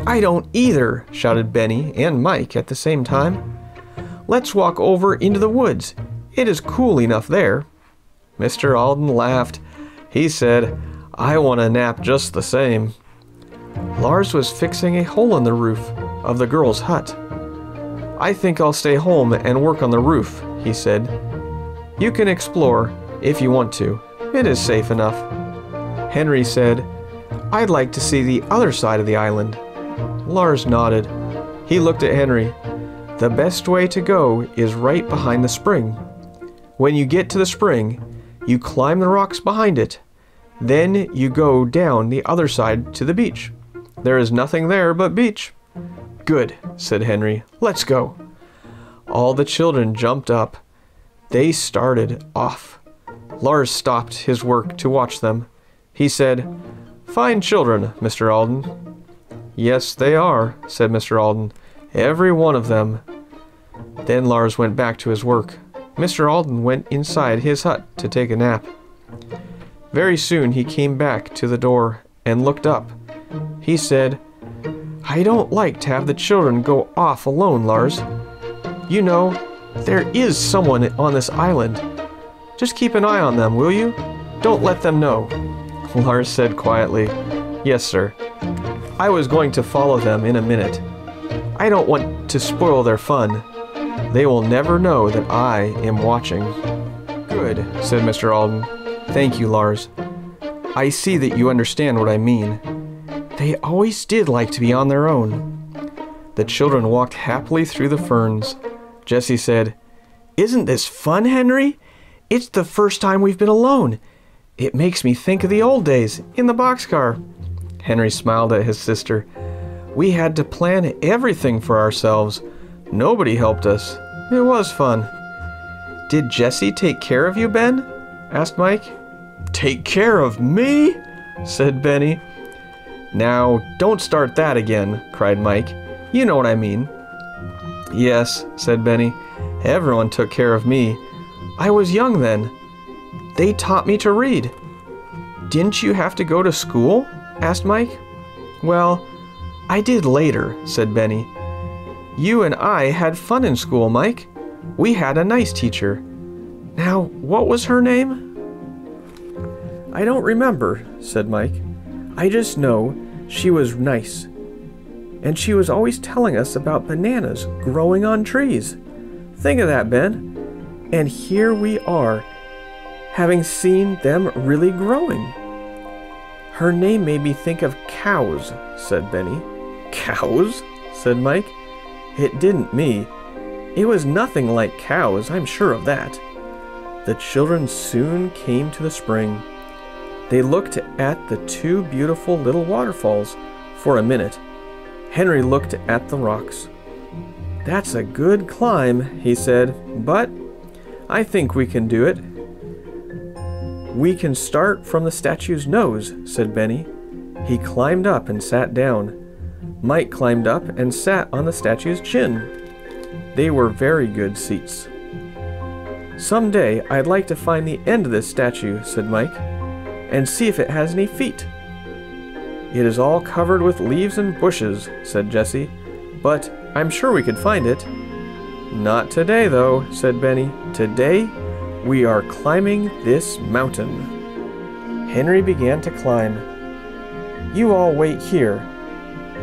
"I don't either," shouted Benny and Mike at the same time. "Let's walk over into the woods. It is cool enough there." Mister Alden laughed. He said, "I want a nap just the same." Lars was fixing a hole in the roof of the girl's hut. "I think I'll stay home and work on the roof," he said. "You can explore if you want to. It is safe enough." Henry said, "I'd like to see the other side of the island." Lars nodded. He looked at Henry. "The best way to go is right behind the spring. When you get to the spring, you climb the rocks behind it. Then you go down the other side to the beach. There is nothing there but beach." "Good," said Henry. "Let's go." All the children jumped up. They started off. Lars stopped his work to watch them. He said, "Fine children, Mister Alden." "Yes, they are," said Mister Alden. "Every one of them." Then Lars went back to his work. Mister Alden went inside his hut to take a nap. Very soon he came back to the door and looked up. He said, "I don't like to have the children go off alone, Lars. You know, there is someone on this island. Just keep an eye on them, will you? Don't let them know." Lars said quietly, "Yes, sir. I was going to follow them in a minute. I don't want to spoil their fun. They will never know that I am watching." "Good," said Mister Alden. "Thank you, Lars. I see that you understand what I mean." They always did like to be on their own. The children walked happily through the ferns. Jessie said, "Isn't this fun, Henry? It's the first time we've been alone. It makes me think of the old days in the boxcar." Henry smiled at his sister. "We had to plan everything for ourselves. Nobody helped us. It was fun." "Did Jessie take care of you, Ben?" asked Mike. "Take care of me?" said Benny. "Now, don't start that again," cried Mike. "You know what I mean." "Yes," said Benny. "Everyone took care of me. I was young then. They taught me to read." "Didn't you have to go to school?" asked Mike. "Well, I did later," said Benny. "You and I had fun in school, Mike. We had a nice teacher. Now, what was her name? I don't remember, said Mike. I just know she was nice. And she was always telling us about bananas growing on trees. Think of that, Ben. And here we are, having seen them really growing. Her name made me think of cows, said Benny. Cows? Said Mike. It didn't me. It was nothing like cows, I'm sure of that. The children soon came to the spring. They looked at the two beautiful little waterfalls for a minute. Henry looked at the rocks. That's a good climb, he said, but I think we can do it. We can start from the statue's nose, said Benny. He climbed up and sat down. Mike climbed up and sat on the statue's chin. They were very good seats. Someday I'd like to find the end of this statue, said Mike, and see if it has any feet. It is all covered with leaves and bushes, said Jesse, but I'm sure we could find it. Not today, though, said Benny. Today, we are climbing this mountain. Henry began to climb. You all wait here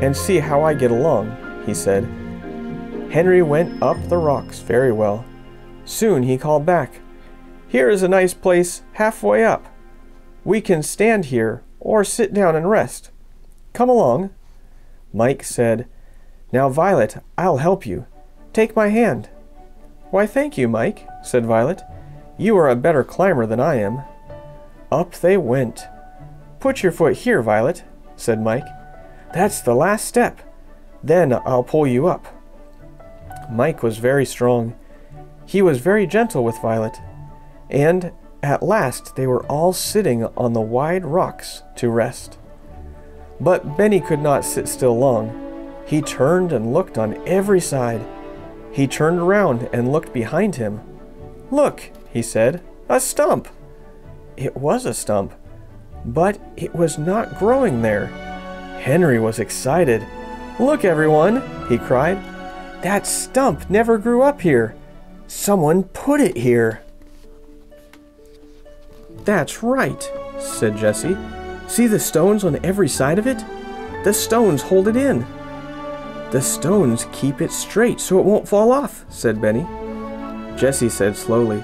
and see how I get along, he said. Henry went up the rocks very well. Soon he called back. Here is a nice place halfway up. We can stand here or sit down and rest. Come along. Mike said, Now, Violet, I'll help you. Take my hand. Why, thank you, Mike, said Violet. You are a better climber than I am. Up they went. Put your foot here, Violet, said Mike. That's the last step. Then I'll pull you up. Mike was very strong. He was very gentle with Violet, and at last, they were all sitting on the wide rocks to rest. But Benny could not sit still long. He turned and looked on every side. He turned around and looked behind him. Look, he said, a stump. It was a stump, but it was not growing there. Henry was excited. Look, everyone, he cried. That stump never grew up here. Someone put it here. That's right, said Jessie. See the stones on every side of it? The stones hold it in. The stones keep it straight so it won't fall off, said Benny. Jessie said slowly,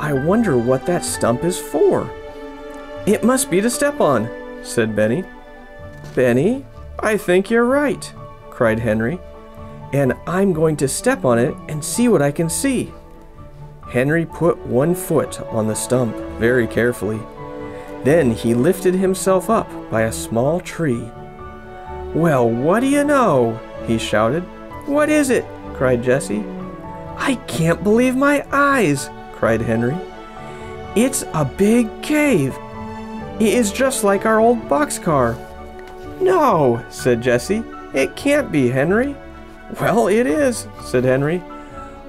I wonder what that stump is for. It must be to step on, said Benny. Benny, I think you're right, cried Henry. And I'm going to step on it and see what I can see. Henry put one foot on the stump very carefully. Then he lifted himself up by a small tree. Well, what do you know? He shouted. What is it? Cried Jessie. I can't believe my eyes, cried Henry. It's a big cave. It is just like our old boxcar. No, said Jessie. It can't be, Henry. Well, it is, said Henry.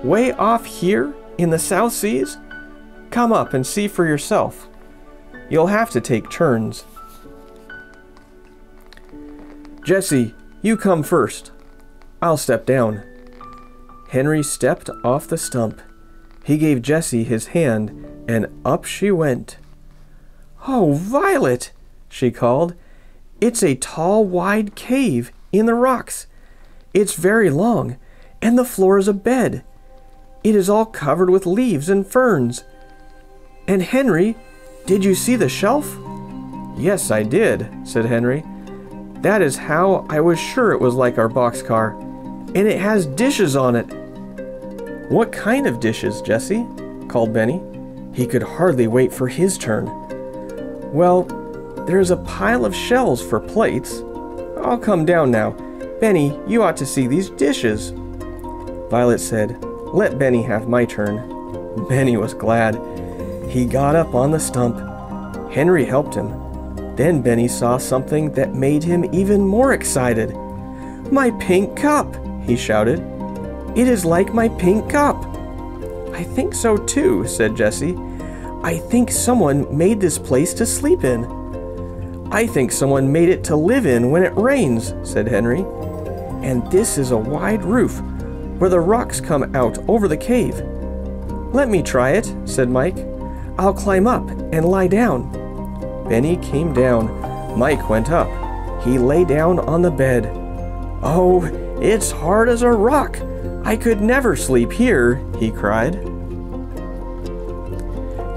Way off here? In the South Seas? Come up and see for yourself. You'll have to take turns. Jessie, you come first. I'll step down. Henry stepped off the stump. He gave Jessie his hand, and up she went. Oh, Violet, she called. It's a tall, wide cave in the rocks. It's very long, and the floor is a bed. It is all covered with leaves and ferns. And Henry, did you see the shelf? Yes, I did, said Henry. That is how I was sure it was like our boxcar. And it has dishes on it. What kind of dishes, Jessie? Called Benny. He could hardly wait for his turn. Well, there is a pile of shells for plates. I'll come down now. Benny, you ought to see these dishes. Violet said, Let Benny have my turn. Benny was glad. He got up on the stump. Henry helped him. Then Benny saw something that made him even more excited. My pink cup, he shouted. It is like my pink cup. I think so too, said Jessie. I think someone made this place to sleep in. I think someone made it to live in when it rains, said Henry. And this is a wide roof where the rocks come out over the cave. "Let me try it," said Mike. "I'll climb up and lie down." Benny came down. Mike went up. He lay down on the bed. "Oh, it's hard as a rock. I could never sleep here," he cried.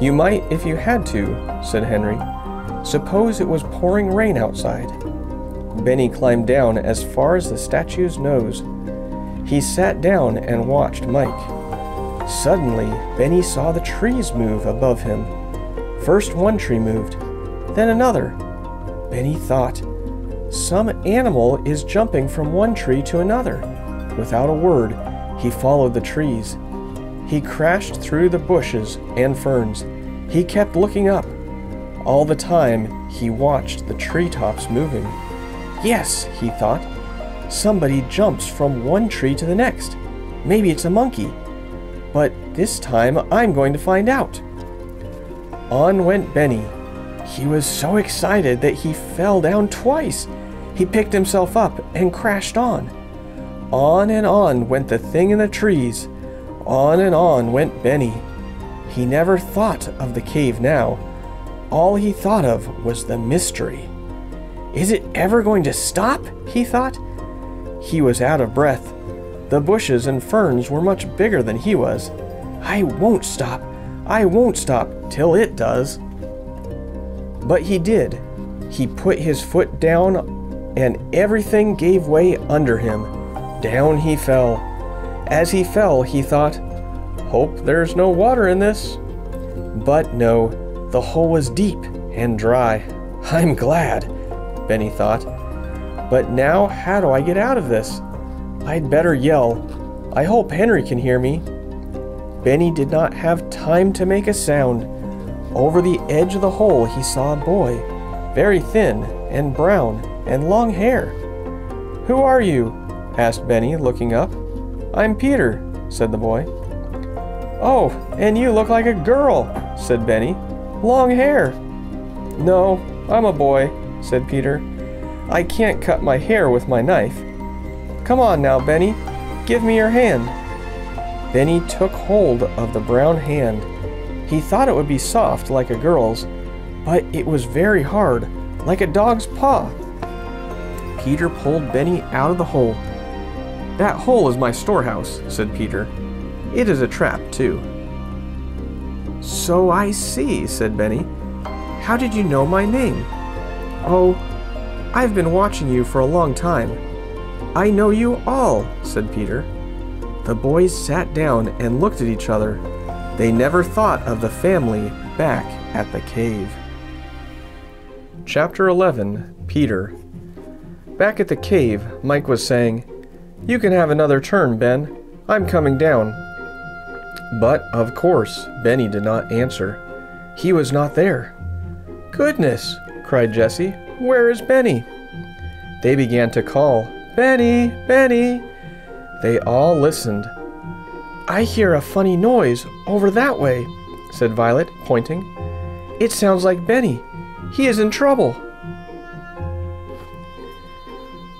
"You might if you had to," said Henry. "Suppose it was pouring rain outside." Benny climbed down as far as the statue's nose. He sat down and watched Mike. Suddenly, Benny saw the trees move above him. First one tree moved, then another. Benny thought, "Some animal is jumping from one tree to another." Without a word, he followed the trees. He crashed through the bushes and ferns. He kept looking up. All the time, he watched the treetops moving. "Yes," he thought, "somebody jumps from one tree to the next. Maybe it's a monkey. But this time, I'm going to find out." On went Benny. He was so excited that he fell down twice. He picked himself up and crashed on. On and on went the thing in the trees. On and on went Benny. He never thought of the cave now. All he thought of was the mystery. "Is it ever going to stop?" he thought. He was out of breath. The bushes and ferns were much bigger than he was. "I won't stop. I won't stop till it does." But he did. He put his foot down and everything gave way under him. Down he fell. As he fell, he thought, "Hope there's no water in this." But no, the hole was deep and dry. "I'm glad," Benny thought. "But now how do I get out of this? I'd better yell. I hope Henry can hear me." Benny did not have time to make a sound. Over the edge of the hole he saw a boy, very thin and brown and long hair. "Who are you?" asked Benny, looking up. "I'm Peter," said the boy. "Oh, and you look like a girl," said Benny. "Long hair." "No, I'm a boy," said Peter. "I can't cut my hair with my knife." "Come on now, Benny, give me your hand." Benny took hold of the brown hand. He thought it would be soft like a girl's, but it was very hard, like a dog's paw. Peter pulled Benny out of the hole. "That hole is my storehouse," said Peter. "It is a trap, too." "So I see," said Benny. "How did you know my name?" "Oh, I've been watching you for a long time. I know you all," said Peter. The boys sat down and looked at each other. They never thought of the family back at the cave. Chapter eleven, Peter. Back at the cave, Mike was saying, "You can have another turn, Ben. I'm coming down." But, of course, Benny did not answer. He was not there. "Goodness," cried Jessie. "Where is Benny?" They began to call, "Benny! Benny!" They all listened. "I hear a funny noise over that way," said Violet, pointing. "It sounds like Benny. He is in trouble."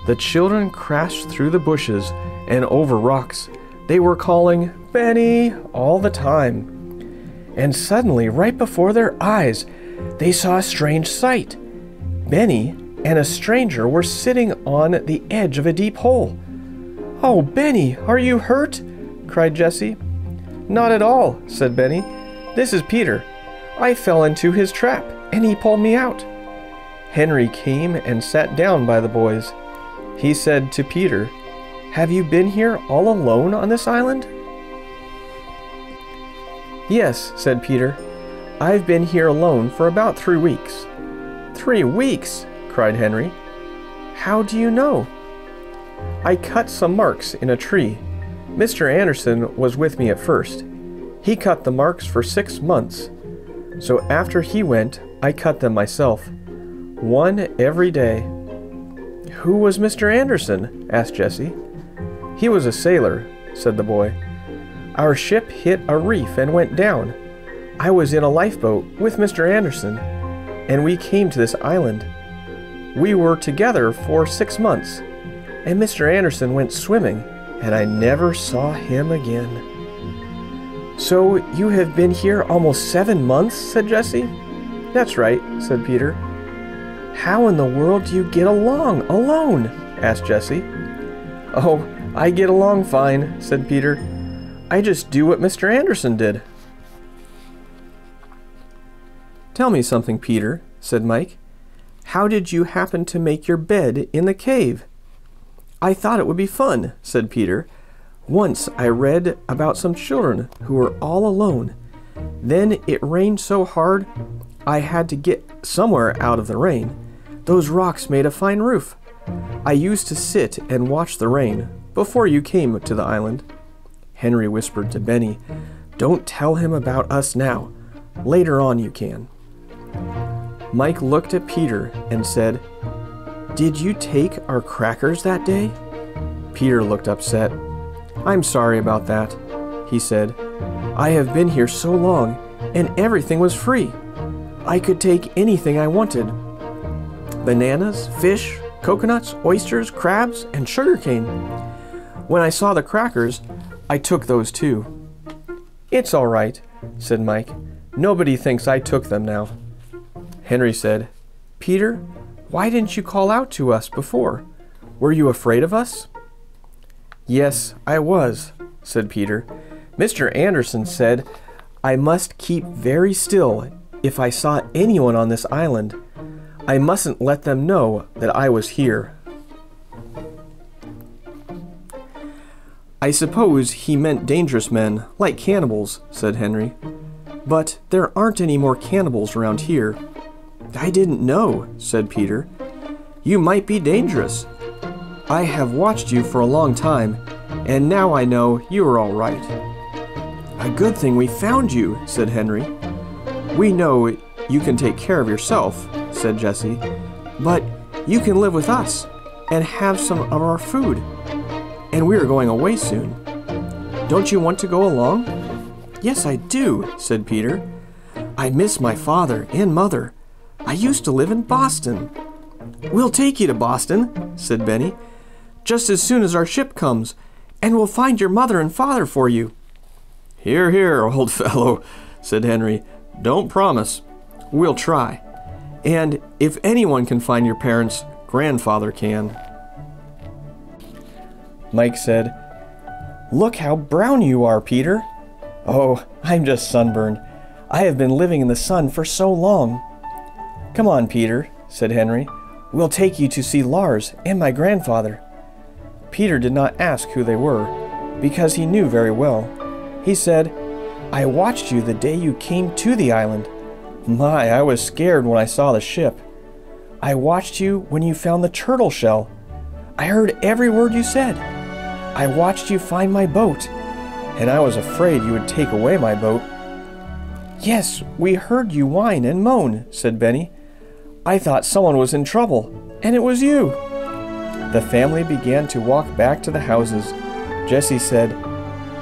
The children crashed through the bushes and over rocks. They were calling, "Benny!" all the time. And suddenly, right before their eyes, they saw a strange sight. Benny and a stranger were sitting on the edge of a deep hole. "Oh, Benny, are you hurt?" cried Jessie. "Not at all," said Benny. "This is Peter. I fell into his trap, and he pulled me out." Henry came and sat down by the boys. He said to Peter, "Have you been here all alone on this island?" "Yes," said Peter. "I've been here alone for about three weeks. Three weeks? Cried Henry. "How do you know?" "I cut some marks in a tree. Mister Anderson was with me at first. He cut the marks for six months. So after he went, I cut them myself. One every day." "Who was Mister Anderson?" asked Jessie. "He was a sailor," said the boy. "Our ship hit a reef and went down. I was in a lifeboat with Mister Anderson, and we came to this island. We were together for six months, and Mister Anderson went swimming, and I never saw him again." So you have been here almost seven months, said Jessie. That's right, said Peter. How in the world do you get along alone? Asked Jessie. Oh, I get along fine, said Peter. I just do what Mister Anderson did. Tell me something, Peter, said Mike. How did you happen to make your bed in the cave? I thought it would be fun, said Peter. Once I read about some children who were all alone. Then it rained so hard I had to get somewhere out of the rain. Those rocks made a fine roof. I used to sit and watch the rain before you came to the island. Henry whispered to Benny, "Don't tell him about us now. Later on you can." Mike looked at Peter and said, "Did you take our crackers that day?" Peter looked upset. "I'm sorry about that," he said. "I have been here so long, and everything was free. I could take anything I wanted. Bananas, fish, coconuts, oysters, crabs, and sugarcane. When I saw the crackers, I took those too." "It's all right," said Mike. "Nobody thinks I took them now." Henry said, "Peter, why didn't you call out to us before? Were you afraid of us?" "Yes, I was," said Peter. "Mister Anderson said I must keep very still if I saw anyone on this island. I mustn't let them know that I was here." "I suppose he meant dangerous men, like cannibals," said Henry. "But there aren't any more cannibals around here." "I didn't know," said Peter. "You might be dangerous. I have watched you for a long time, and now I know you are all right." "A good thing we found you," said Henry. "We know you can take care of yourself," said Jessie, "but you can live with us and have some of our food. And we are going away soon. Don't you want to go along?" "Yes, I do," said Peter. "I miss my father and mother. I used to live in Boston." "We'll take you to Boston," said Benny, "just as soon as our ship comes, and we'll find your mother and father for you." "Hear, hear, old fellow," said Henry. "Don't promise. We'll try. And if anyone can find your parents, grandfather can." Mike said, "Look how brown you are, Peter." "Oh, I'm just sunburned. I have been living in the sun for so long." "Come on, Peter," said Henry. "We'll take you to see Lars and my grandfather." Peter did not ask who they were, because he knew very well. He said, "I watched you the day you came to the island. My, I was scared when I saw the ship. I watched you when you found the turtle shell. I heard every word you said. I watched you find my boat, and I was afraid you would take away my boat." "Yes, we heard you whine and moan," said Benny. "I thought someone was in trouble, and it was you." The family began to walk back to the houses. Jessie said,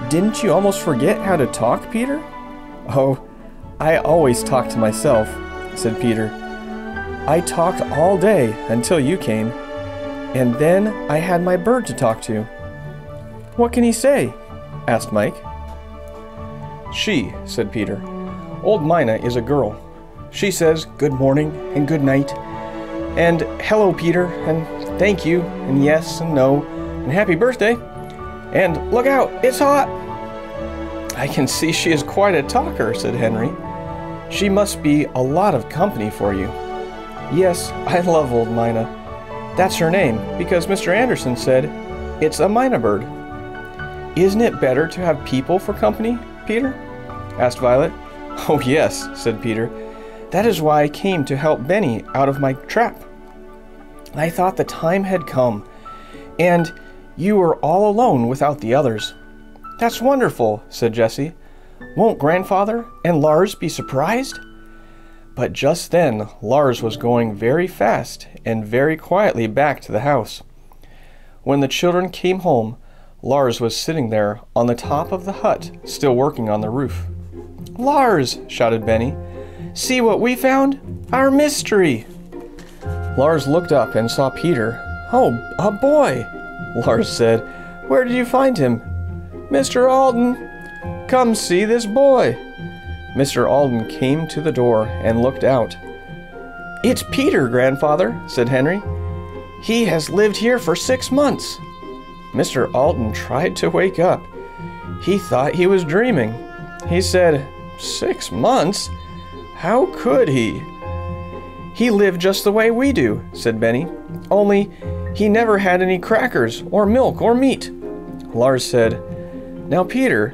"Didn't you almost forget how to talk, Peter?" "Oh, I always talk to myself," said Peter. "I talked all day until you came, and then I had my bird to talk to." "What can he say?" asked Mike. "She," said Peter. "Old Minna is a girl. She says good morning and good night, and hello, Peter, and thank you, and yes and no, and happy birthday, and look out, it's hot." "I can see she is quite a talker," said Henry. "She must be a lot of company for you." "Yes, I love old Minna. That's her name, because Mister Anderson said it's a Minna bird." "Isn't it better to have people for company, Peter?" asked Violet. "Oh yes," said Peter. "That is why I came to help Benny out of my trap. I thought the time had come, and you were all alone without the others." "That's wonderful," said Jessie. "Won't Grandfather and Lars be surprised?" But just then, Lars was going very fast and very quietly back to the house. When the children came home, Lars was sitting there on the top of the hut, still working on the roof. "Lars," shouted Benny, "see what we found? Our mystery!" Lars looked up and saw Peter. "Oh, a boy!" Lars said. "Where did you find him?" "Mister Alden." Come see this boy. Mister Alden came to the door and looked out. It's Peter, Grandfather, said Henry. He has lived here for six months. Mister Alden tried to wake up. He thought he was dreaming. He said, six months? How could he? He lived just the way we do, said Benny, only he never had any crackers or milk or meat. Lars said, now Peter,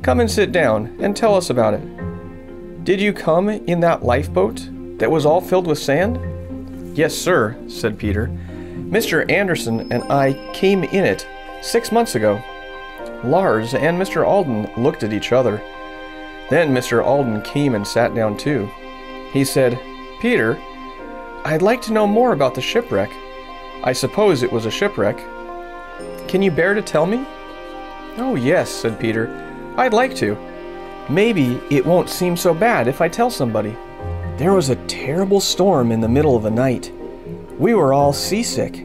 come and sit down and tell us about it. Did you come in that lifeboat that was all filled with sand? Yes, sir, said Peter. Mister Anderson and I came in it six months ago. Lars and Mister Alden looked at each other. Then Mister Alden came and sat down too. He said, Peter, I'd like to know more about the shipwreck. I suppose it was a shipwreck. Can you bear to tell me? Oh, yes, said Peter. I'd like to. Maybe it won't seem so bad if I tell somebody. There was a terrible storm in the middle of the night. We were all seasick.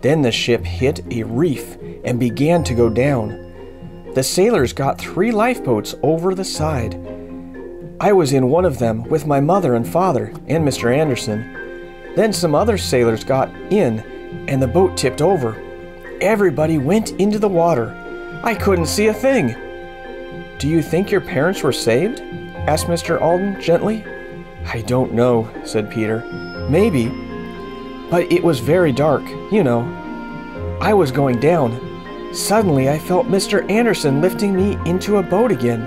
Then the ship hit a reef and began to go down. The sailors got three lifeboats over the side. I was in one of them with my mother and father and Mister Anderson. Then some other sailors got in and the boat tipped over. Everybody went into the water. I couldn't see a thing. Do you think your parents were saved? Asked Mister Alden gently. I don't know, said Peter. Maybe, but it was very dark, you know. I was going down. Suddenly I felt Mister Anderson lifting me into a boat again.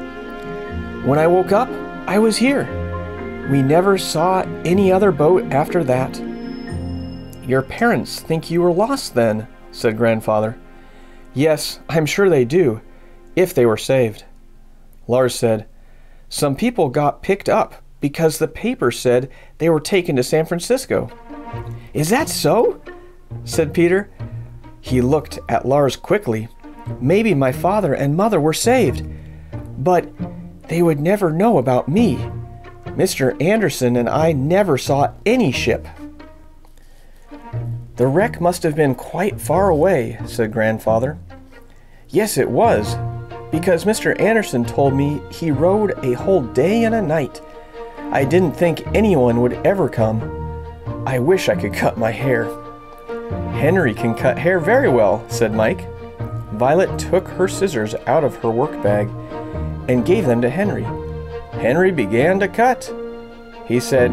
When I woke up, I was here. We never saw any other boat after that. Your parents think you were lost then, said Grandfather. Yes, I'm sure they do, if they were saved. Lars said, some people got picked up because the paper said they were taken to San Francisco. Is that so? Said Peter. He looked at Lars quickly. Maybe my father and mother were saved, but they would never know about me. Mister Anderson and I never saw any ship. The wreck must have been quite far away, said Grandfather. Yes, it was, because Mister Anderson told me he rowed a whole day and a night. I didn't think anyone would ever come. I wish I could cut my hair. Henry can cut hair very well, said Mike. Violet took her scissors out of her work bag and gave them to Henry. Henry began to cut. He said,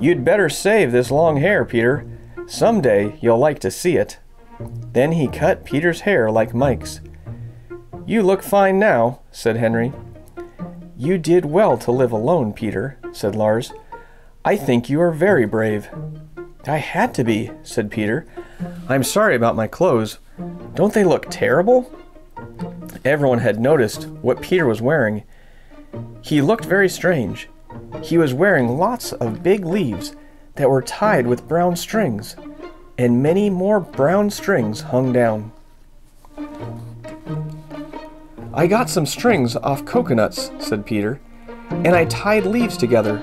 you'd better save this long hair, Peter. Someday you'll like to see it. Then he cut Peter's hair like Mike's. You look fine now, said Henry. You did well to live alone, Peter, said Lars. I think you are very brave. I had to be, said Peter. I'm sorry about my clothes. Don't they look terrible? Everyone had noticed what Peter was wearing. He looked very strange. He was wearing lots of big leaves that were tied with brown strings, and many more brown strings hung down. I got some strings off coconuts, said Peter, and I tied leaves together.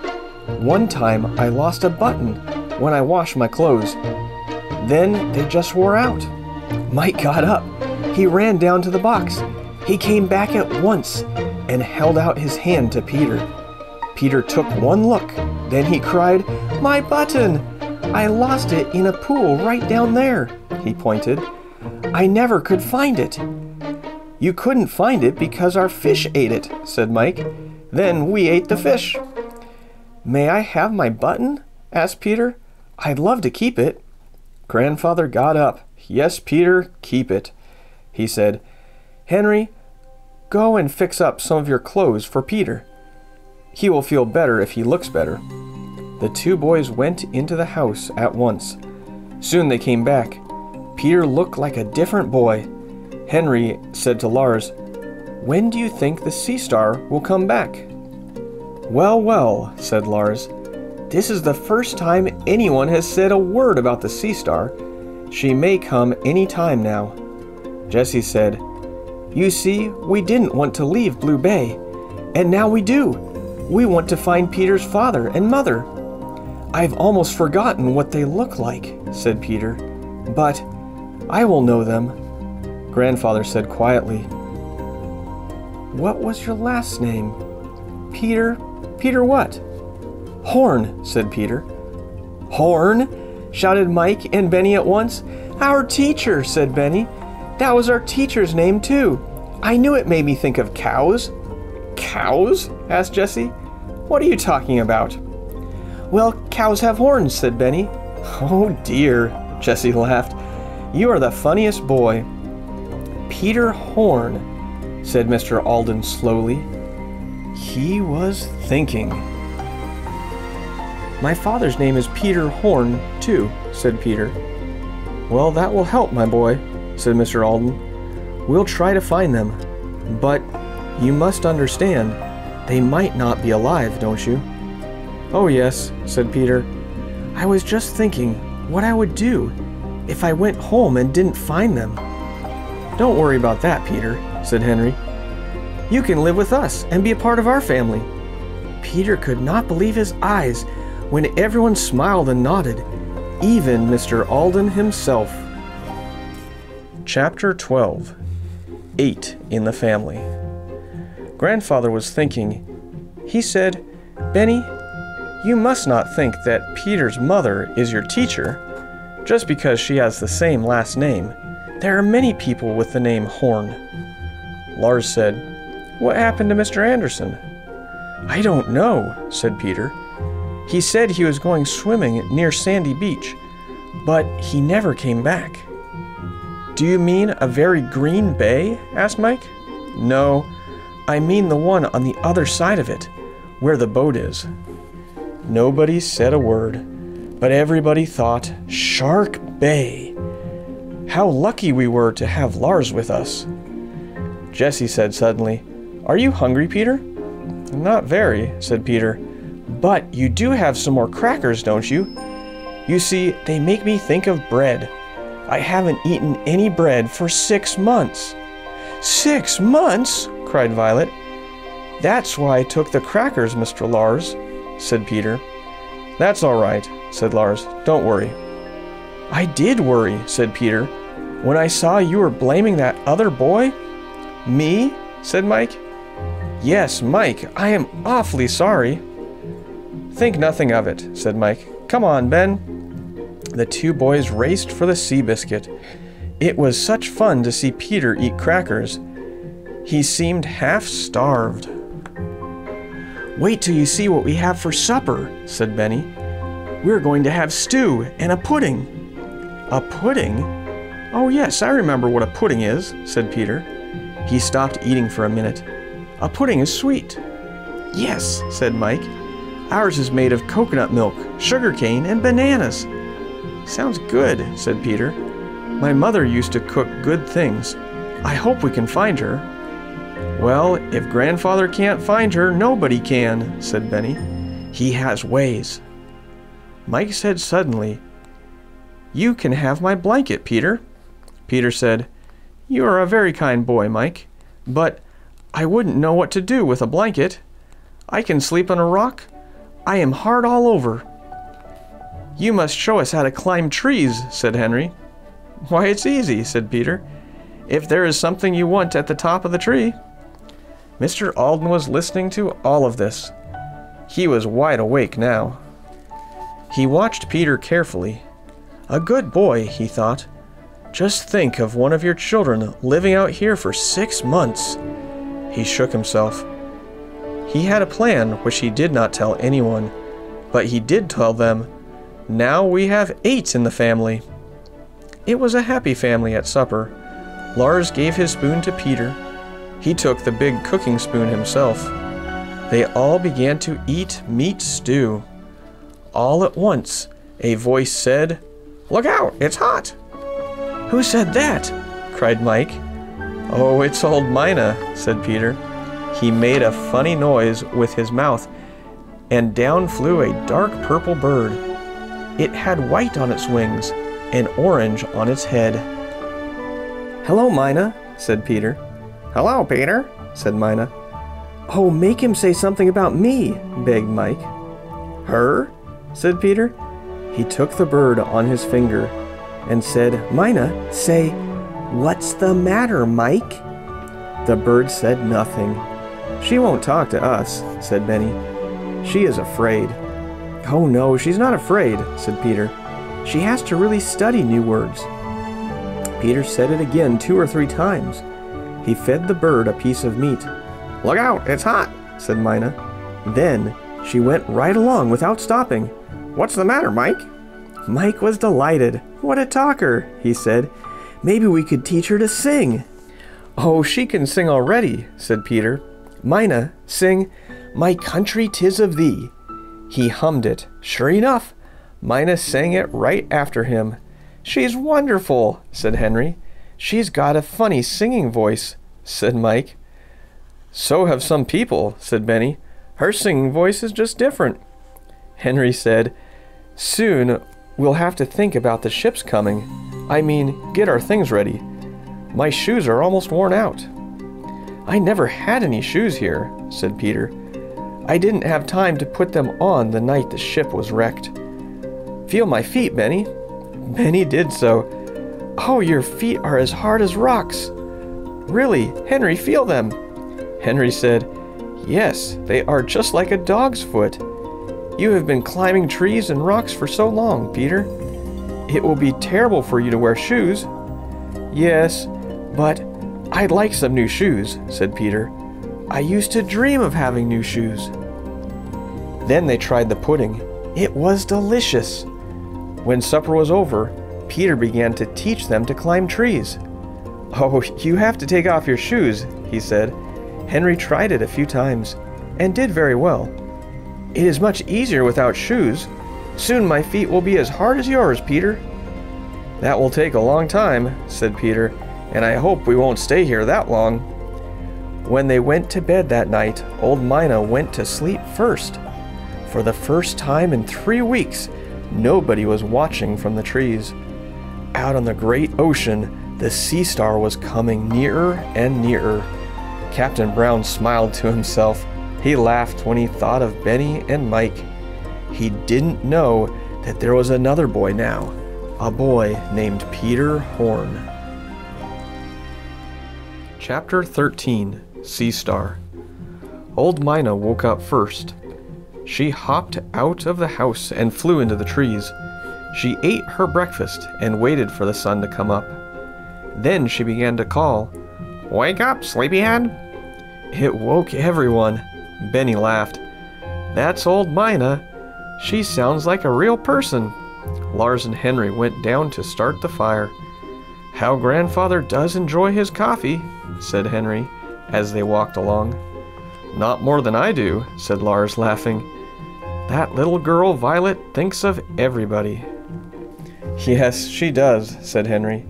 One time I lost a button when I washed my clothes. Then they just wore out. Mike got up. He ran down to the box. He came back at once and held out his hand to Peter. Peter took one look. Then he cried, "My button! I lost it in a pool right down there," he pointed. "I never could find it." You couldn't find it because our fish ate it, said Mike. Then we ate the fish. May I have my button? Asked Peter. I'd love to keep it. Grandfather got up. Yes, Peter, keep it, he said. Henry, go and fix up some of your clothes for Peter. He will feel better if he looks better. The two boys went into the house at once. Soon they came back. Peter looked like a different boy. Henry said to Lars, when do you think the Sea Star will come back? Well, well, said Lars, this is the first time anyone has said a word about the Sea Star. She may come any time now. Jesse said, you see, we didn't want to leave Blue Bay, and now we do. We want to find Peter's father and mother. I've almost forgotten what they look like, said Peter, but I will know them. Grandfather said quietly, What was your last name? Peter, Peter what? Horn, said Peter. Horn, shouted Mike and Benny at once. Our teacher, said Benny. That was our teacher's name too. I knew it made me think of cows. Cows? Asked Jesse. What are you talking about? Well, cows have horns, said Benny. Oh dear, Jesse laughed. You are the funniest boy. Peter Horn, said Mister Alden slowly. He was thinking. My father's name is Peter Horn, too, said Peter. Well, that will help, my boy, said Mister Alden. We'll try to find them, but you must understand, they might not be alive, don't you? Oh yes, said Peter. I was just thinking what I would do if I went home and didn't find them. Don't worry about that, Peter, said Henry. You can live with us and be a part of our family. Peter could not believe his eyes when everyone smiled and nodded, even Mister Alden himself. Chapter twelve. Eight in the Family. Grandfather was thinking. He said, Benny, you must not think that Peter's mother is your teacher just because she has the same last name. There are many people with the name Horn. Lars said, What happened to Mister Anderson? I don't know, said Peter. He said he was going swimming near Sandy Beach, but he never came back. Do you mean a very green bay? Asked Mike. No, I mean the one on the other side of it, where the boat is. Nobody said a word, but everybody thought, Shark Bay. How lucky we were to have Lars with us. Jesse said suddenly, Are you hungry, Peter? Not very, said Peter, but you do have some more crackers, don't you? You see, they make me think of bread. I haven't eaten any bread for six months. Six months? Cried Violet. That's why I took the crackers, Mister Lars, said Peter. That's all right, said Lars. Don't worry. I did worry, said Peter, when I saw you were blaming that other boy. Me? Said Mike. Yes, Mike, I am awfully sorry. Think nothing of it, said Mike. Come on, Ben. The two boys raced for the sea biscuit. It was such fun to see Peter eat crackers. He seemed half starved. Wait till you see what we have for supper, said Benny. We're going to have stew and a pudding. A pudding? Oh yes, I remember what a pudding is, said Peter. He stopped eating for a minute. A pudding is sweet. Yes, said Mike. Ours is made of coconut milk, sugarcane, and bananas. Sounds good, said Peter. My mother used to cook good things. I hope we can find her. Well, if Grandfather can't find her, nobody can, said Benny. He has ways. Mike said suddenly, You can have my blanket, Peter. Peter said, You are a very kind boy, Mike, but I wouldn't know what to do with a blanket. I can sleep on a rock. I am hard all over. You must show us how to climb trees, said Henry. Why, it's easy, said Peter, if there is something you want at the top of the tree. Mister Alden was listening to all of this. He was wide awake now. He watched Peter carefully. A good boy, he thought. Just think of one of your children living out here for six months. He shook himself. He had a plan which he did not tell anyone, but he did tell them, Now we have eight in the family. It was a happy family at supper. Lars gave his spoon to Peter. He took the big cooking spoon himself. They all began to eat meat stew. All at once, a voice said, Look out, it's hot. Who said that? Cried Mike. Oh, it's old Minna, said Peter. He made a funny noise with his mouth, and down flew a dark purple bird. It had white on its wings and orange on its head. Hello, Minna, said Peter. Hello, Peter, said Minna. Oh, make him say something about me, begged Mike. Her? Said Peter. He took the bird on his finger and said, Minna, say, What's the matter, Mike? The bird said nothing. "She won't talk to us," said Benny. "She is afraid." "Oh no, she's not afraid," said Peter. "She has to really study new words." Peter said it again two or three times. He fed the bird a piece of meat. "Look out, it's hot," said Minna. Then she went right along without stopping. "What's the matter, Mike?" Mike was delighted. "What a talker," he said. "Maybe we could teach her to sing." "Oh, she can sing already," said Peter. "Minna, sing, 'My Country 'Tis of Thee.'" He hummed it. Sure enough, Minna sang it right after him. "She's wonderful," said Henry. "She's got a funny singing voice," said Mike. "So have some people," said Benny. "Her singing voice is just different." Henry said, "Soon we'll have to think about the ship's coming. I mean, get our things ready. My shoes are almost worn out." "I never had any shoes here," said Peter. "I didn't have time to put them on the night the ship was wrecked." "Feel my feet, Benny." Benny did so. "Oh, your feet are as hard as rocks." "Really, Henry, feel them." Henry said, "Yes, they are just like a dog's foot. You have been climbing trees and rocks for so long, Peter. It will be terrible for you to wear shoes." "Yes, but I'd like some new shoes," said Peter. "I used to dream of having new shoes." Then they tried the pudding. It was delicious. When supper was over, Peter began to teach them to climb trees. "Oh, you have to take off your shoes," he said. Henry tried it a few times and did very well. "It is much easier without shoes. Soon my feet will be as hard as yours, Peter." "That will take a long time," said Peter, "and I hope we won't stay here that long." When they went to bed that night, old Minna went to sleep first. For the first time in three weeks, nobody was watching from the trees. Out on the great ocean, the Sea Star was coming nearer and nearer. Captain Brown smiled to himself. He laughed when he thought of Benny and Mike. He didn't know that there was another boy now, a boy named Peter Horn. Chapter thirteen, Sea Star. Old Minna woke up first. She hopped out of the house and flew into the trees. She ate her breakfast and waited for the sun to come up. Then she began to call, "Wake up, sleepyhead!" It woke everyone. Benny laughed. "That's old Minna. She sounds like a real person." Lars and Henry went down to start the fire. "How grandfather does enjoy his coffee," said Henry, as they walked along. "Not more than I do," said Lars, laughing. "That little girl Violet thinks of everybody." "Yes, she does," said Henry.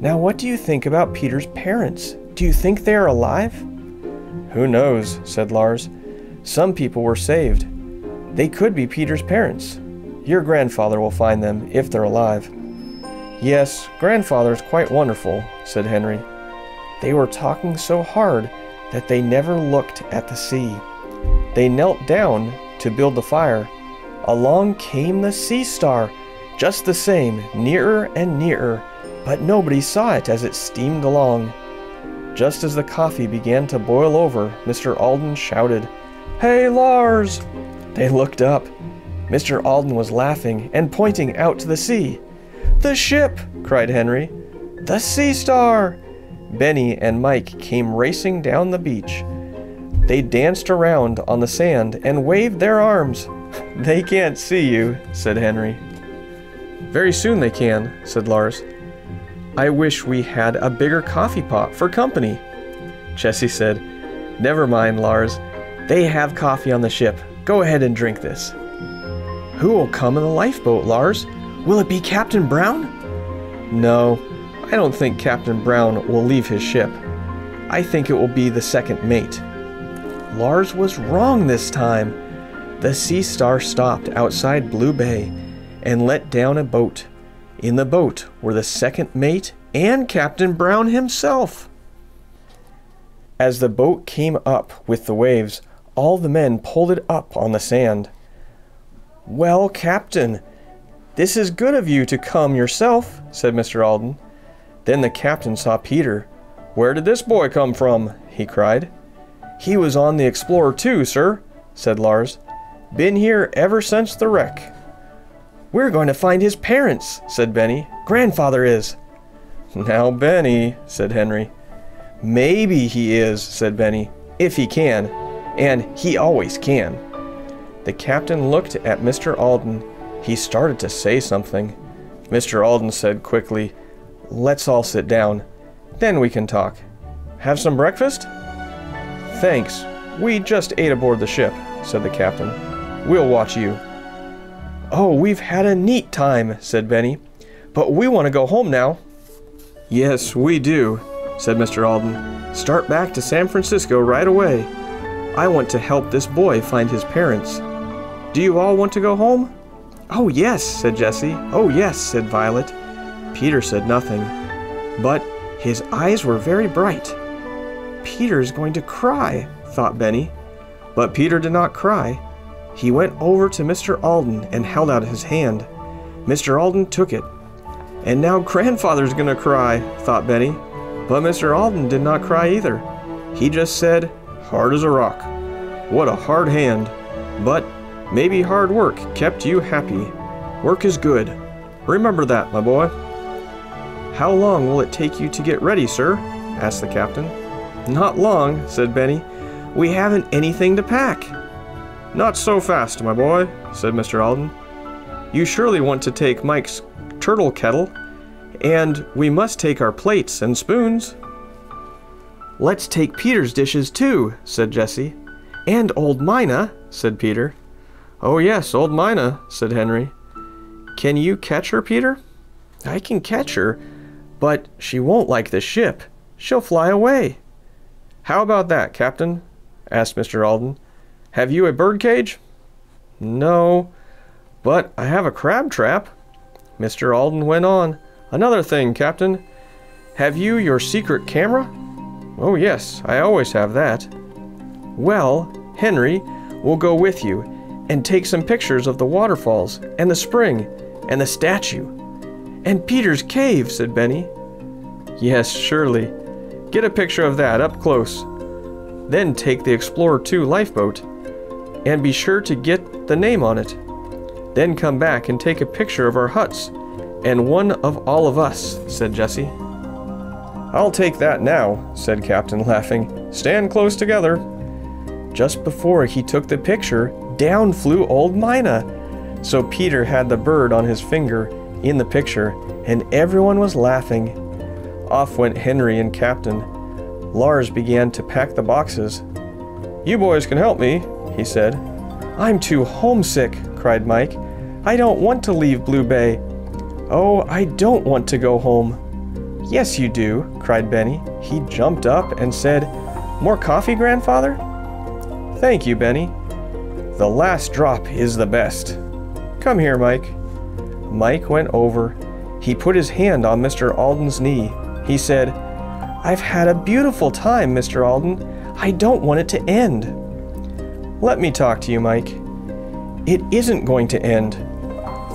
"Now what do you think about Peter's parents? Do you think they are alive?" "Who knows," said Lars. "Some people were saved. They could be Peter's parents. Your grandfather will find them if they're alive." "Yes, grandfather's quite wonderful," said Henry. They were talking so hard that they never looked at the sea. They knelt down to build the fire. Along came the Sea Star, just the same, nearer and nearer. But nobody saw it as it steamed along. Just as the coffee began to boil over, Mister Alden shouted, "Hey, Lars!" They looked up. Mister Alden was laughing and pointing out to the sea. "The ship!" cried Henry. "The Sea Star!" Benny and Mike came racing down the beach. They danced around on the sand and waved their arms. "They can't see you," said Henry. "Very soon they can," said Lars. "I wish we had a bigger coffee pot for company." Jessie said, "Never mind, Lars. They have coffee on the ship. Go ahead and drink this." "Who will come in the lifeboat, Lars? Will it be Captain Brown?" "No, I don't think Captain Brown will leave his ship. I think it will be the second mate." Lars was wrong this time. The Sea Star stopped outside Blue Bay and let down a boat. In the boat were the second mate and Captain Brown himself. As the boat came up with the waves, all the men pulled it up on the sand. "Well, Captain, this is good of you to come yourself," said Mister Alden. Then the captain saw Peter. "Where did this boy come from?" he cried. "He was on the Explorer two, sir," said Lars. "Been here ever since the wreck." "We're going to find his parents," said Benny. "Grandfather is." "Now, Benny," said Henry. "Maybe he is," said Benny, "if he can. And he always can." The captain looked at Mister Alden. He started to say something. Mister Alden said quickly, "Let's all sit down. Then we can talk. Have some breakfast?" "Thanks. We just ate aboard the ship," said the captain. "We'll watch you." "Oh, we've had a neat time," said Benny. "But we want to go home now." "Yes, we do," said Mister Alden. "Start back to San Francisco right away. I want to help this boy find his parents. Do you all want to go home?" "Oh, yes," said Jessie. "Oh, yes," said Violet. Peter said nothing, but his eyes were very bright. "Peter is going to cry," thought Benny. But Peter did not cry. He went over to Mister Alden and held out his hand. Mister Alden took it. "And now Grandfather's going to cry," thought Benny. But Mister Alden did not cry either. He just said, "Hard as a rock. What a hard hand. But maybe hard work kept you happy. Work is good. Remember that, my boy." "How long will it take you to get ready, sir?" asked the captain. "Not long," said Benny. "We haven't anything to pack." "Not so fast, my boy," said Mister Alden. "You surely want to take Mike's turtle kettle, and we must take our plates and spoons." "Let's take Peter's dishes too," said Jessie. "And old Minna," said Peter. "Oh yes, old Minna," said Henry. "Can you catch her, Peter?" "I can catch her, but she won't like the ship. She'll fly away." "How about that, Captain?" asked Mister Alden. "Have you a bird cage?" "No, but I have a crab trap." Mister Alden went on. "Another thing, Captain. Have you your secret camera?" "Oh yes, I always have that." "Well, Henry will go with you and take some pictures of the waterfalls and the spring and the statue." "And Peter's cave," said Benny. "Yes, surely. Get a picture of that up close. Then take the Explorer two lifeboat and be sure to get the name on it. Then come back and take a picture of our huts and one of all of us," said Jessie. "I'll take that now," said Captain, laughing. "Stand close together." Just before he took the picture, down flew old Minna. So Peter had the bird on his finger in the picture, and everyone was laughing. Off went Henry and Captain. Lars began to pack the boxes. "You boys can help me," he said. "I'm too homesick," cried Mike. "I don't want to leave Blue Bay. Oh, I don't want to go home." "Yes, you do," cried Benny. He jumped up and said, "More coffee, Grandfather?" "Thank you, Benny. The last drop is the best. Come here, Mike." Mike went over. He put his hand on Mister Alden's knee. He said, "I've had a beautiful time, Mister Alden. I don't want it to end." "Let me talk to you, Mike." "It isn't going to end.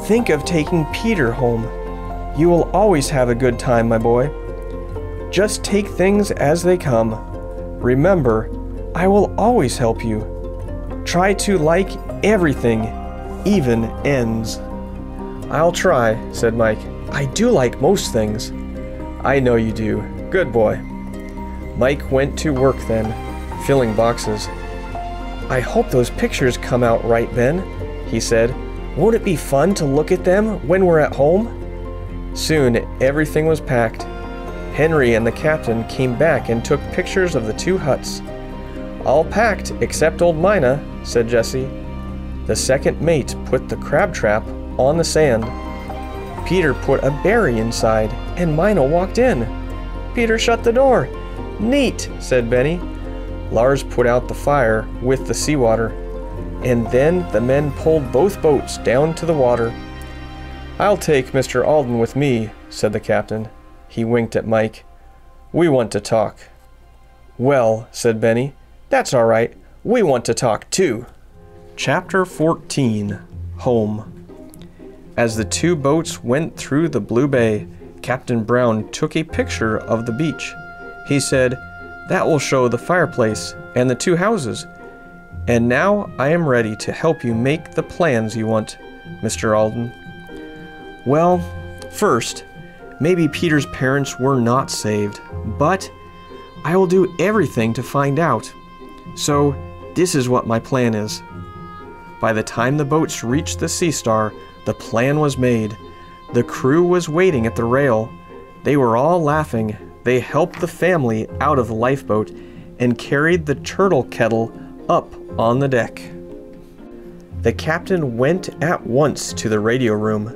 Think of taking Peter home. You will always have a good time, my boy. Just take things as they come. Remember, I will always help you. Try to like everything, even ends." "I'll try," said Mike. "I do like most things." "I know you do. Good boy." Mike went to work then, filling boxes. "I hope those pictures come out right, Ben," he said. "Won't it be fun to look at them when we're at home?" Soon everything was packed. Henry and the captain came back and took pictures of the two huts. "All packed except old Minna," said Jessie. The second mate put the crab trap on the sand. Peter put a berry inside, and Minna walked in. "Peter shut the door. Neat," said Benny. Lars put out the fire with the seawater, and then the men pulled both boats down to the water. "I'll take Mister Alden with me," said the captain. He winked at Mike. "We want to talk." "Well," said Benny, "that's all right. We want to talk too." Chapter fourteen. Home. As the two boats went through the Blue Bay, Captain Brown took a picture of the beach. He said, "That will show the fireplace and the two houses. And now I am ready to help you make the plans you want, Mister Alden." Well, first, maybe Peter's parents were not saved, but I will do everything to find out. So this is what my plan is. By the time the boats reached the Sea Star, the plan was made. The crew was waiting at the rail. They were all laughing. They helped the family out of the lifeboat and carried the turtle kettle up on the deck. The captain went at once to the radio room.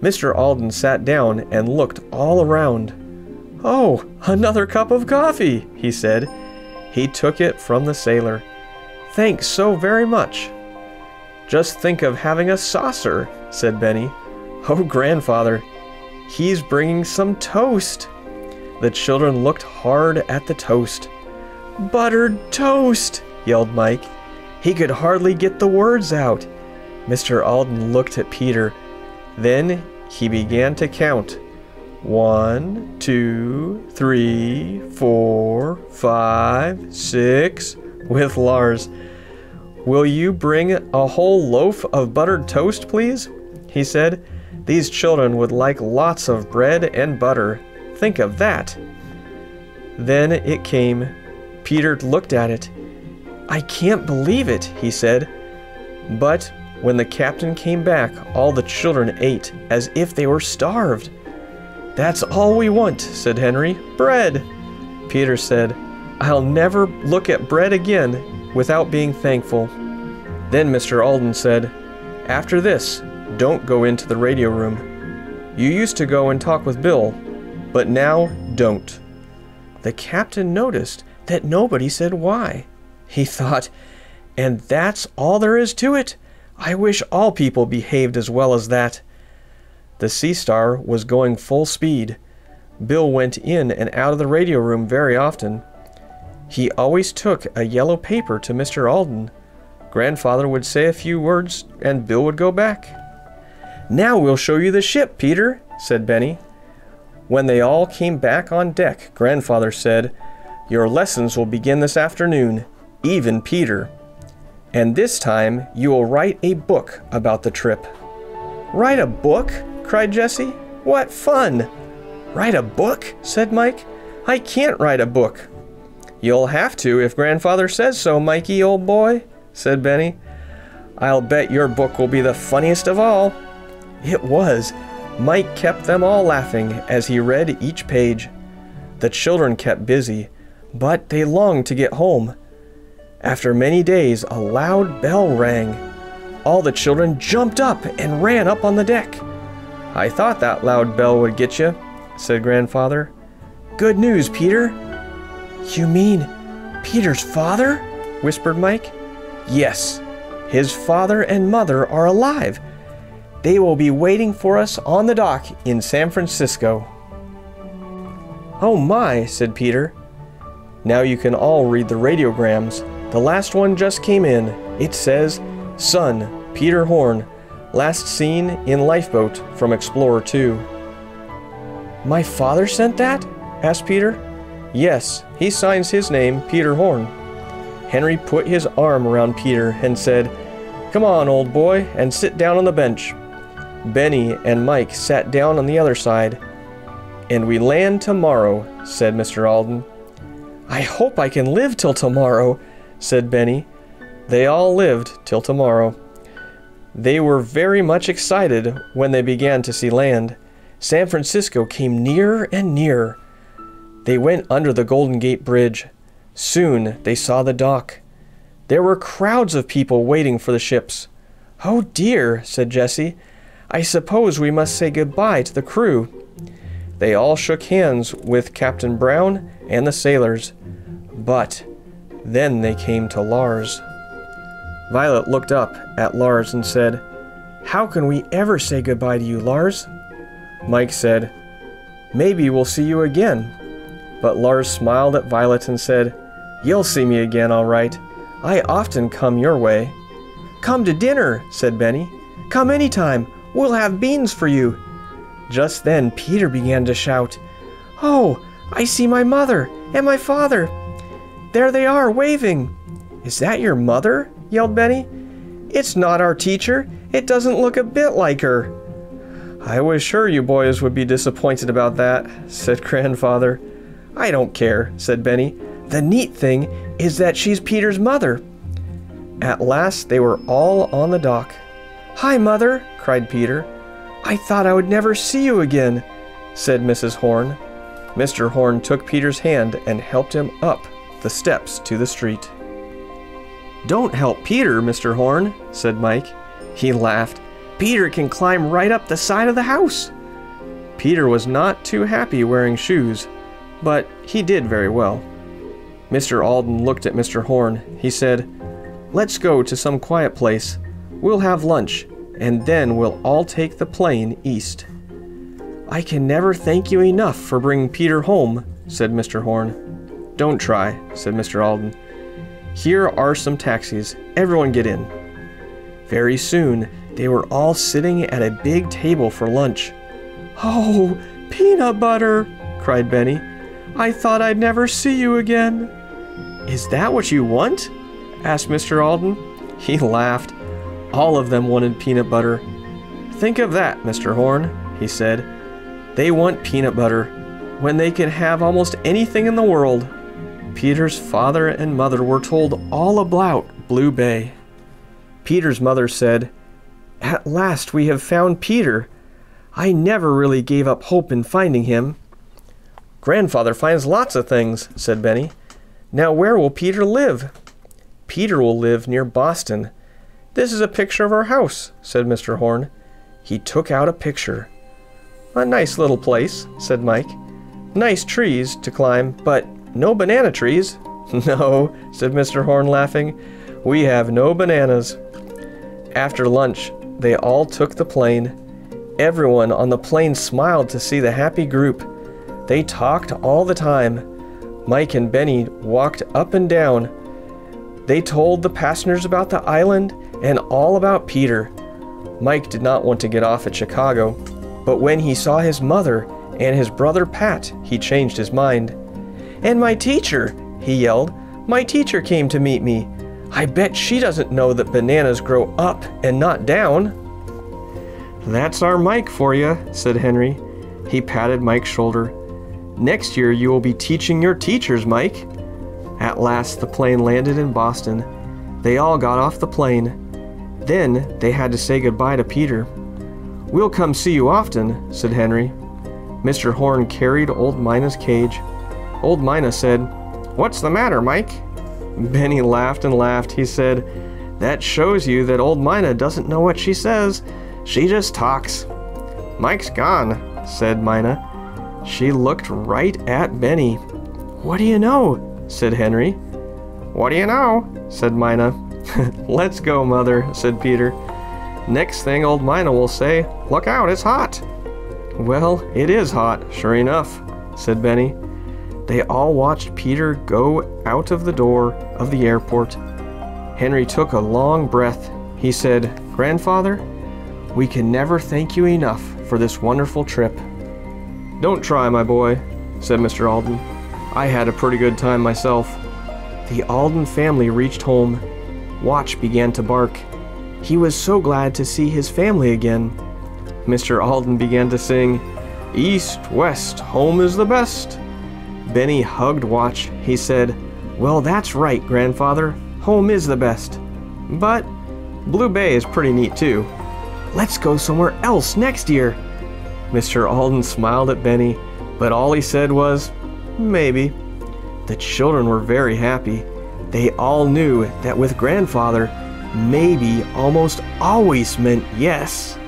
Mister Alden sat down and looked all around. "Oh, another cup of coffee," he said. He took it from the sailor. "Thanks so very much." "Just think of having a saucer," said Benny. "Oh, grandfather, he's bringing some toast." The children looked hard at the toast. "Buttered toast," yelled Mike. He could hardly get the words out. Mister Alden looked at Peter. Then he began to count. One, two, three, four, five, six, with Lars. "Will you bring a whole loaf of buttered toast, please?" he said. These children would like lots of bread and butter. Think of that. Then it came. Peter looked at it. "I can't believe it," he said. But when the captain came back, all the children ate as if they were starved. "That's all we want," said Henry. "Bread." Peter said, "I'll never look at bread again without being thankful." Then Mister Alden said, "After this, don't go into the radio room. You used to go and talk with Bill, but now don't." The captain noticed that nobody said why. He thought, "And that's all there is to it. I wish all people behaved as well as that." The Sea Star was going full speed. Bill went in and out of the radio room very often. He always took a yellow paper to Mister Alden. Grandfather would say a few words and Bill would go back. "Now we'll show you the ship, Peter," said Benny. When they all came back on deck, Grandfather said, "Your lessons will begin this afternoon, even Peter. And this time you will write a book about the trip." "Write a book?" cried Jesse. "What fun!" "Write a book?" said Mike. "I can't write a book." "You'll have to if Grandfather says so, Mikey, old boy," said Benny. "I'll bet your book will be the funniest of all." It was. Mike kept them all laughing as he read each page. The children kept busy, but they longed to get home. After many days, a loud bell rang. All the children jumped up and ran up on the deck. "I thought that loud bell would get you," said Grandfather. "Good news, Peter." "You mean Peter's father?" whispered Mike. "Yes, his father and mother are alive. They will be waiting for us on the dock in San Francisco." "Oh my," said Peter. Now you can all read the radiograms. The last one just came in. It says, "Son, Peter Horn, last seen in lifeboat from Explorer two." "My father sent that?" asked Peter. "Yes, he signs his name, Peter Horn." Henry put his arm around Peter and said, "Come on, old boy, and sit down on the bench." Benny and Mike sat down on the other side. "And we land tomorrow," said Mister Alden. "I hope I can live till tomorrow," said Benny. They all lived till tomorrow. They were very much excited when they began to see land. San Francisco came nearer and nearer. They went under the Golden Gate Bridge. Soon they saw the dock. There were crowds of people waiting for the ships. "Oh dear," said Jessie. "I suppose we must say goodbye to the crew." They all shook hands with Captain Brown and the sailors. But then they came to Lars. Violet looked up at Lars and said, "How can we ever say goodbye to you, Lars?" Mike said, "Maybe we'll see you again." But Lars smiled at Violet and said, "You'll see me again, all right. I often come your way." "Come to dinner," said Benny. "Come anytime. We'll have beans for you." Just then Peter began to shout, "Oh, I see my mother, and my father. There they are, waving. Is that your mother? Yelled Benny. It's not our teacher. It doesn't look a bit like her. I was sure you boys would be disappointed about that, said Grandfather. I don't care, said Benny. The neat thing is that she's Peter's mother. At last they were all on the dock. Hi, Mother, cried Peter. I thought I would never see you again, said Missus Horn. Mister Horn took Peter's hand and helped him up the steps to the street. Don't help Peter, Mister Horn, said Mike. He laughed. Peter can climb right up the side of the house. Peter was not too happy wearing shoes, but he did very well. Mister Alden looked at Mister Horn. He said, Let's go to some quiet place. We'll have lunch, and then we'll all take the plane east. I can never thank you enough for bringing Peter home, said Mister Horn. Don't try, said Mister Alden. Here are some taxis. Everyone get in. Very soon, they were all sitting at a big table for lunch. Oh, peanut butter, cried Benny. I thought I'd never see you again. Is that what you want? Asked Mister Alden. He laughed. All of them wanted peanut butter. Think of that, Mister Horn, he said. They want peanut butter when they can have almost anything in the world. Peter's father and mother were told all about Blue Bay. Peter's mother said, At last we have found Peter. I never really gave up hope in finding him. Grandfather finds lots of things, said Benny. Now where will Peter live? Peter will live near Boston. This is a picture of our house, said Mister Horn. He took out a picture. A nice little place, said Mike. Nice trees to climb, but no banana trees. No, said Mister Horn, laughing. We have no bananas. After lunch, they all took the plane. Everyone on the plane smiled to see the happy group. They talked all the time. Mike and Benny walked up and down. They told the passengers about the island and all about Peter. Mike did not want to get off at Chicago, but when he saw his mother and his brother Pat, he changed his mind. And my teacher, he yelled. My teacher came to meet me. I bet she doesn't know that bananas grow up and not down. That's our Mike for you, said Henry. He patted Mike's shoulder. Next year you will be teaching your teachers, Mike. At last the plane landed in Boston. They all got off the plane. Then they had to say goodbye to Peter. We'll come see you often, said Henry. Mister Horn carried old Minna's cage. Old Minna said, What's the matter, Mike? Benny laughed and laughed. He said, That shows you that old Minna doesn't know what she says. She just talks. Mike's gone, said Minna. She looked right at Benny. What do you know? Said Henry. What do you know? Said Minna. Let's go, Mother, said Peter. Next thing old Minna will say, Look out, it's hot. Well, it is hot, sure enough, said Benny. They all watched Peter go out of the door of the airport. Henry took a long breath. He said, Grandfather, we can never thank you enough for this wonderful trip. Don't try, my boy, said Mister Alden. I had a pretty good time myself. The Alden family reached home. Watch began to bark. He was so glad to see his family again. Mister Alden began to sing, East, west, home is the best. Benny hugged Watch. He said, Well, that's right, Grandfather. Home is the best. But Blue Bay is pretty neat, too. Let's go somewhere else next year. Mister Alden smiled at Benny, but all he said was, Maybe. The children were very happy. They all knew that with Grandfather, maybe almost always meant yes.